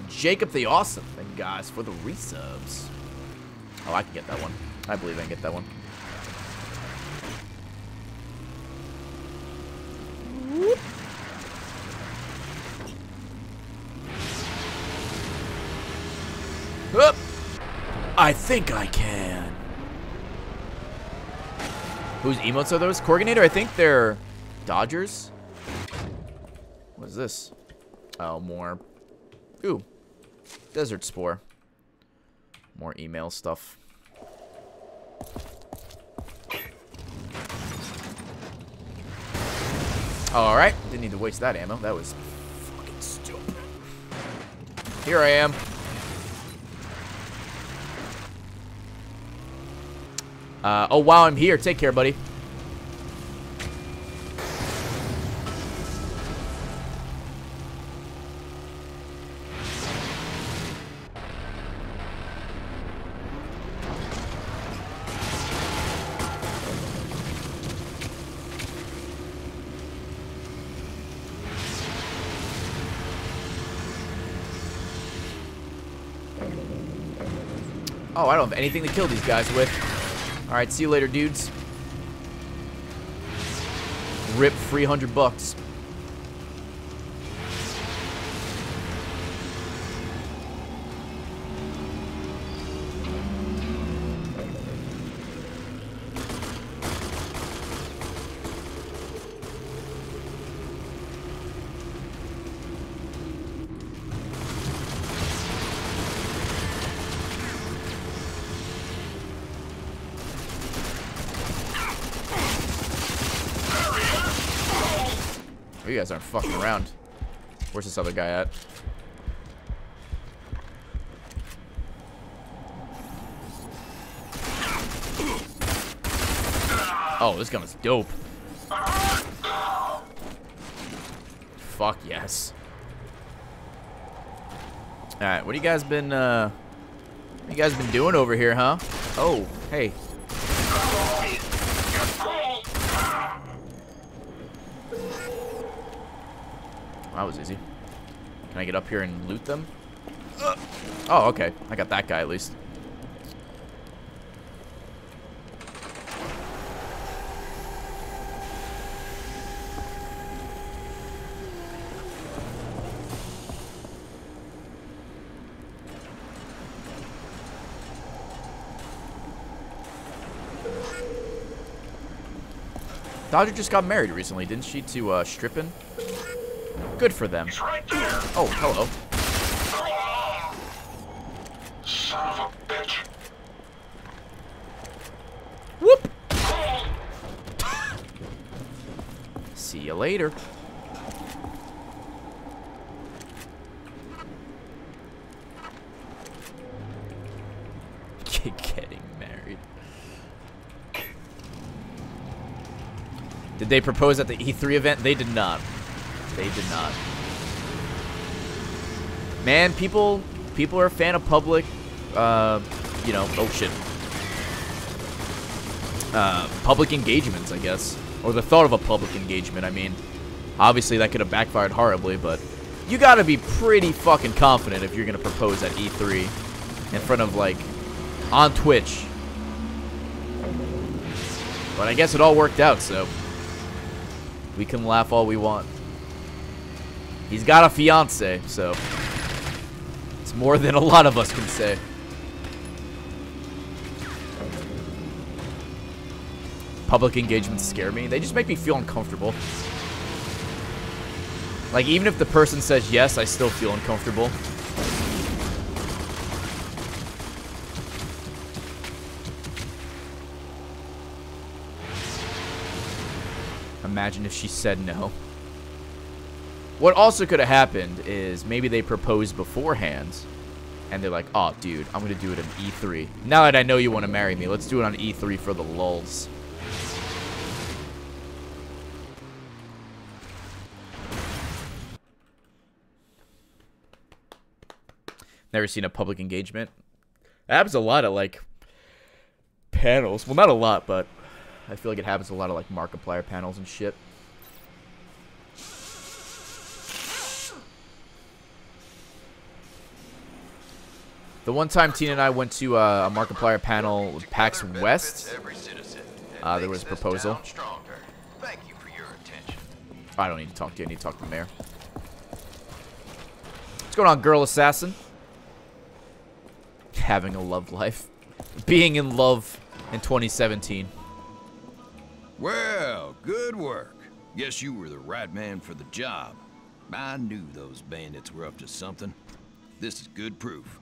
Jacob the Awesome. Thank you guys for the resubs. Oh, I can get that one. I believe I can get that one. Whoop. Whoop. I think I can. Whose emotes are those? Corrugator? I think they're Dodgers. What is this? Oh, more. Ooh. Desert Spore. More email stuff. Alright, didn't need to waste that ammo. That was fucking stupid. Here I am. Oh, wow, I'm here. Take care, buddy. Oh, I don't have anything to kill these guys with. Alright, see you later, dudes. Rip 300 bucks. Oh, you guys aren't fucking around. Where's this other guy at? Oh, this gun is dope. Fuck yes. Alright, what have you guys been doing over here, huh? Oh, hey. That was easy. Can I get up here and loot them? Oh, okay. I got that guy at least. Dodger just got married recently, didn't she, to Strippin? Good for them. He's right there. Oh, hello. Son of a bitch. Whoop. See you later. Getting married. Did they propose at the E3 event? They did not. They did not. Man, people are a fan of public, you know, oh shit. Public engagements, I guess. Or the thought of a public engagement, I mean. Obviously, that could have backfired horribly, but you gotta be pretty fucking confident if you're gonna propose at E3 in front of, like, on Twitch. But I guess it all worked out, so we can laugh all we want. He's got a fiance, so it's more than a lot of us can say. Public engagements scare me. They just make me feel uncomfortable. Like, even if the person says yes, I still feel uncomfortable. Imagine if she said no. What also could have happened is maybe they proposed beforehand, and they're like, oh, dude, I'm going to do it on E3. Now that I know you want to marry me, let's do it on E3 for the lulz. Never seen a public engagement. That happens a lot at, like, panels. Well, not a lot, but I feel like it happens a lot of, like, Markiplier panels and shit. The one time Tina and I went to a Markiplier panel with PAX West, there was a proposal. I don't need to talk to you. I need to talk to the mayor. What's going on, girl assassin? Having a love life. Being in love in 2017. Well, good work. Guess you were the right man for the job. I knew those bandits were up to something. This is good proof.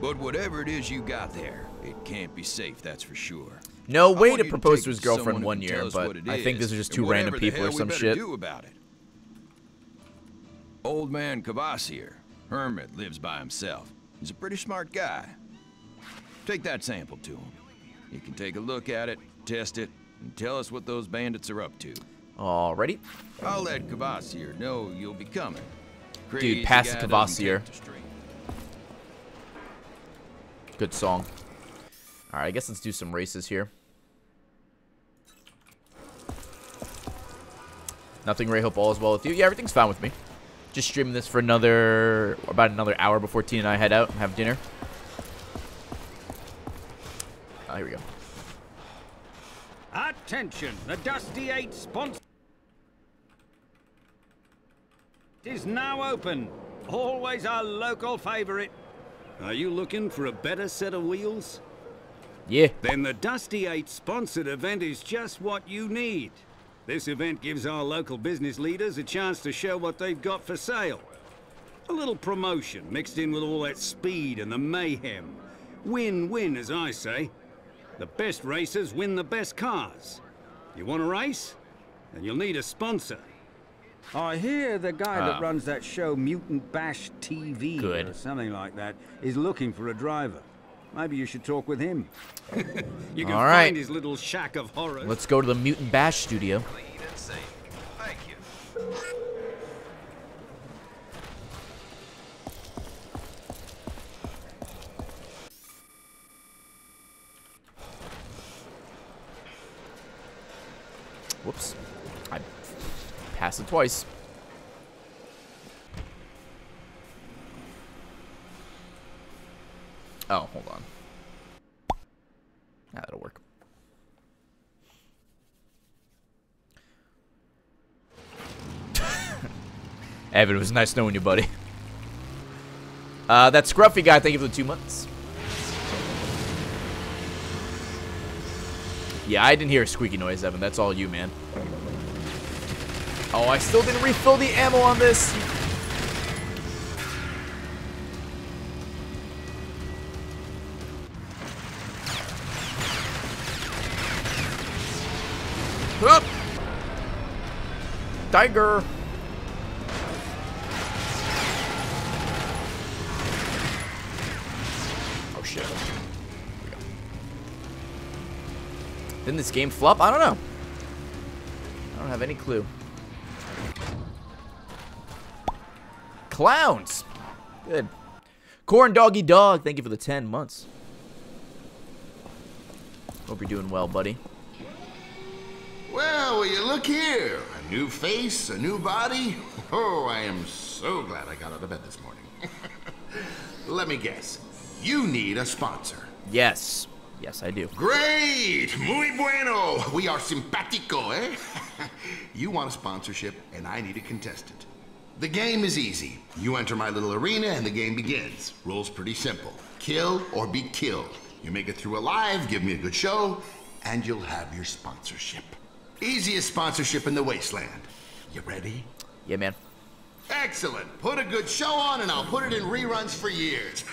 But whatever it is you got there, it can't be safe, that's for sure. No way to propose to his girlfriend one year, but I think these are just two random people or some shit. Do about it. Old man Kavas here, hermit, lives by himself. He's a pretty smart guy. Take that sample to him. He can take a look at it, test it, and tell us what those bandits are up to. Alrighty. I'll let Kavas here know you'll be coming. Dude, pass the Kavas here. Good song. Alright, I guess let's do some races here. Nothing, Ray. Hope all is well with you. Yeah, everything's fine with me. Just streaming this for about another hour before Tina and I head out and have dinner. Oh, here we go. Attention, the Dusty 8 sponsor is now open. Always our local favorite. Are you looking for a better set of wheels? Yeah. Then the Dusty 8 sponsored event is just what you need. This event gives our local business leaders a chance to show what they've got for sale. A little promotion mixed in with all that speed and the mayhem. Win-win, as I say. The best racers win the best cars. You want a race? Then you'll need a sponsor. I hear the guy that runs that show, Mutant Bash TV, or something like that, is looking for a driver. Maybe you should talk with him. You can find his little shack of horrors. Let's go to the Mutant Bash studio. Thank you. Whoops. I passed it twice. Oh, hold on. Yeah, that'll work. Evan, it was nice knowing you, buddy. That scruffy guy, thank you for the 2 months. Yeah, I didn't hear a squeaky noise, Evan. That's all you, man. Oh, I still didn't refill the ammo on this. Up, tiger. Oh shit. Didn't this game flop? I don't know. I don't have any clue. Clowns. Good. Corn Doggy Dog, thank you for the 10 months. Hope you're doing well, buddy. Well, will you look here? A new face, a new body. Oh, I am so glad I got out of bed this morning. Let me guess. You need a sponsor. Yes. Yes, I do. Great. Muy bueno. We are simpático, eh? You want a sponsorship, and I need a contestant. The game is easy. You enter my little arena, and the game begins. Rules pretty simple. Kill or be killed. You make it through alive, give me a good show, and you'll have your sponsorship. Easiest sponsorship in the wasteland. You ready? Yeah, man. Excellent. Put a good show on and I'll put it in reruns for years.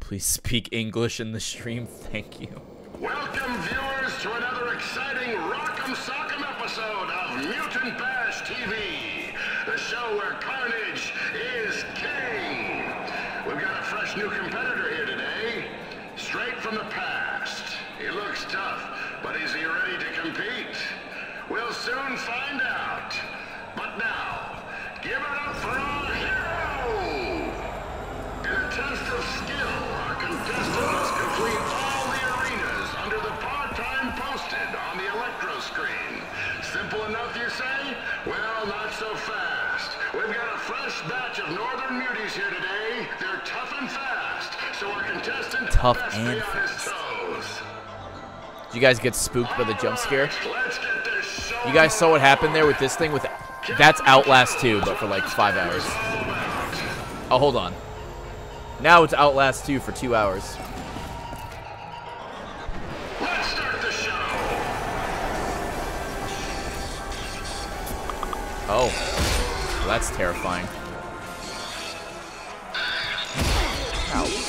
Please speak English in the stream. Thank you. Welcome, viewers, to another exciting Rock'em Sock'em episode of Mutant Bash TV, the show where carnage is king. We've got a fresh new competitor here today, straight from the past. He looks tough, but is he ready to compete? We'll soon find out. But now, give it up for our hero! In a test of skill, our contestant must complete all the arenas under the part-time posted on the electro screen. Simple enough, you say? Well, not so fast. We've got a fresh batch of northern muties here today. They're tough and fast, so our contestant best be on his toes. You guys get spooked by the jump scare. You guys saw what happened there with this thing with that's Outlast 2, but for like 5 hours. Oh, hold on. Now it's Outlast 2 for 2 hours. Let's start the show. Oh, well, that's terrifying. Ow.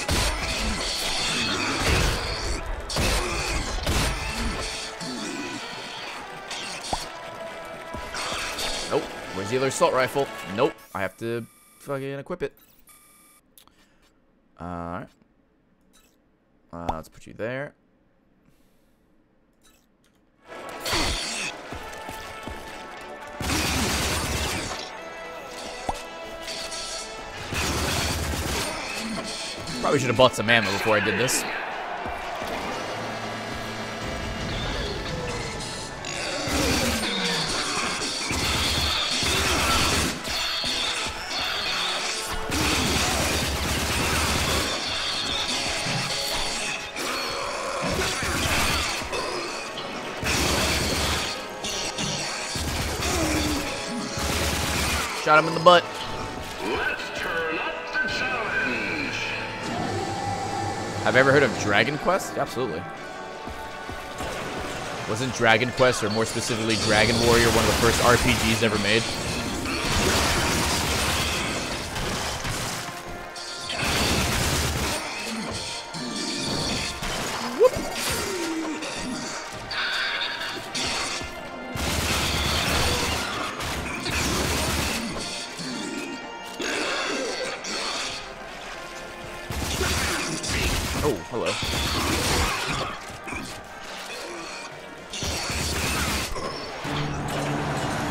Where's the other assault rifle? Nope. I have to fucking equip it. Alright. Let's put you there. Probably should have bought some ammo before I did this. Shot him in the butt. Let's turn up the challenge. Have you ever heard of Dragon Quest? Absolutely. Wasn't Dragon Quest, or more specifically Dragon Warrior, one of the first RPGs ever made?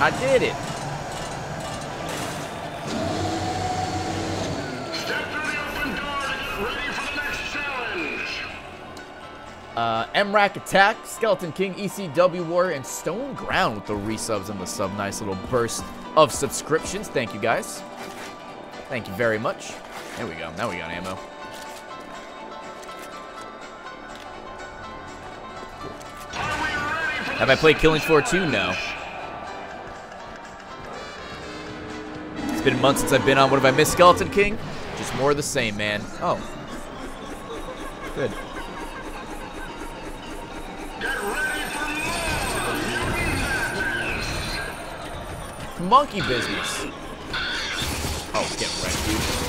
I did it. Step through the open door to get ready for the next challenge. MRAC Attack, Skeleton King, ECW Warrior, and Stone Ground with the resubs and the sub. Nice little burst of subscriptions. Thank you guys. Thank you very much. There we go. Now we got ammo. Have I played Killing Floor 2? No. It's been months since I've been on. What have I missed, Skeleton King? Just more of the same, man. Oh. Good. Monkey business. Oh, get wrecked, dude.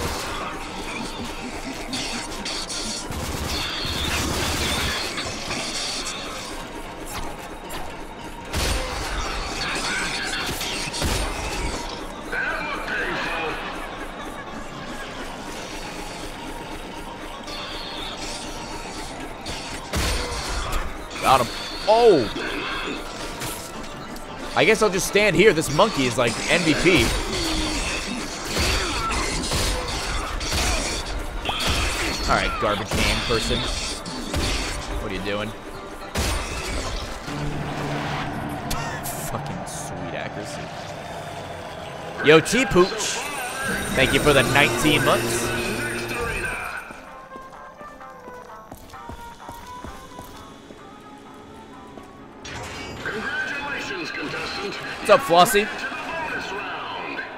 Got him. Oh! I guess I'll just stand here. This monkey is like MVP. Alright, garbage can person. What are you doing? Fucking sweet accuracy. Yo, T-Pooch. Thank you for the 19 months. What's up, Flossie?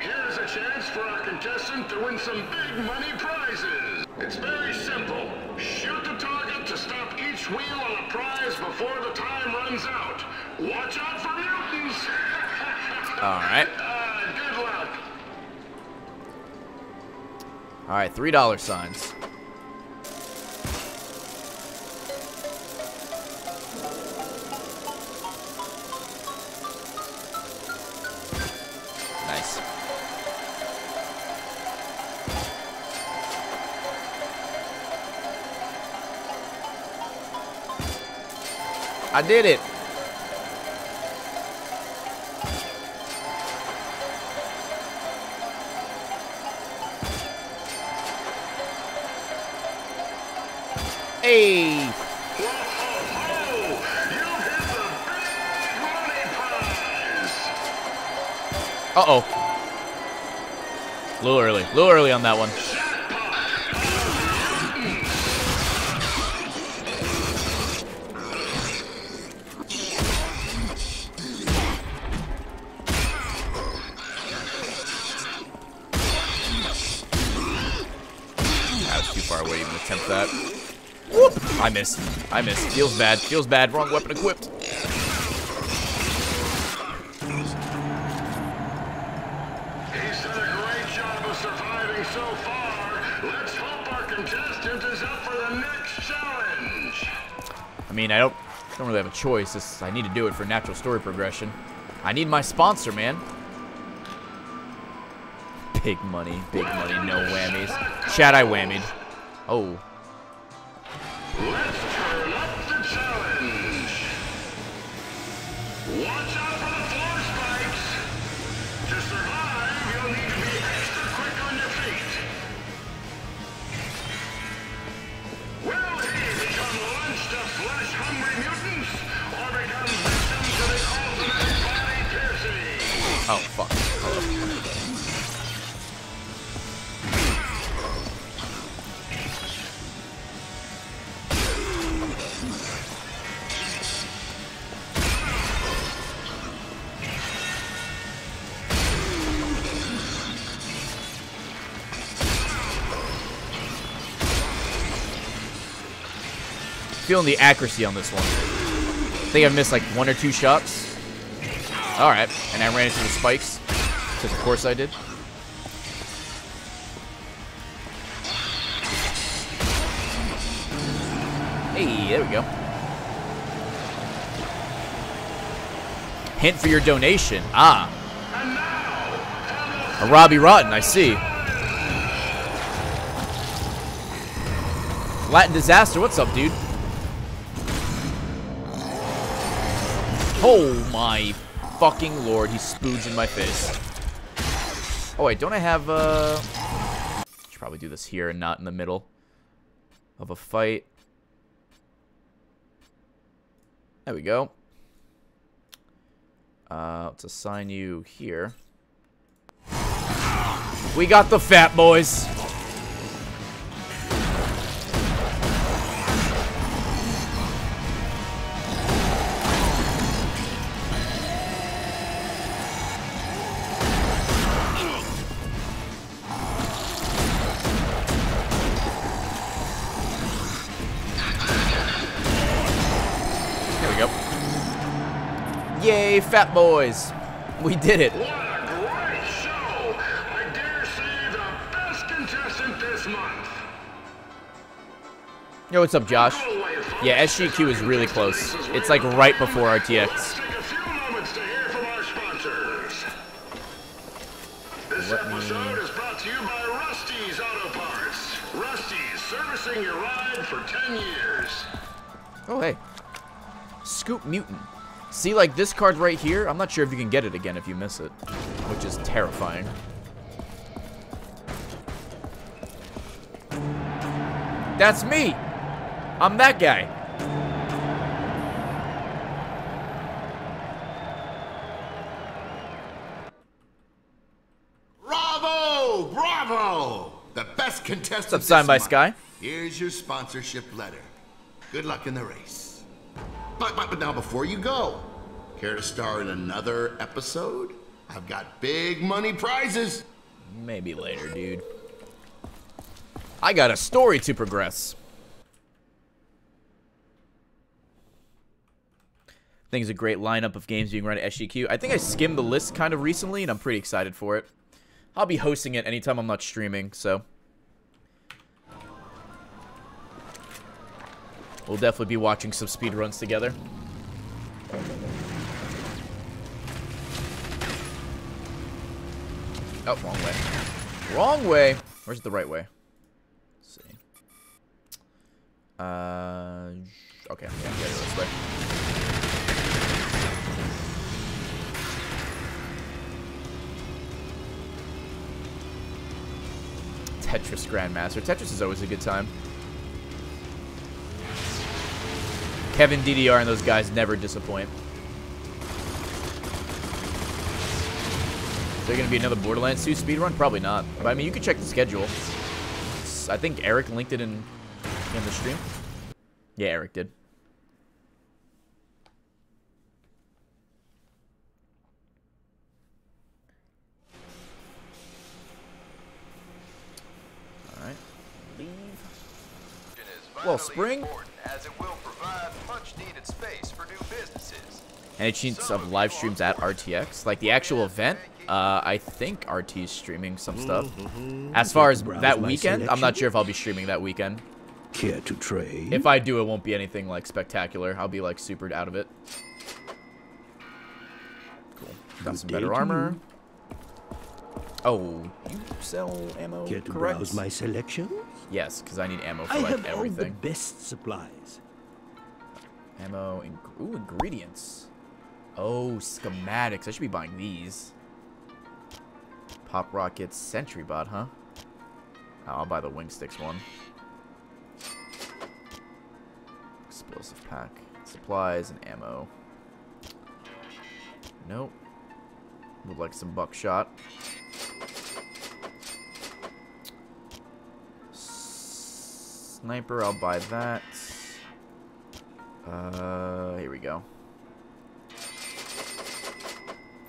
Here's a chance for our contestant to win some big money prizes. It's very simple. Shoot the target to stop each wheel on a prize before the time runs out. Watch out for mutants. All right. Good luck. All right, $3 signs. I did it. Hey. Uh-oh. Little early on that one. I missed. I missed. Feels bad. Feels bad. Wrong weapon equipped. He's done a great job of surviving so far. Let's hope our contestant is up for the next challenge. I mean, I don't really have a choice. I need to do it for natural story progression. I need my sponsor, man. Big money. Big money. No whammies. Chat, I whammied. Oh. Let's turn up the challenge. Watch out for the floor spikes. To survive, you'll need to be extra quick on your feet. Will he become lunch to flesh-hungry mutants, or become victims to the ultimate body piercing? Oh, fuck. Feeling the accuracy on this one. I think I missed like one or two shots. All right, and I ran into the spikes, because of course I did. Hey, there we go. Hint for your donation. Ah, a Robbie Rotten, I see. Latin Disaster, what's up, dude? Oh my fucking lord, he spoods in my face. Oh wait, don't I have should probably do this here and not in the middle of a fight. There we go. Let's assign you here. We got the fat boys. Yay, fat boys. We did it. What a great show. I dare say the best contestant this month. Yo, what's up, Josh? Yeah, SGQ is really close. It's like right before RTX. Let's take a few moments to hear from our sponsors. This episode is brought to you by Rusty's Auto Parts. Rusty's, servicing your ride for 10 years. Oh, hey. Scoop Mutant. See, like, this card right here, I'm not sure if you can get it again if you miss it, which is terrifying. That's me! I'm that guy! Bravo! Bravo! The best contestant this month. Signed by Sky. Here's your sponsorship letter. Good luck in the race. But now, before you go, care to star in another episode? I've got big money prizes. Maybe later, dude. I got a story to progress. I think it's a great lineup of games being run at SGQ. I think I skimmed the list kind of recently, and I'm pretty excited for it. I'll be hosting it anytime I'm not streaming, so... we'll definitely be watching some speedruns together. Oh, wrong way. Wrong way! Where's the right way? Let's see. Okay, I'm gonna go this way. Tetris Grandmaster. Tetris is always a good time. Kevin, DDR, and those guys never disappoint. Is there going to be another Borderlands 2 speedrun? Probably not. But, I mean, you can check the schedule. It's, I think Eric linked it in the stream. Yeah, Eric did. All right. Leave. Wellspring. As it will provide much needed space for new businesses. Any chance of live streams at RTX? Like the actual event? I think RT's streaming some stuff. As far as that weekend, I'm not sure if I'll be streaming that weekend. Care to trade? If I do, it won't be anything like spectacular. I'll be like super out of it. Cool. Got some better armor. Oh, you sell ammo, correct? Care to browse my selection? Yes, because I need ammo for like everything. I have all the best supplies. Ammo and ooh, ingredients. Oh, schematics. I should be buying these. Pop rockets, sentry bot, huh? Oh, I'll buy the Wingsticks one. Explosive pack, supplies and ammo. Nope. Would like some buckshot. Sniper, I'll buy that. Here we go.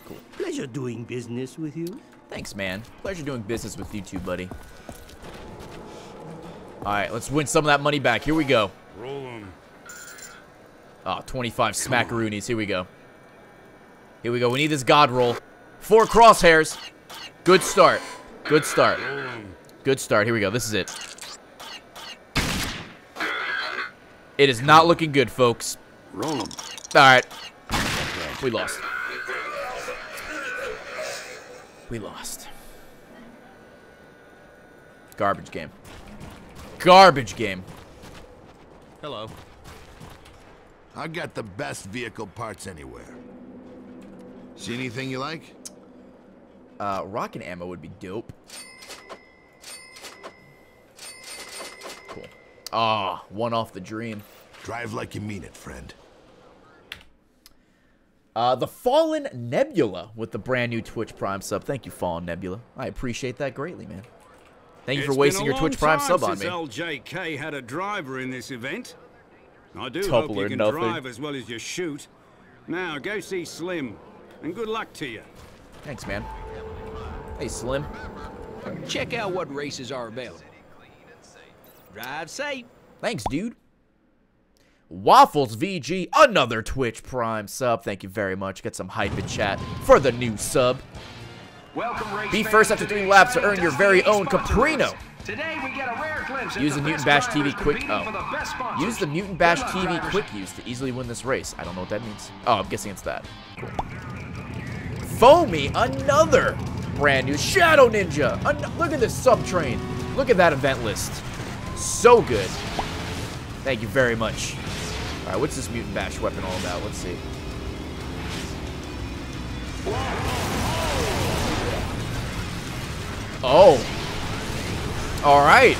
Cool. Pleasure doing business with you. Thanks, man. Pleasure doing business with you too, buddy. Alright, let's win some of that money back. Here we go. Roll 'em. Oh, 25 smackaroonies. Here we go. Here we go. We need this god roll. 4 crosshairs. Good start. Good start. Good start. Here we go. This is it. It is not looking good, folks. Roll them. Alright. We lost. We lost. Garbage game. Garbage game. Hello. I got the best vehicle parts anywhere. See anything you like? Rocket ammo would be dope. Cool. Ah, one off the dream. Drive like you mean it, friend. The Fallen Nebula with the brand new Twitch Prime sub. Thank you, Fallen Nebula. I appreciate that greatly, man. Thank you for wasting your Twitch Prime sub on me. LJK had a driver in this event. I do hope you can drive as well as you shoot. Now go see Slim, and good luck to you. Thanks, man. Hey, Slim. Check out what races are available. Drive safe. Thanks, dude. Waffles VG, another Twitch Prime sub. Thank you very much. Got some hype in chat for the new sub. Welcome, Rage. Be first after 3 laps to earn your very own Caprino. Today we get a rare glimpse. Use the Mutant Bash TV quick. Oh, use the Mutant Bash TV quick use to easily win this race. I don't know what that means. Oh, I'm guessing it's that. Cool. Foamy, another brand new Shadow Ninja. Look at this sub train. Look at that event list. So good. Thank you very much. All right, what's this Mutant Bash weapon all about? Let's see. Oh. All right.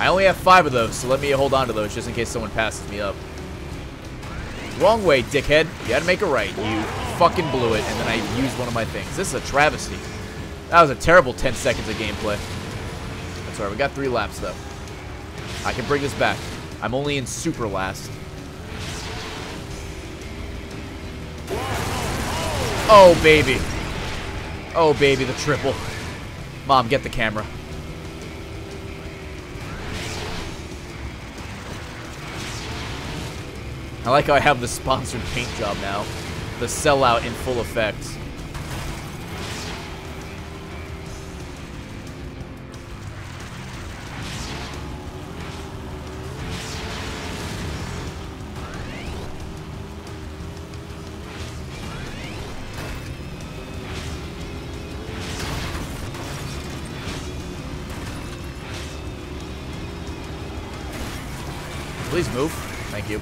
I only have 5 of those, so let me hold on to those just in case someone passes me up. Wrong way, dickhead. You had to make it right. You fucking blew it, and then I used one of my things. This is a travesty. That was a terrible 10 seconds of gameplay. That's all right. We got 3 laps, though. I can bring this back. I'm only in super last. Oh, baby. Oh, baby, the triple. Mom, get the camera. I like how I have the sponsored paint job now. The sellout in full effect. Please move. Thank you.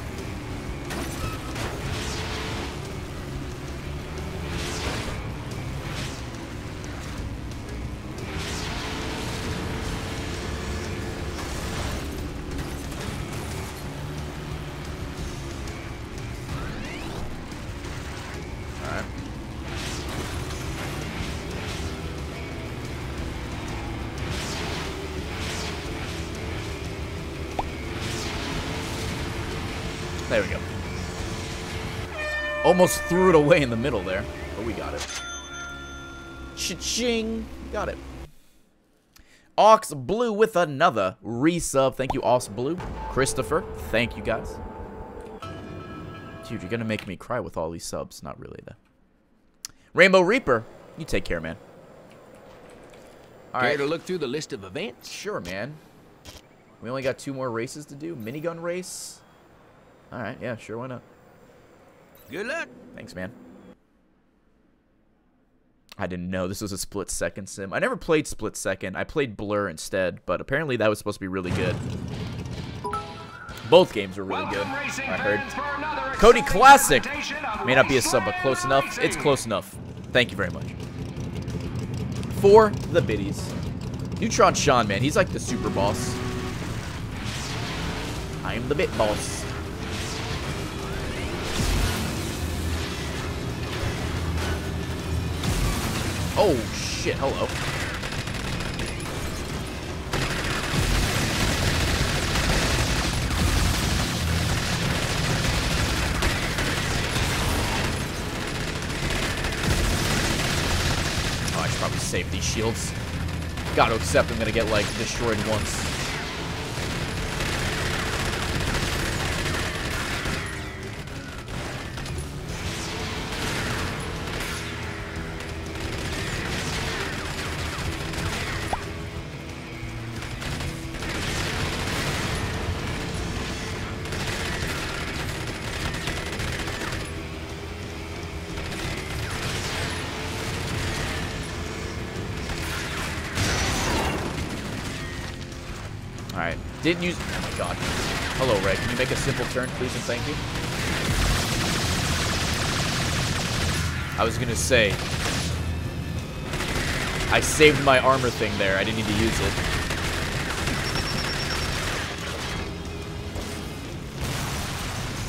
All right. There we go. Almost threw it away in the middle there, but we got it. Cha-ching. Got it. Ox Blue with another resub. Thank you, Ox Blue. Christopher, thank you guys. Dude, you're gonna make me cry with all these subs. Not really, though. Rainbow Reaper, you take care, man. All right. Care to look through the list of events? Sure, man. We only got 2 more races to do. Minigun race. All right, yeah, sure, why not? Good luck. Thanks, man. I didn't know this was a split second sim. I never played split second. I played Blur instead, but apparently that was supposed to be really good. Both games were really good, I heard. Cody Classic may not be a sub, but close enough. It's close enough. Thank you very much. For the biddies. Neutron Sean, man, he's like the super boss. I am the bit boss. Oh, shit. Hello. Oh, I should probably save these shields. Gotta accept I'm gonna get, like, destroyed once. Didn't use. Oh my god. Hello, Ray. Can you make a simple turn, please, and thank you? I was gonna say, I saved my armor thing there. I didn't need to use it.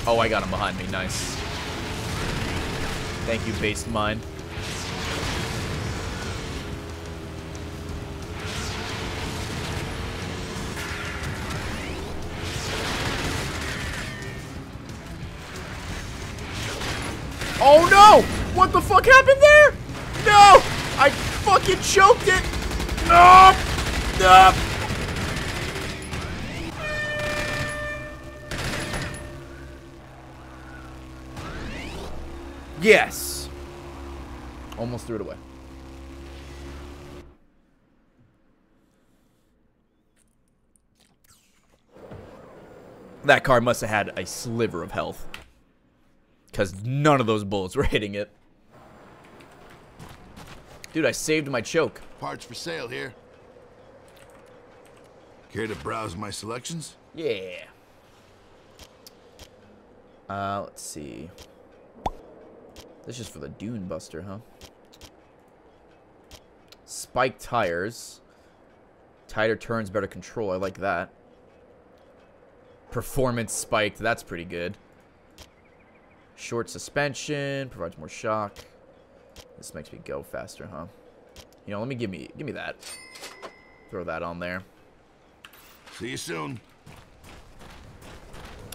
Oh, I got him behind me. Nice. Thank you, based mine. Oh no! What the fuck happened there? No! I fucking choked it! No! No! Yes! Almost threw it away. That card must have had a sliver of health, because none of those bullets were hitting it. Dude, I saved my choke. Parts for sale here. Care to browse my selections? Yeah. Let's see. This is for the Dune Buster, huh? Spiked tires. Tighter turns, better control. I like that. Performance spiked. That's pretty good. Short suspension provides more shock. This makes me go faster, huh? You know, let me give me that. Throw that on there. See you soon.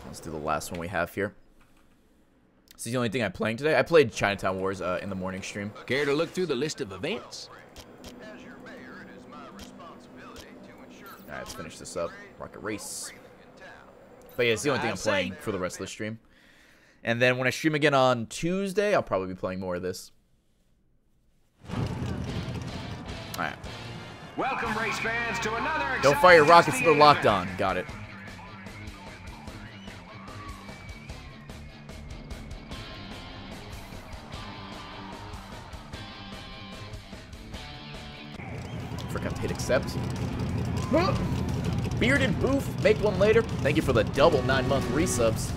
Let's do the last one we have here. This is the only thing I'm playing today. I played Chinatown Wars in the morning stream. Care to look through the list of events? As your mayor, it is my responsibility to ensure. All right, let's finish this up. Rocket Race. But yeah, it's the only thing I'm playing for the rest of the stream. And then when I stream again on Tuesday, I'll probably be playing more of this. Alright. Welcome, race fans, to another. Don't fire your rockets till they're locked on. Got it. Forgot to hit accept. Bearded Boof, make one later. Thank you for the double 9-month resubs.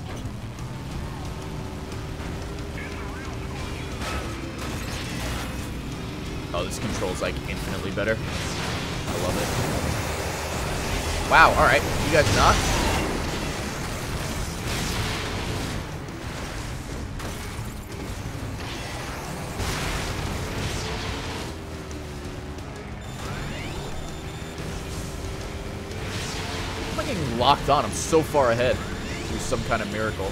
Oh, this controls like infinitely better. I love it. Wow, alright. You guys not? I'm like getting locked on. I'm so far ahead through some kind of miracle.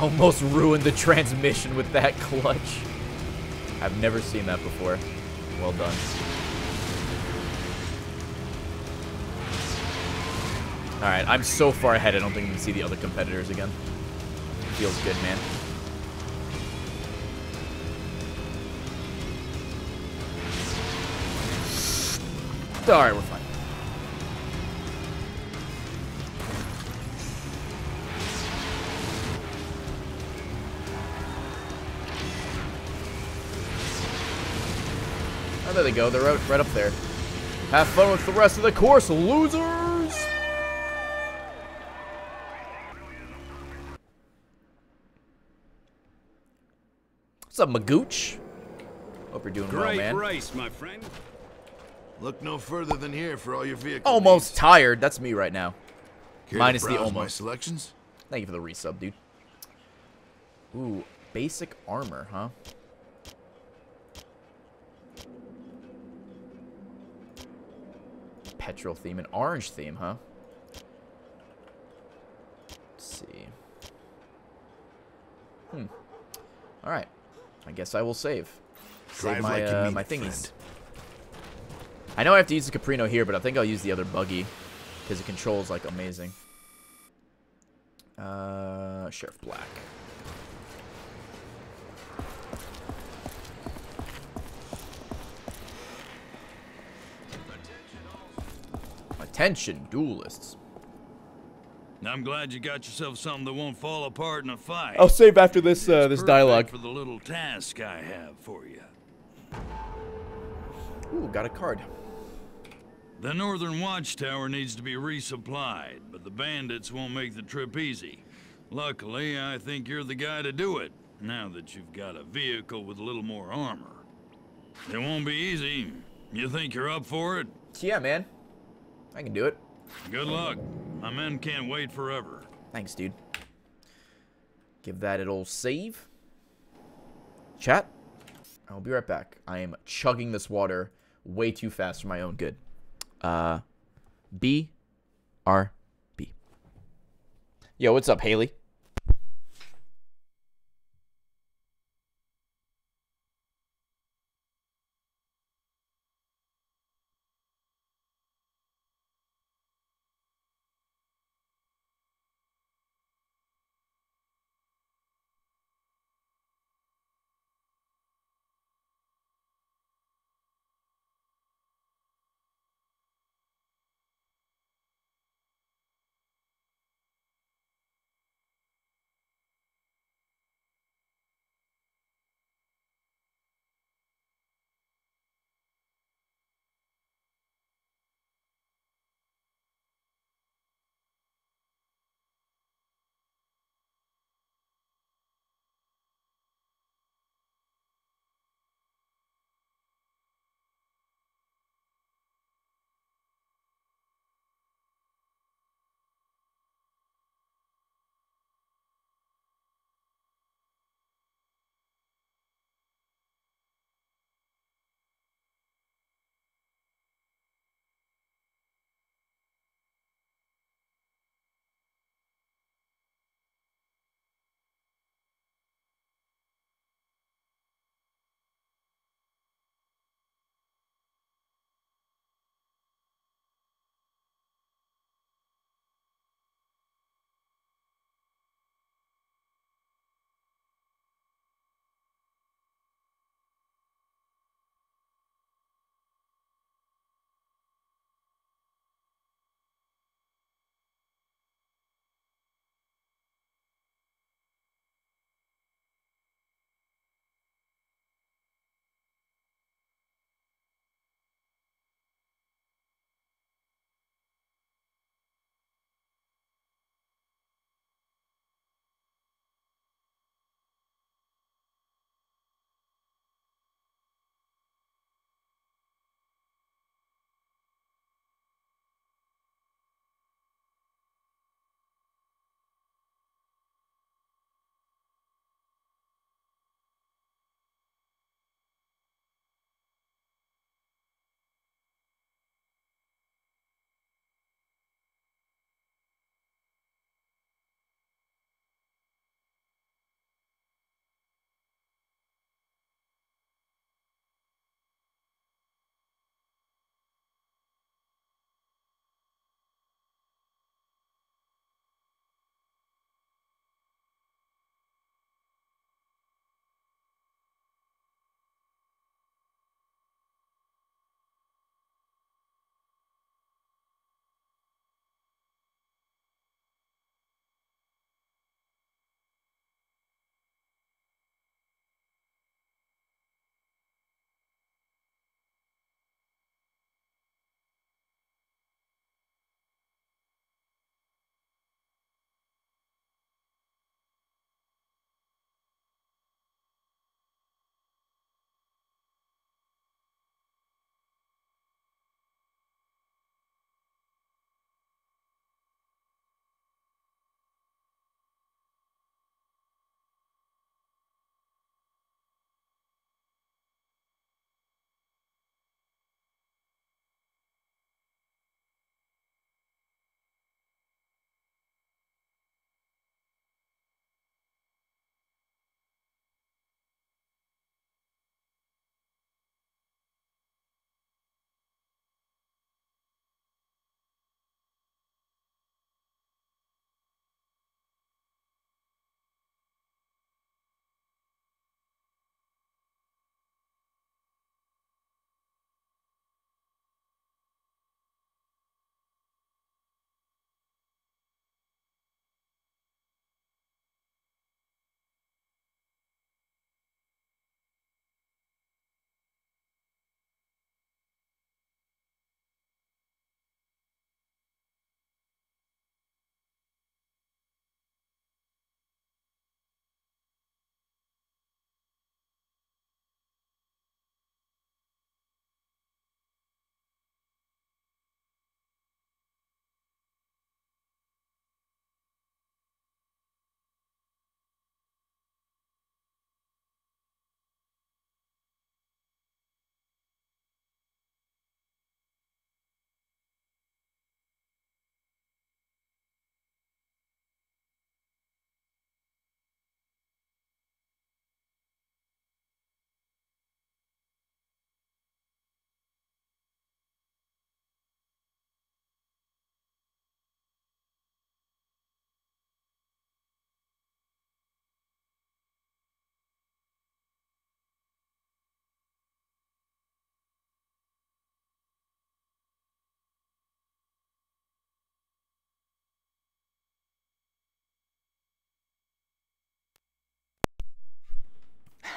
Almost ruined the transmission with that clutch. I've never seen that before. Well done. Alright, I'm so far ahead I don't think we can see the other competitors again. Feels good, man. Alright, we're fine. Oh, there they go. They're right up there. Have fun with the rest of the course, losers! What's up, Magooch? Hope you're doing well, man. Great race, my friend. Look no further than here for all your vehicles. Almost needs. Tired. That's me right now. Care minus the almost. My selections? Thank you for the resub, dude. Ooh, basic armor, huh? Petrol theme and orange theme, huh? Let's see. All right. I guess I will save. Save my, like my thingies. Friend. I know I have to use the Caprino here, but I think I'll use the other buggy because it controls like amazing. Sheriff Black. Attention, duelists. I'm glad you got yourself something that won't fall apart in a fight. I'll save after this this dialogue for the little task I have for you. Ooh, got a card. The northern watchtower needs to be resupplied, but the bandits won't make the trip easy. Luckily, I think you're the guy to do it, now that you've got a vehicle with a little more armor. It won't be easy. You think you're up for it? Yeah, man. I can do it. Good luck. My men can't wait forever. Thanks, dude. Give that an old save. Chat. I'll be right back. I am chugging this water way too fast for my own good. BRB. Yo, what's up, Haley?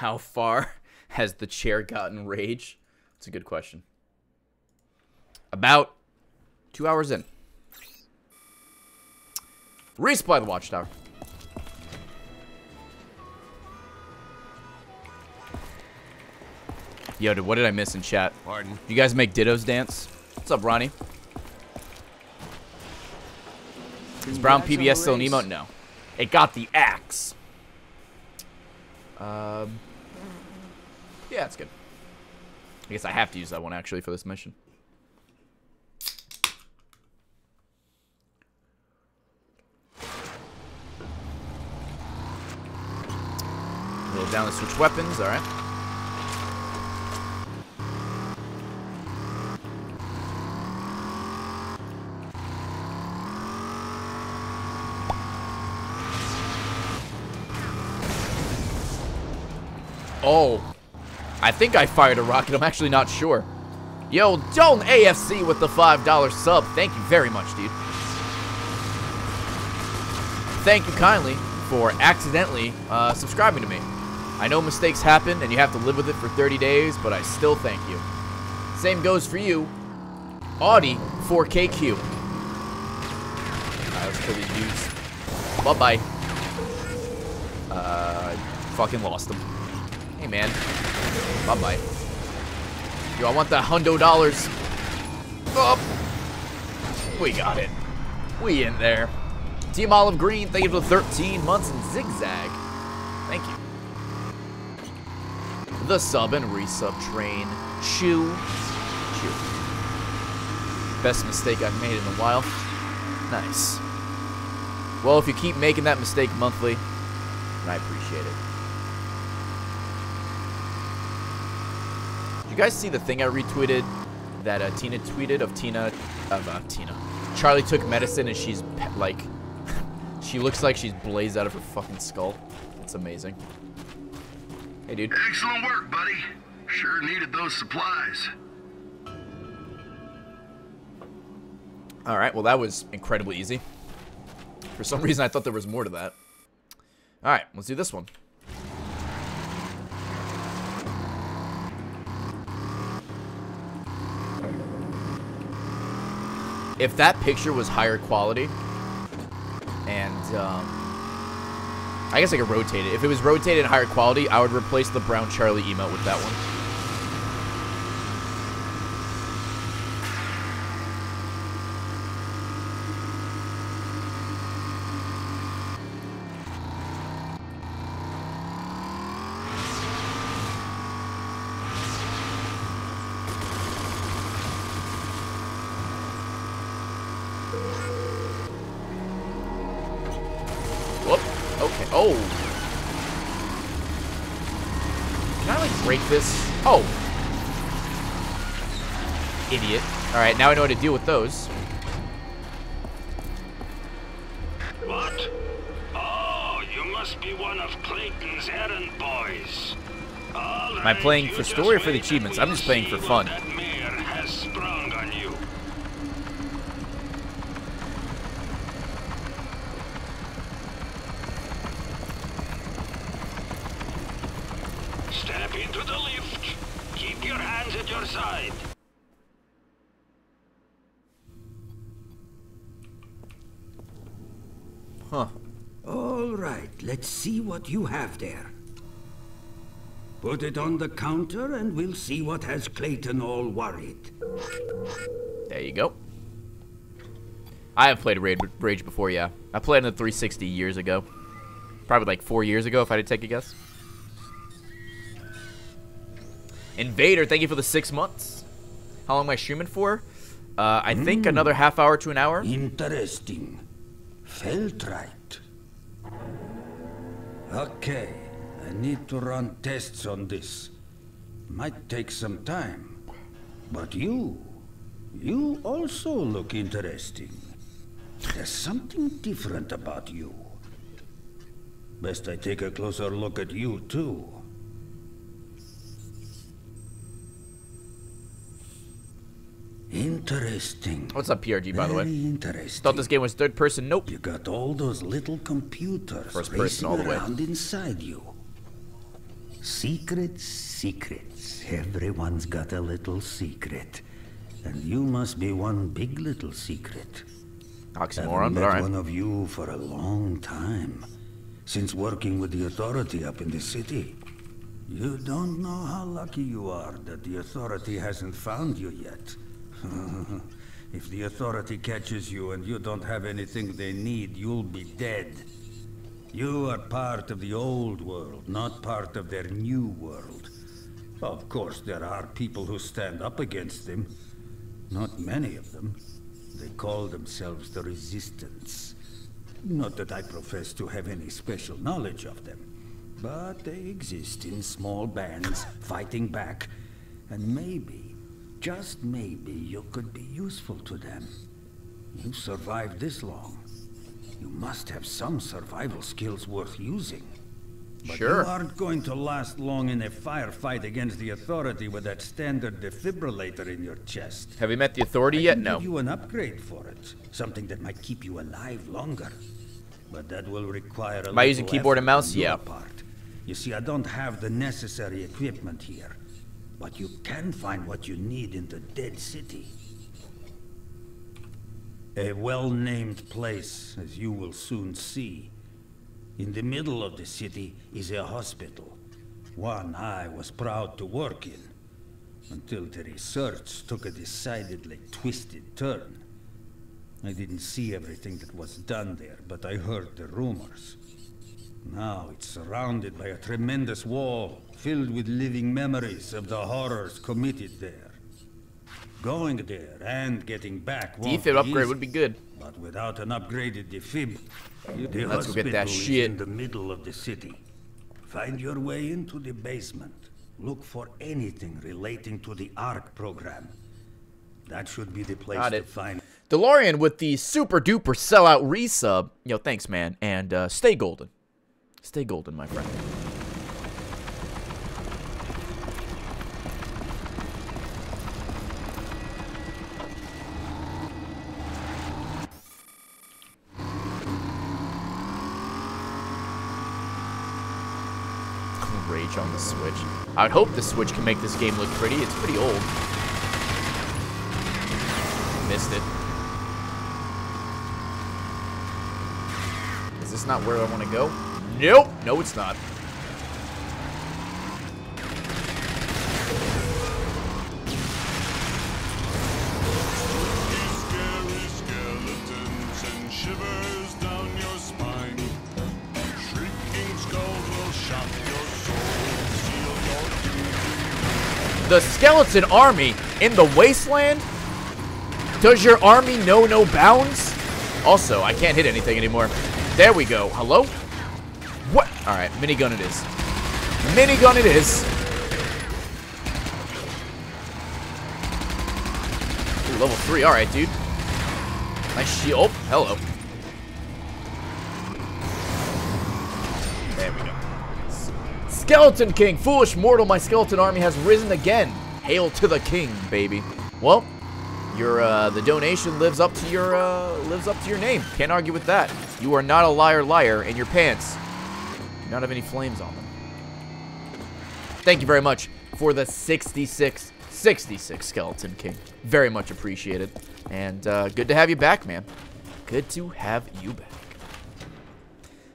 how far has the chair gotten Rage? It's a good question. About 2 hours in. Resupply the watchtower. Yo, dude, what did I miss in chat? Pardon. You guys make Ditto's dance? What's up, Ronnie? Is Brown PBS still an emote? No. It got the axe. Yeah, it's good. I guess I have to use that one, actually, for this mission. A little down to switch weapons, alright. Oh, I think I fired a rocket. I'm actually not sure. Yo, don't AFC with the $5 sub. Thank you very much, dude. Thank you kindly for accidentally subscribing to me. I know mistakes happen and you have to live with it for 30 days, but I still thank you. Same goes for you, Audi 4KQ. Alright, let's kill these dudes. Bye-bye. Fucking lost them. Hey, man. Bye-bye. Yo, I want that $100. Oh! We got it. We in there. Team Olive Green, thank you for the 13 months in zigzag. Thank you. The sub and resub train. Chew. Chew. Best mistake I've made in a while. Nice. Well, if you keep making that mistake monthly, I appreciate it. You guys see the thing I retweeted that Tina tweeted of Charlie took medicine and she's like, she looks like she's blazed out of her fucking skull. It's amazing. Hey, dude. Excellent work, buddy. Sure needed those supplies. All right. Well, that was incredibly easy. For some reason, I thought there was more to that. All right. Let's do this one. If that picture was higher quality, and I guess I could rotate it. If it was rotated higher quality, I would replace the brown Charlie emote with that one. Alright, now I know how to deal with those. What? Oh, you must be one of Clayton's errand boys. Am I playing for story or for the achievements? I'm just playing for fun. That mare has sprung on you. Step into the lift. Keep your hands at your side. Huh. All right, let's see what you have there. Put it on the counter and we'll see what has Clayton all worried. There you go. I have played Rage before, yeah. I played in the 360 years ago. Probably like 4 years ago, if I had to take a guess. Invader, thank you for the 6 months. How long am I streaming for? I think another half hour to an hour. Interesting. Feltrite. Okay, I need to run tests on this. Might take some time. But you also look interesting. There's something different about you. Best I take a closer look at you too. Interesting. What's up, PRG, by the way? Interesting. Thought this game was third person. Nope. You got all those little computers first person all the way inside you. Secrets, secrets. Everyone's got a little secret. And you must be one big little secret. Oxymoron, but all right. I've been one of you for a long time. Since working with the Authority up in the city. You don't know how lucky you are that the Authority hasn't found you yet. If the Authority catches you and you don't have anything they need, you'll be dead. You are part of the old world, not part of their new world. Of course, there are people who stand up against them. Not many of them. They call themselves the Resistance. Not that I profess to have any special knowledge of them. But they exist in small bands, fighting back. And maybe, just maybe, you could be useful to them. You survived this long. You must have some survival skills worth using. But sure, you aren't going to last long in a firefight against the Authority with that standard defibrillator in your chest. Have you met the Authority yet? No. I can give you an upgrade for it. Something that might keep you alive longer. But that will require a little effort on your part. Am I using keyboard and mouse? Yeah. You see, I don't have the necessary equipment here, but you can find what you need in the dead city. A well-named place, as you will soon see. In the middle of the city is a hospital, one I was proud to work in, until the research took a decidedly twisted turn. I didn't see everything that was done there, but I heard the rumors. Now it's surrounded by a tremendous wall filled with living memories of the horrors committed there. Going there and getting back won't be upgrade easy, would be good. But without an upgraded defib, the Let's hospital get that shit. Is in the middle of the city. Find your way into the basement. Look for anything relating to the Ark program. That should be the place to find. DeLorean with the super duper sellout resub. Yo, thanks, man. And stay golden. Stay golden, my friend. Rage on the Switch. I would hope the Switch can make this game look pretty. It's pretty old. Missed it. Is this not where I want to go? Nope. No, it's not. The skeleton army in the wasteland? Does your army know no bounds? Also, I can't hit anything anymore. There we go. Hello? What? Alright, minigun it is. Minigun it is. Ooh, level 3. Alright, dude. Nice shield. Oh, hello. There we go. Skeleton King, foolish mortal, my skeleton army has risen again. Hail to the king, baby. Well, your the donation lives up to your name. Can't argue with that. You are not a liar and your pants do not have any flames on them. Thank you very much for the 66 Skeleton King. Very much appreciated. And good to have you back, man. Good to have you back.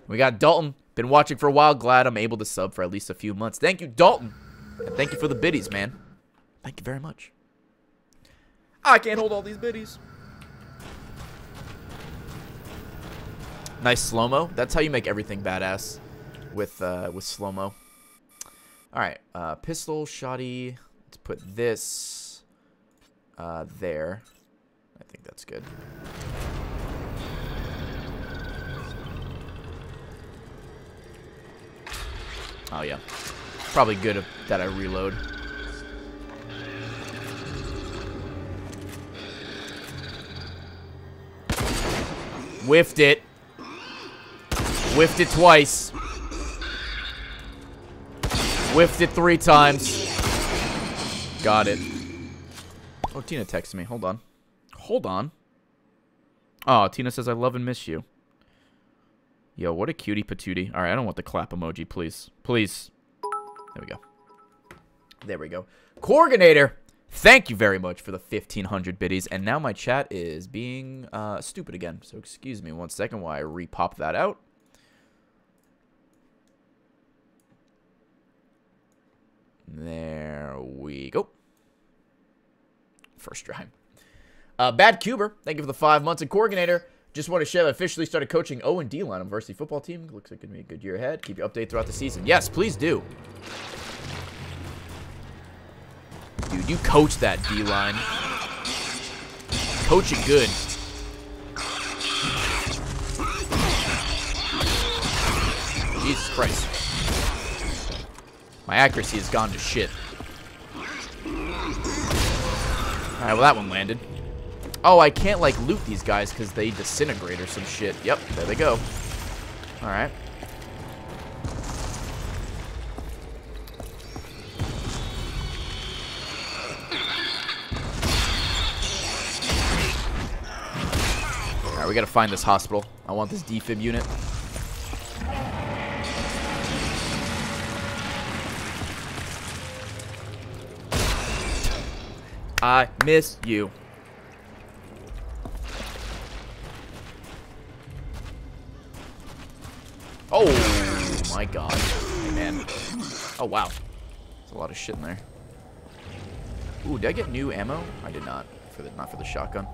We got Dalton. Been watching for a while. Glad I'm able to sub for at least a few months. Thank you, Dalton. And thank you for the biddies, man. Thank you very much. I can't hold all these biddies. Nice slow-mo. That's how you make everything badass with slow-mo. All right. Pistol, shoddy. Let's put this there. I think that's good. Oh, yeah. Probably good that I reload. Whiffed it. Whiffed it twice. Whiffed it 3 times. Got it. Oh, Tina texted me. Hold on. Hold on. Oh, Tina says, I love and miss you. Yo, what a cutie patootie. All right, I don't want the clap emoji, please. Please. There we go. There we go. Corganator, thank you very much for the 1,500 biddies. And now my chat is being stupid again. So excuse me one second while I re-pop that out. There we go. First try. Bad Cuber, thank you for the 5 months. And Corganator, just want to share, I officially started coaching O and D line on varsity football team. Looks like it's going to be a good year ahead. Keep you updated throughout the season. Yes, please do. Dude, you coach that D line. Coach it good. Jesus Christ. My accuracy has gone to shit. Alright, well that one landed. Oh, I can't, like, loot these guys because they disintegrate or some shit. Yep, there they go. Alright. Alright, we gotta find this hospital. I want this defib unit. I miss you. Oh my god. Hey, man. Oh wow. There's a lot of shit in there. Ooh, did I get new ammo? I did not. Not for the shotgun.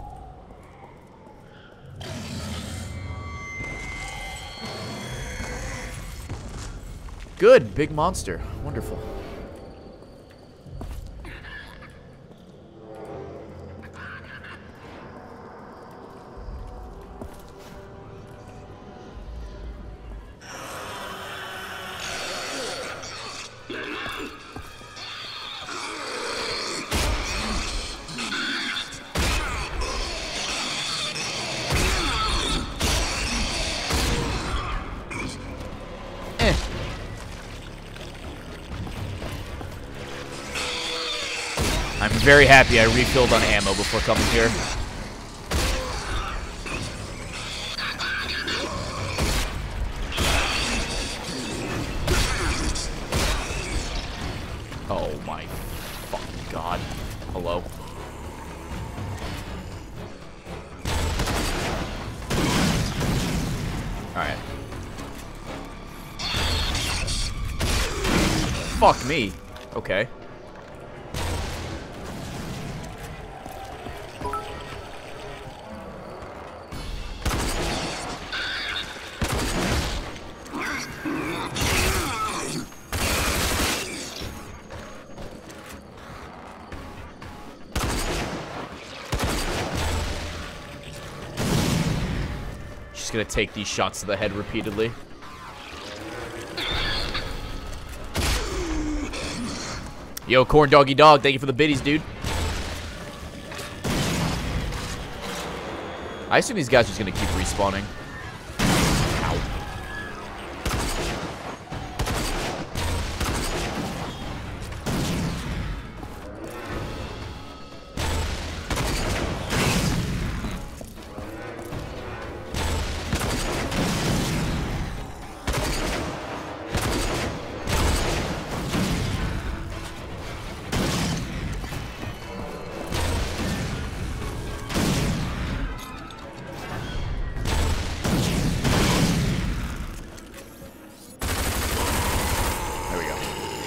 Good, big monster. Wonderful. Very happy I refilled on ammo before coming here. Oh my fucking god. Hello. Alright. Fuck me. Okay. Gonna take these shots to the head repeatedly. Yo, Corn Doggy Dog, thank you for the biddies, dude. I assume these guys are just gonna keep respawning.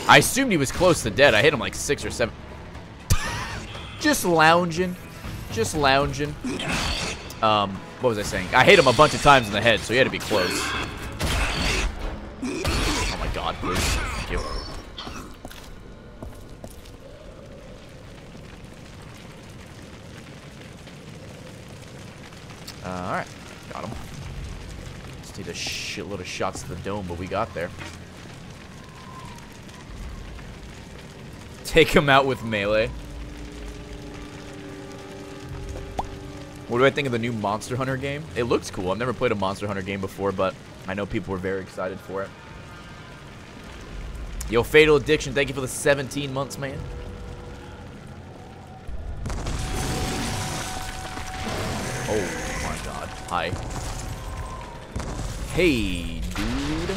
I assumed he was close to dead. I hit him like 6 or 7. Just lounging. Just lounging. What was I saying? I hit him a bunch of times in the head, so he had to be close. Oh my god, please. Thank you. Alright. Got him. Just need a shitload of shots to the dome, but we got there. Take him out with melee. What do I think of the new Monster Hunter game? It looks cool. I've never played a Monster Hunter game before, but I know people were very excited for it. Yo, Fatal Addiction, thank you for the 17 months, man. Oh my god. Hi. Hey, dude.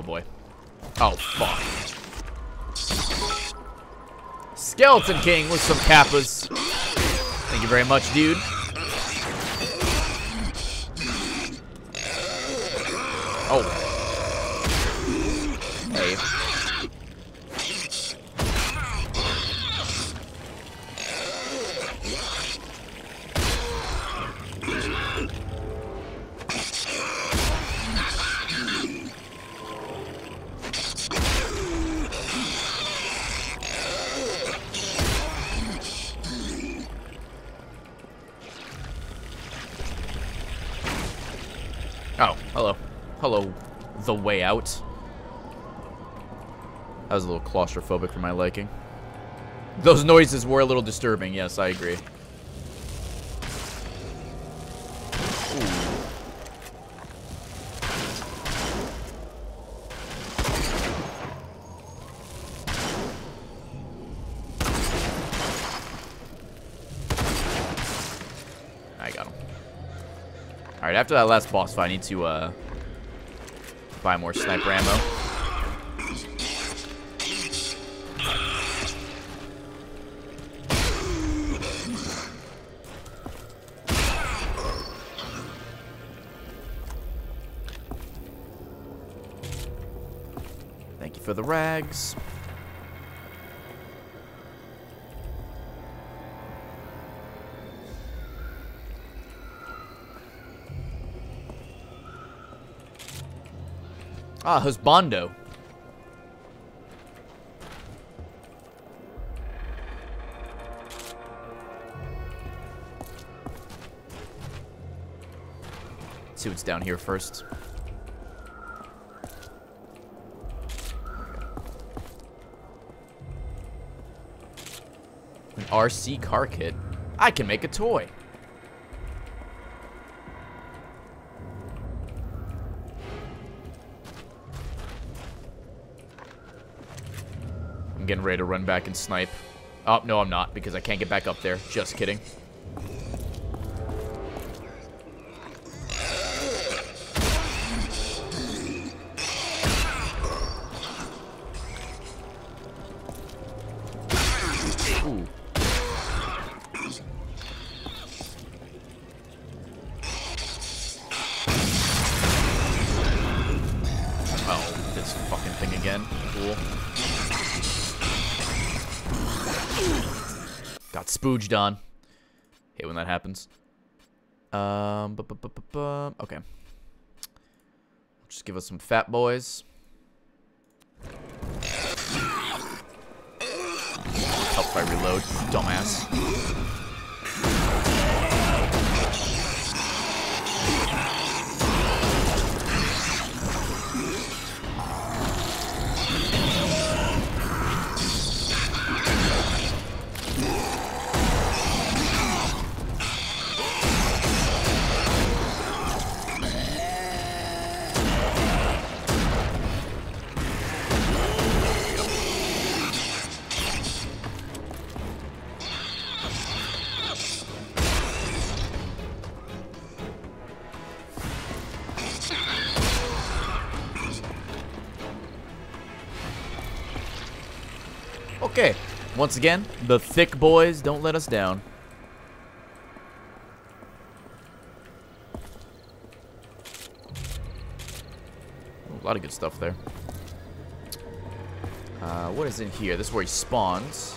Oh boy. Oh fuck. Skeleton King with some kappas. Thank you very much, dude. Oh. Hey. Oh, hello. Hello, the way out. That was a little claustrophobic for my liking. Those noises were a little disturbing. Yes, I agree. I got him. All right, after that last boss fight, I need to buy more sniper ammo. Thank you for the rags. Ah, husbando. Let's see what's down here first. An RC car kit. I can make a toy. Getting ready to run back and snipe. Oh, no, I'm not, because I can't get back up there. Just kidding. Ooh. Oh, this fucking thing again. Cool. Got spooged on. Hate when that happens. Okay. Just give us some fat boys. Help if I reload, dumbass. Okay, once again, the thick boys don't let us down. Ooh, a lot of good stuff there. What is in here? This is where he spawns.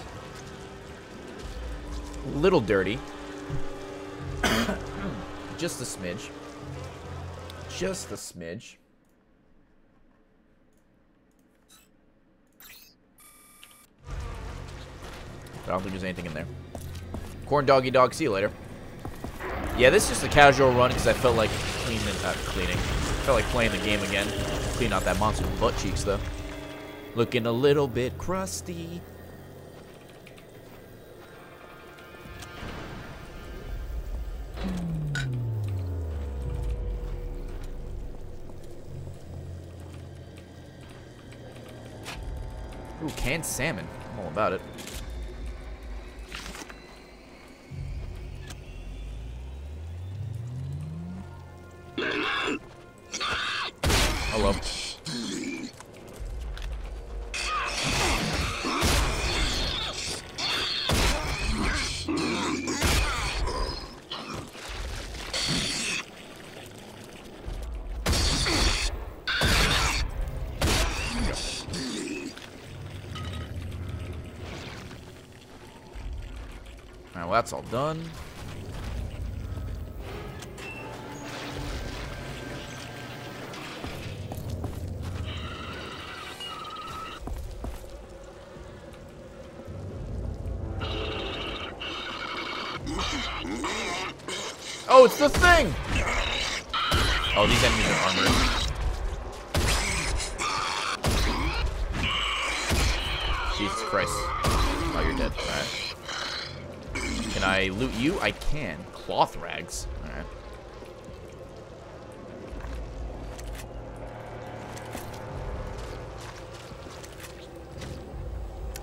A little dirty. Just a smidge. Just a smidge. I don't think there's anything in there. Corn doggy dog, see you later. Yeah, this is just a casual run because I felt like I felt like playing the game again. Clean out that monster's butt cheeks though. Looking a little bit crusty. Ooh, canned salmon. I'm all about it. Hello. Now that's all done. Oh, it's the thing! Oh, these enemies are armored. Jesus Christ. Oh, you're dead. Alright. Can I loot you? I can. Cloth rags. Alright.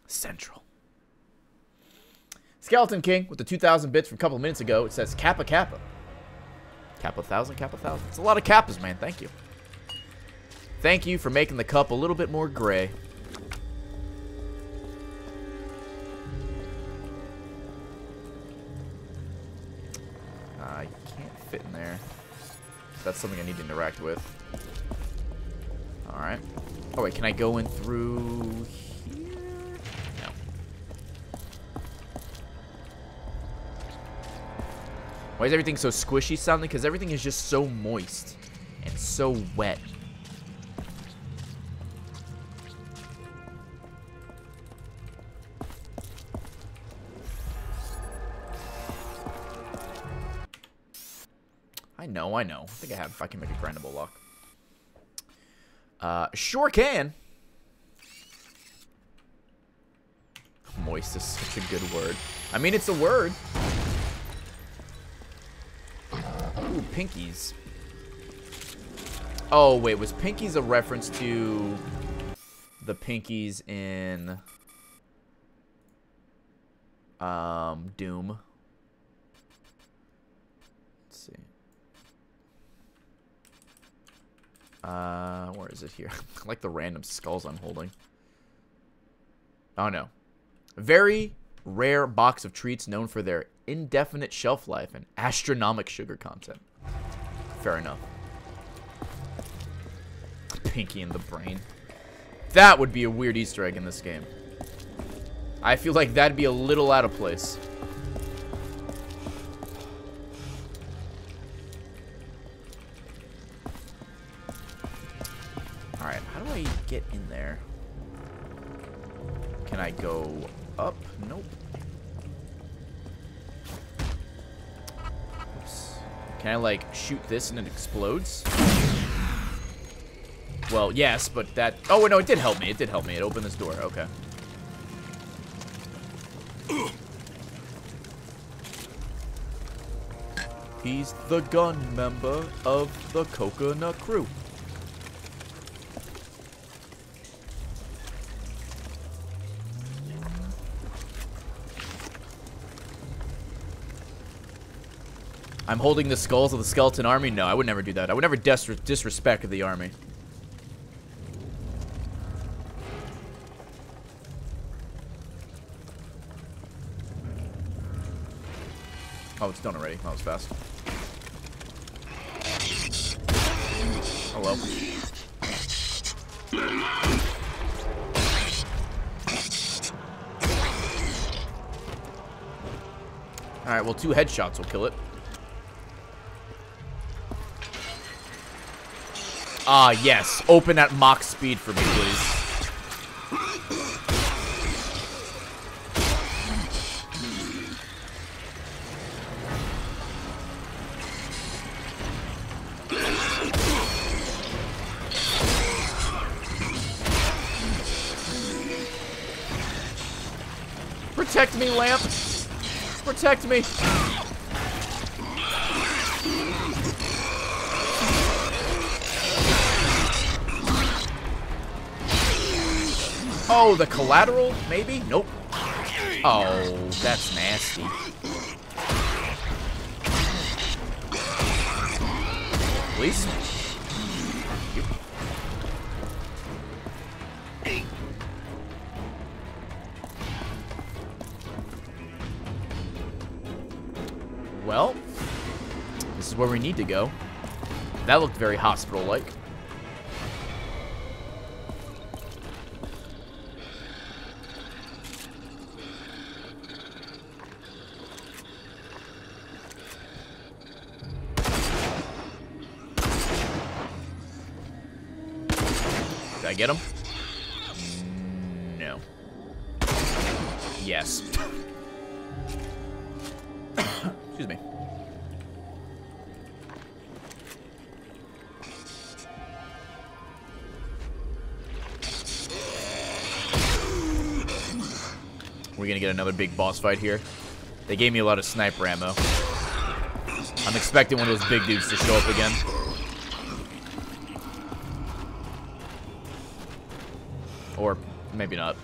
Central. Skeleton King with the 2,000 bits from a couple of minutes ago. It says Kappa Kappa. Kappa 1,000, Kappa 1,000. It's a lot of Kappas, man. Thank you. Thank you for making the cup a little bit more gray. I can't fit in there. That's something I need to interact with. Alright. Oh, wait. Can I go in through here? No. Why is everything so squishy sounding? Because everything is just so moist and so wet. I know. I think I have. If I can make a grindable lock. Sure can. Moist is such a good word. I mean, it's a word. Ooh, Pinkies. Oh, wait. Was Pinkies a reference to the Pinkies in Doom? Let's see. Where is it here? I like the random skulls I'm holding. Oh, no. Very rare box of treats known for their indefinite shelf life and astronomical sugar content. Fair enough. Pinky in the brain. That would be a weird Easter egg in this game. I feel like that'd be a little out of place. Alright, how do I get in there? Can I go up? Nope. Can I, like, shoot this and it explodes? Well, yes, but that... Oh, no, it did help me. It did help me. It opened this door. Okay. He's the gun member of the coconut crew. I'm holding the skulls of the skeleton army? No, I would never do that. I would never disrespect the army. Oh, it's done already. That was fast. Oh, well. Alright, well, 2 headshots will kill it. Ah, yes. Open at mock speed for me, please. Protect me, lamp. Protect me. Oh, the collateral, maybe? Nope. Oh, that's nasty. Please? Well, This is where we need to go. That looked very hospital-like. Did I get him? No. Yes. Excuse me. We're gonna get another big boss fight here. They gave me a lot of sniper ammo. I'm expecting one of those big dudes to show up again. Or maybe not.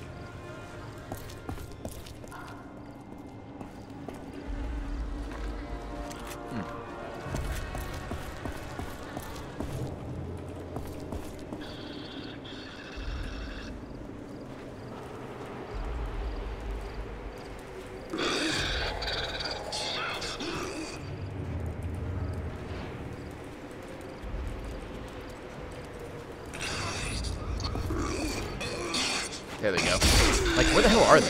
There they go. Like, where the hell are they?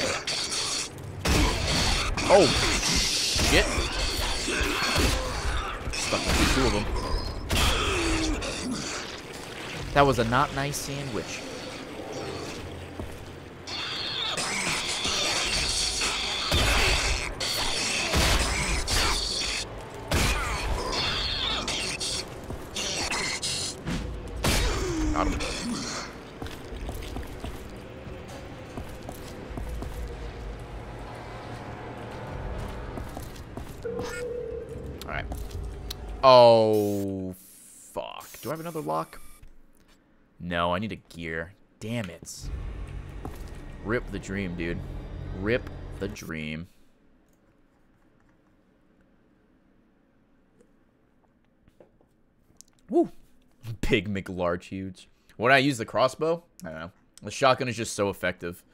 Oh, shit. Stuck between two of them. That was a not nice sandwich. Another lock? No, I need a gear. Damn it. Rip the dream, dude. Rip the dream. Woo. Big, McLarge, huge. When I use the crossbow, I don't know. The shotgun is just so effective.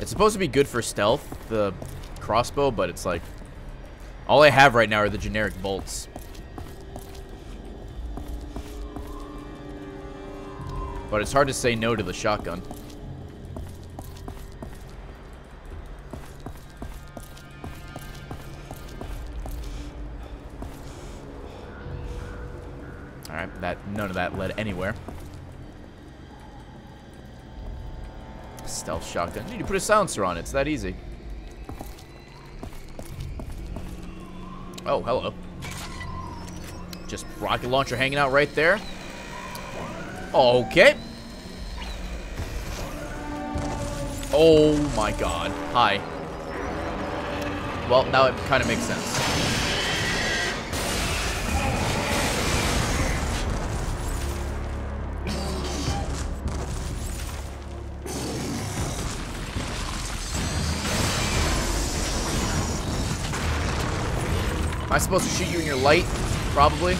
It's supposed to be good for stealth, the crossbow, but it's like... all I have right now are the generic bolts. But it's hard to say no to the shotgun. Alright, that none of that led anywhere. Stealth shotgun. You need to put a silencer on it, it's that easy. Oh, hello. Just rocket launcher hanging out right there. Okay. Oh my god. Hi. Well, now it kind of makes sense. Am I supposed to shoot you in your light? Probably.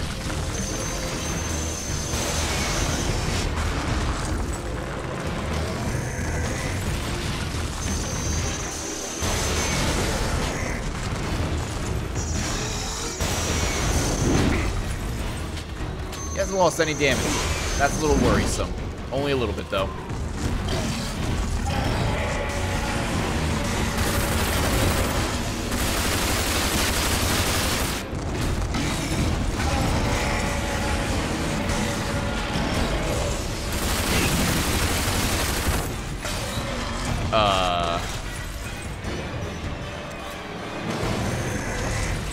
He hasn't lost any damage. That's a little worrisome. Only a little bit, though.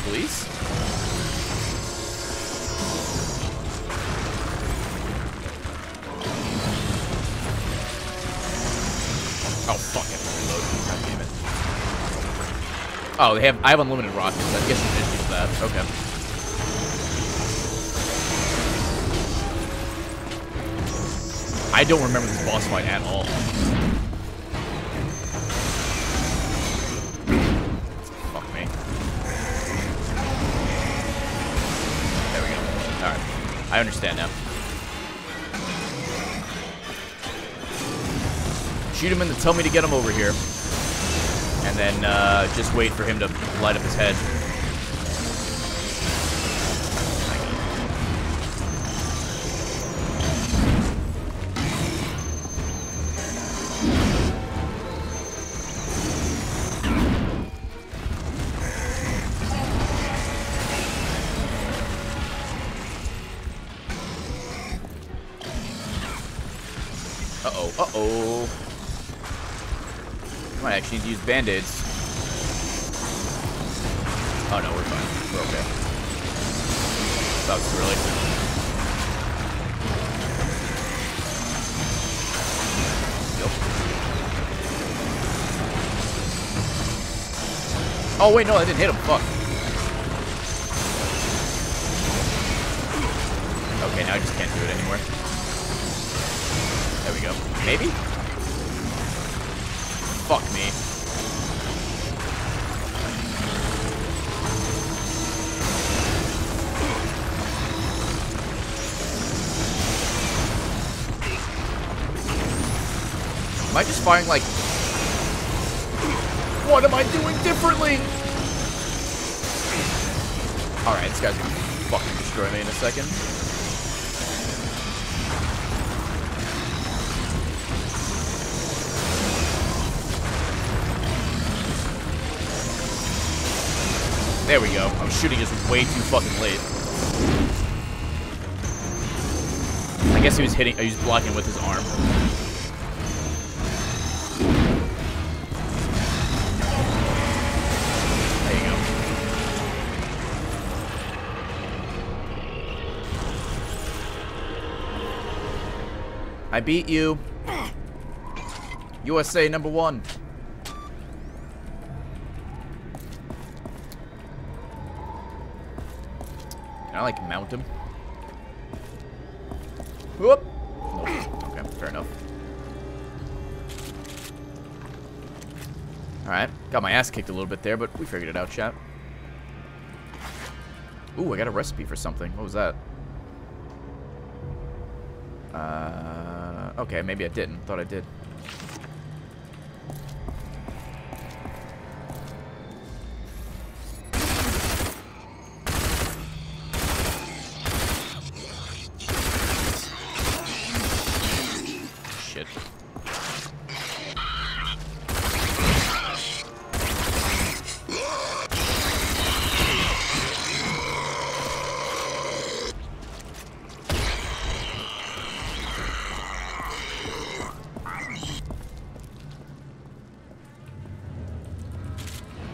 Please? Oh, fuck it. Reload. God damn it. Oh, they have. I have unlimited rockets. I guess you didn't use that. Okay. I don't remember this boss fight at all. I understand now. Shoot him in the tummy to get him over here. And and then just wait for him to light up his head. Actually need to use band-aids. Oh no, we're fine. We're okay. Sucks, really. Yep. Oh wait, no, that didn't hit him. Fuck. Okay, now I just can't do it anymore. There we go. Maybe? Fuck me. Am I just firing like... What am I doing differently? Alright, this guy's gonna fucking destroy me in a second. There we go. I'm shooting just way too fucking late. I guess he was hitting, he was blocking with his arm. There you go. I beat you. USA #1. Can I, like, mount him? Whoop! Nope. Okay, fair enough. Alright, got my ass kicked a little bit there, but we figured it out, chat. Ooh, I got a recipe for something. What was that? Okay, maybe I didn't. Thought I did.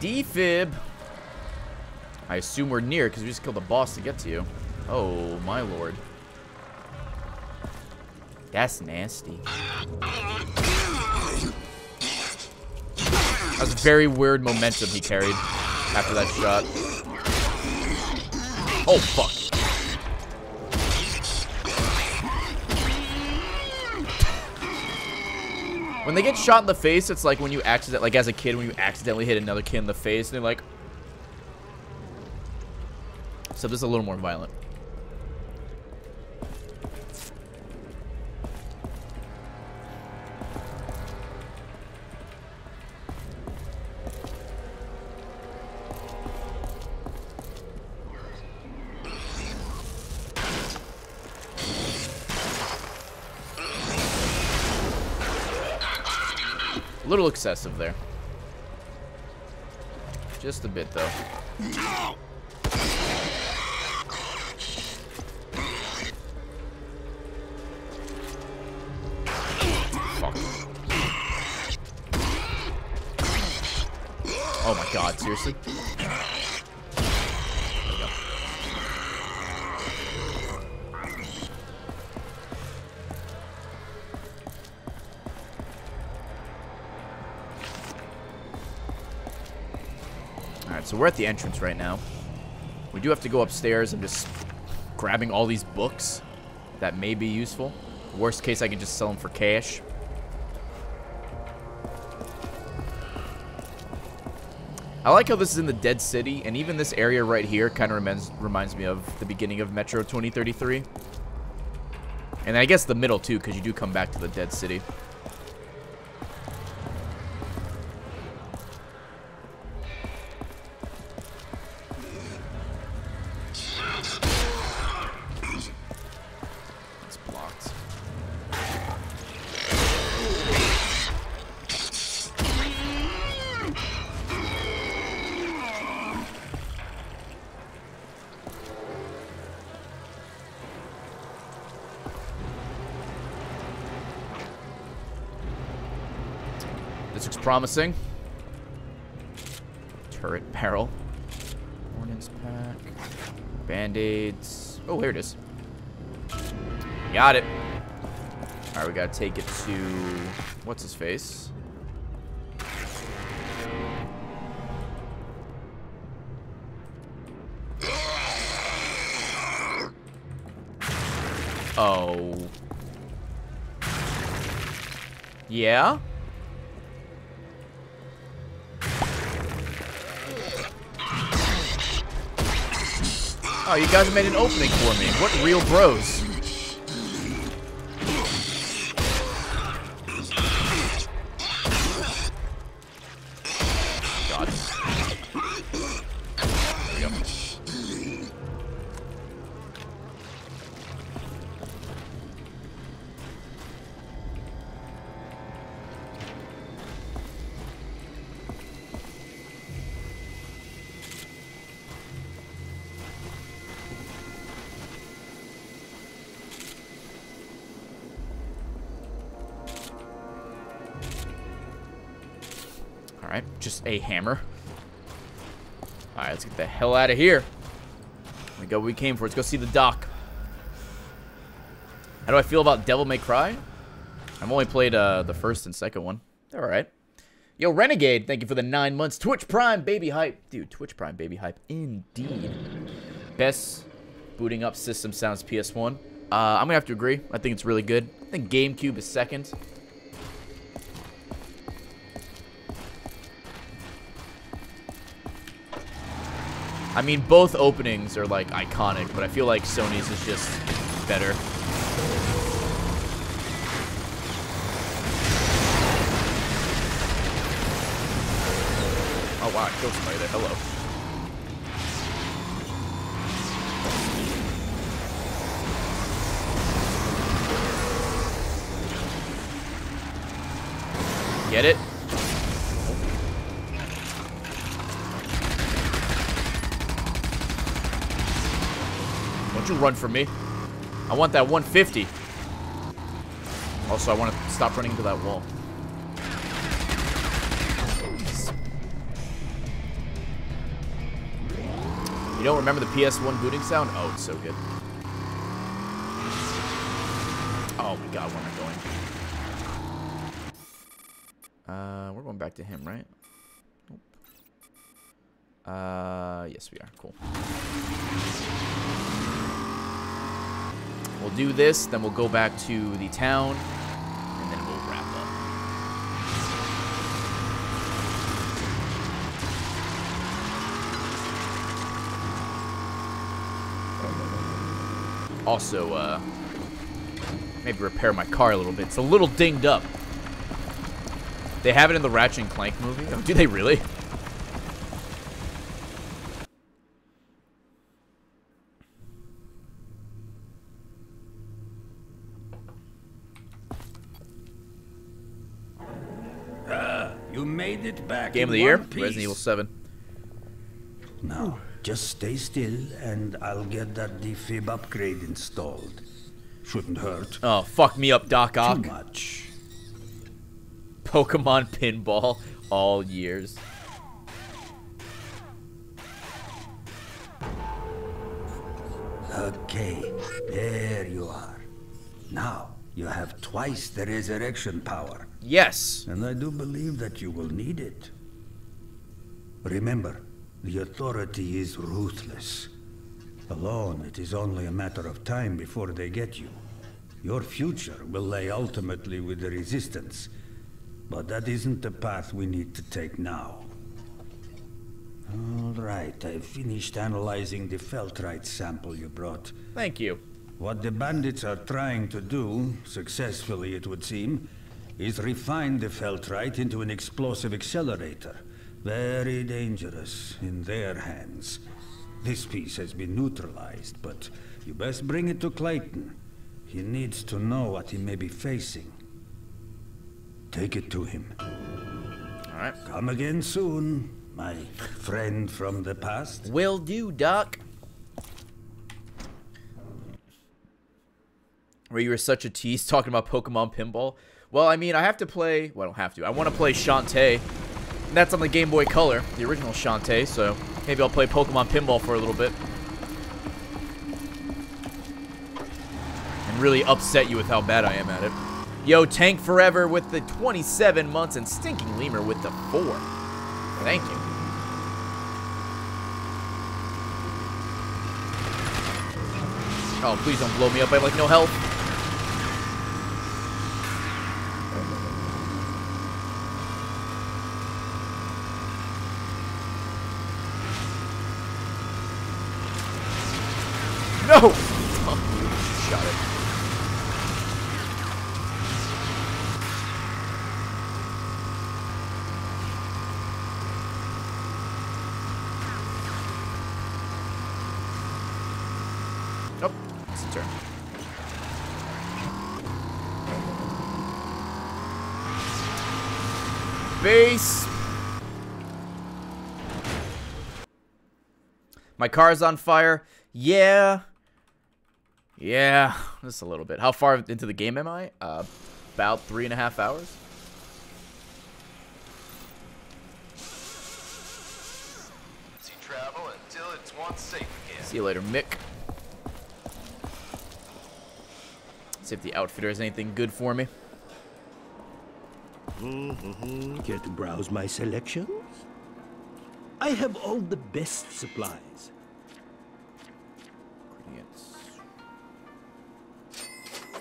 Defib. I assume we're near because we just killed the boss to get to you. Oh my lord. That's nasty. That was very weird momentum he carried after that shot. Oh fuck. When they get shot in the face, it's like when you accidentally, like as a kid, when you accidentally hit another kid in the face, and they're like... So this is a little more violent. A little excessive there. Just a bit, though. No! Fuck. Oh my god, seriously? So we're at the entrance right now. We do have to go upstairs. I'm just grabbing all these books that may be useful. Worst case, I can just sell them for cash. I like how this is in the Dead City, and even this area right here kind of reminds me of the beginning of Metro 2033. And I guess the middle, too, because you do come back to the Dead City. This looks promising. Turret barrel. Ordnance pack. Band-aids. Oh, here it is. Got it. Alright, we gotta take it to... What's his face? Oh. Yeah? Oh, you guys made an opening for me. What real bros? God. There we go. Alright, just a hammer. Alright, let's get the hell out of here. We got what we came for. Let's go see the dock. How do I feel about Devil May Cry? I've only played the first and second one. They're alright. Yo, Renegade, thank you for the 9 months. Twitch Prime, baby hype. Dude, Twitch Prime, baby hype. Indeed. Best booting up system sounds PS1. I'm gonna have to agree. I think it's really good. I think GameCube is second. I mean, both openings are, like, iconic, but I feel like Sony's is just better. Oh, wow, I killed somebody there. Hello. Get it? Don't you run from me. I want that 150. Also, I want to stop running into that wall. You don't remember the PS1 booting sound? Oh, it's so good. Oh my god, where am I going? We're going back to him, right? Yes, we are. Cool. We'll do this, then we'll go back to the town, and then we'll wrap up. Also, maybe repair my car a little bit. It's a little dinged up. They have it in the Ratchet & Clank movie? Oh, do they really? Game of the year, Resident Evil 7. Now, just stay still and I'll get that defib upgrade installed. Shouldn't hurt. Oh, fuck me up, Doc Ock. Too much. Pokemon Pinball, all years. Okay, there you are. Now, you have twice the resurrection power. Yes. And I do believe that you will need it. Remember, the Authority is ruthless. Alone, it is only a matter of time before they get you. Your future will lay ultimately with the Resistance. But that isn't the path we need to take now. All right, I've finished analyzing the Feltrite sample you brought. Thank you. What the bandits are trying to do, successfully it would seem, is refine the Feltrite into an explosive accelerator. Very dangerous in their hands. This piece has been neutralized, but you best bring it to Clayton. He needs to know what he may be facing. Take it to him. All right. Come again soon, my friend from the past. Will do, Doc. Where you were such a tease talking about Pokemon Pinball. Well, I mean, I have to play... Well, I don't have to. I want to play Shantae. And that's on the Game Boy Color, the original Shantae, so maybe I'll play Pokemon Pinball for a little bit. And really upset you with how bad I am at it. Yo, Tank Forever with the 27 months and Stinking Lemur with the 4. Thank you. Oh, please don't blow me up. I have, like, no health. No! Oh, shot it. Nope. It's a turn. Base! My car's on fire. Yeah. Yeah, just a little bit. How far into the game am I? About 3.5 hours. See, travel until it's once safe again. See you later, Mick. See if the outfitter has anything good for me. Care to browse my selections? I have all the best supplies.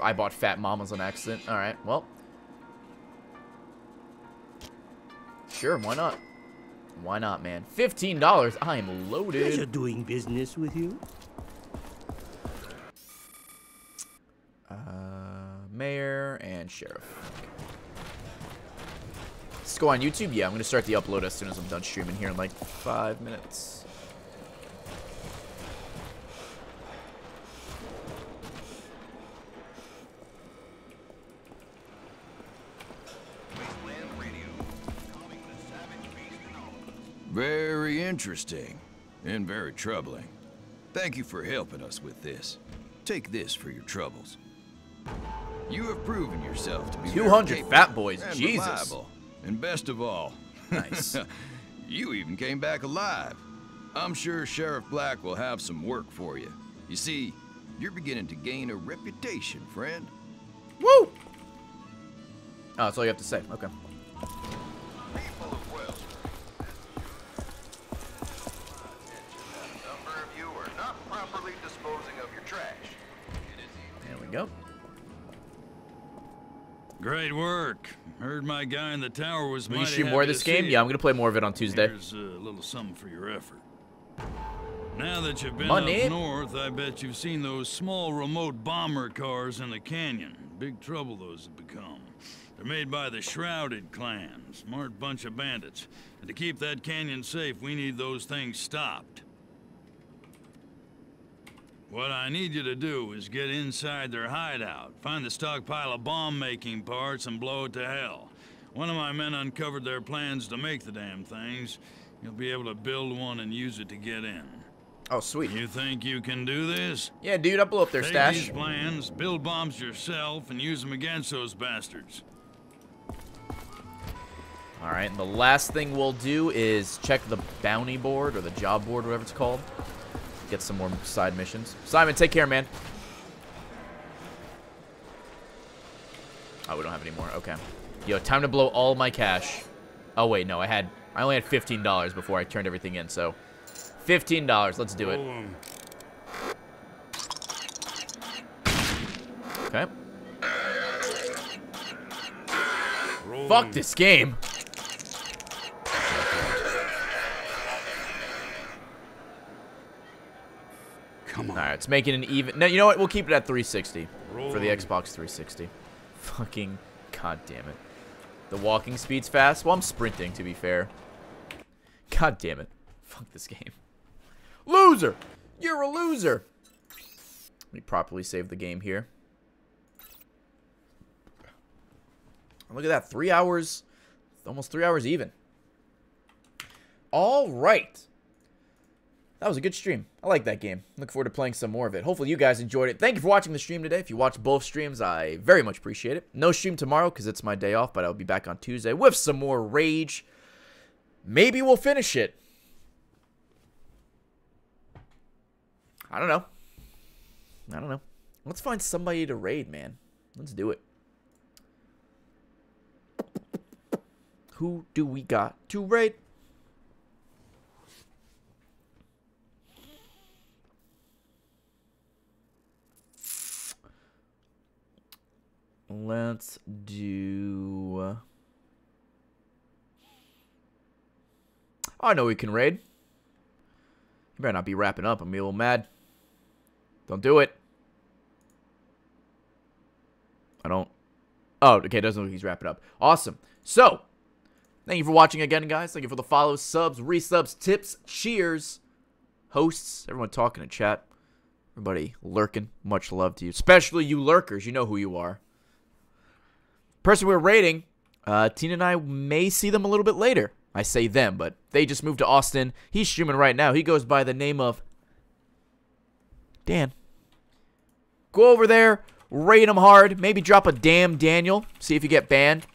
I bought Fat Mamas on accident. Alright, well. Sure, why not? Why not, man? $15. I am loaded. Pleasure doing business with you. Mayor and Sheriff. Let's go on YouTube. Yeah, I'm going to start the upload as soon as I'm done streaming here in like 5 minutes. Very interesting, and very troubling. Thank you for helping us with this. Take this for your troubles. You have proven yourself to be 200 capable, fat boys, and Jesus. Reliable, and best of all, nice. You even came back alive. I'm sure Sheriff Black will have some work for you. You see, you're beginning to gain a reputation, friend. Woo! Oh, that's all you have to say. Okay. Go. Great work. Heard my guy in the tower was mighty. Will you shoot more of this game? Yeah, I'm gonna play more of it on Tuesday. Here's a little something for your effort. Now that you've been up north, I bet you've seen those small remote bomber cars in the canyon. Big trouble those have become. They're made by the Shrouded Clan. Smart bunch of bandits. And to keep that canyon safe, we need those things stopped. What I need you to do is get inside their hideout, find the stockpile of bomb-making parts, and blow it to hell. One of my men uncovered their plans to make the damn things. You'll be able to build one and use it to get in. Oh, sweet. You think you can do this? Yeah, dude, I'll blow up their stash. Take these plans, build bombs yourself, and use them against those bastards. All right, and the last thing we'll do is check the bounty board, or the job board, whatever it's called. Get some more side missions. Simon, take care, man. Oh, we don't have any more. Okay. Yo, time to blow all my cash. Oh, wait, no. I only had $15 before I turned everything in, so... $15. Let's do it. Okay. Fuck this game. All right, it's making an even... No, you know what? We'll keep it at 360 for the Xbox 360. Fucking god damn it. The walking speed's fast. Well, I'm sprinting, to be fair. God damn it. Fuck this game. Loser! You're a loser! Let me properly save the game here. Look at that. 3 hours. Almost 3 hours even. All right. That was a good stream. I like that game. Look forward to playing some more of it. Hopefully you guys enjoyed it. Thank you for watching the stream today. If you watched both streams, I very much appreciate it. No stream tomorrow because it's my day off, but I'll be back on Tuesday with some more Rage. Maybe we'll finish it. I don't know. I don't know. Let's find somebody to raid, man. Let's do it. Who do we got to raid? Let's do... I know we can raid. You better not be wrapping up. I'm a little mad. Don't do it. I don't... Oh, okay. It doesn't look like he's wrapping up. Awesome. So, thank you for watching again, guys. Thank you for the follows, subs, resubs, tips, cheers, hosts, everyone talking in chat. Everybody lurking. Much love to you. Especially you lurkers. You know who you are. Person we're raiding, Tina and I may see them a little bit later. I say them, but they just moved to Austin. He's streaming right now. He goes by the name of Dan. Go over there, raid him hard. Maybe drop a damn Daniel. See if you get banned.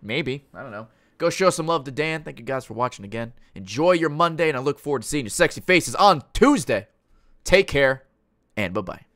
Maybe. I don't know. Go show some love to Dan. Thank you guys for watching again. Enjoy your Monday, and I look forward to seeing your sexy faces on Tuesday. Take care, and bye-bye.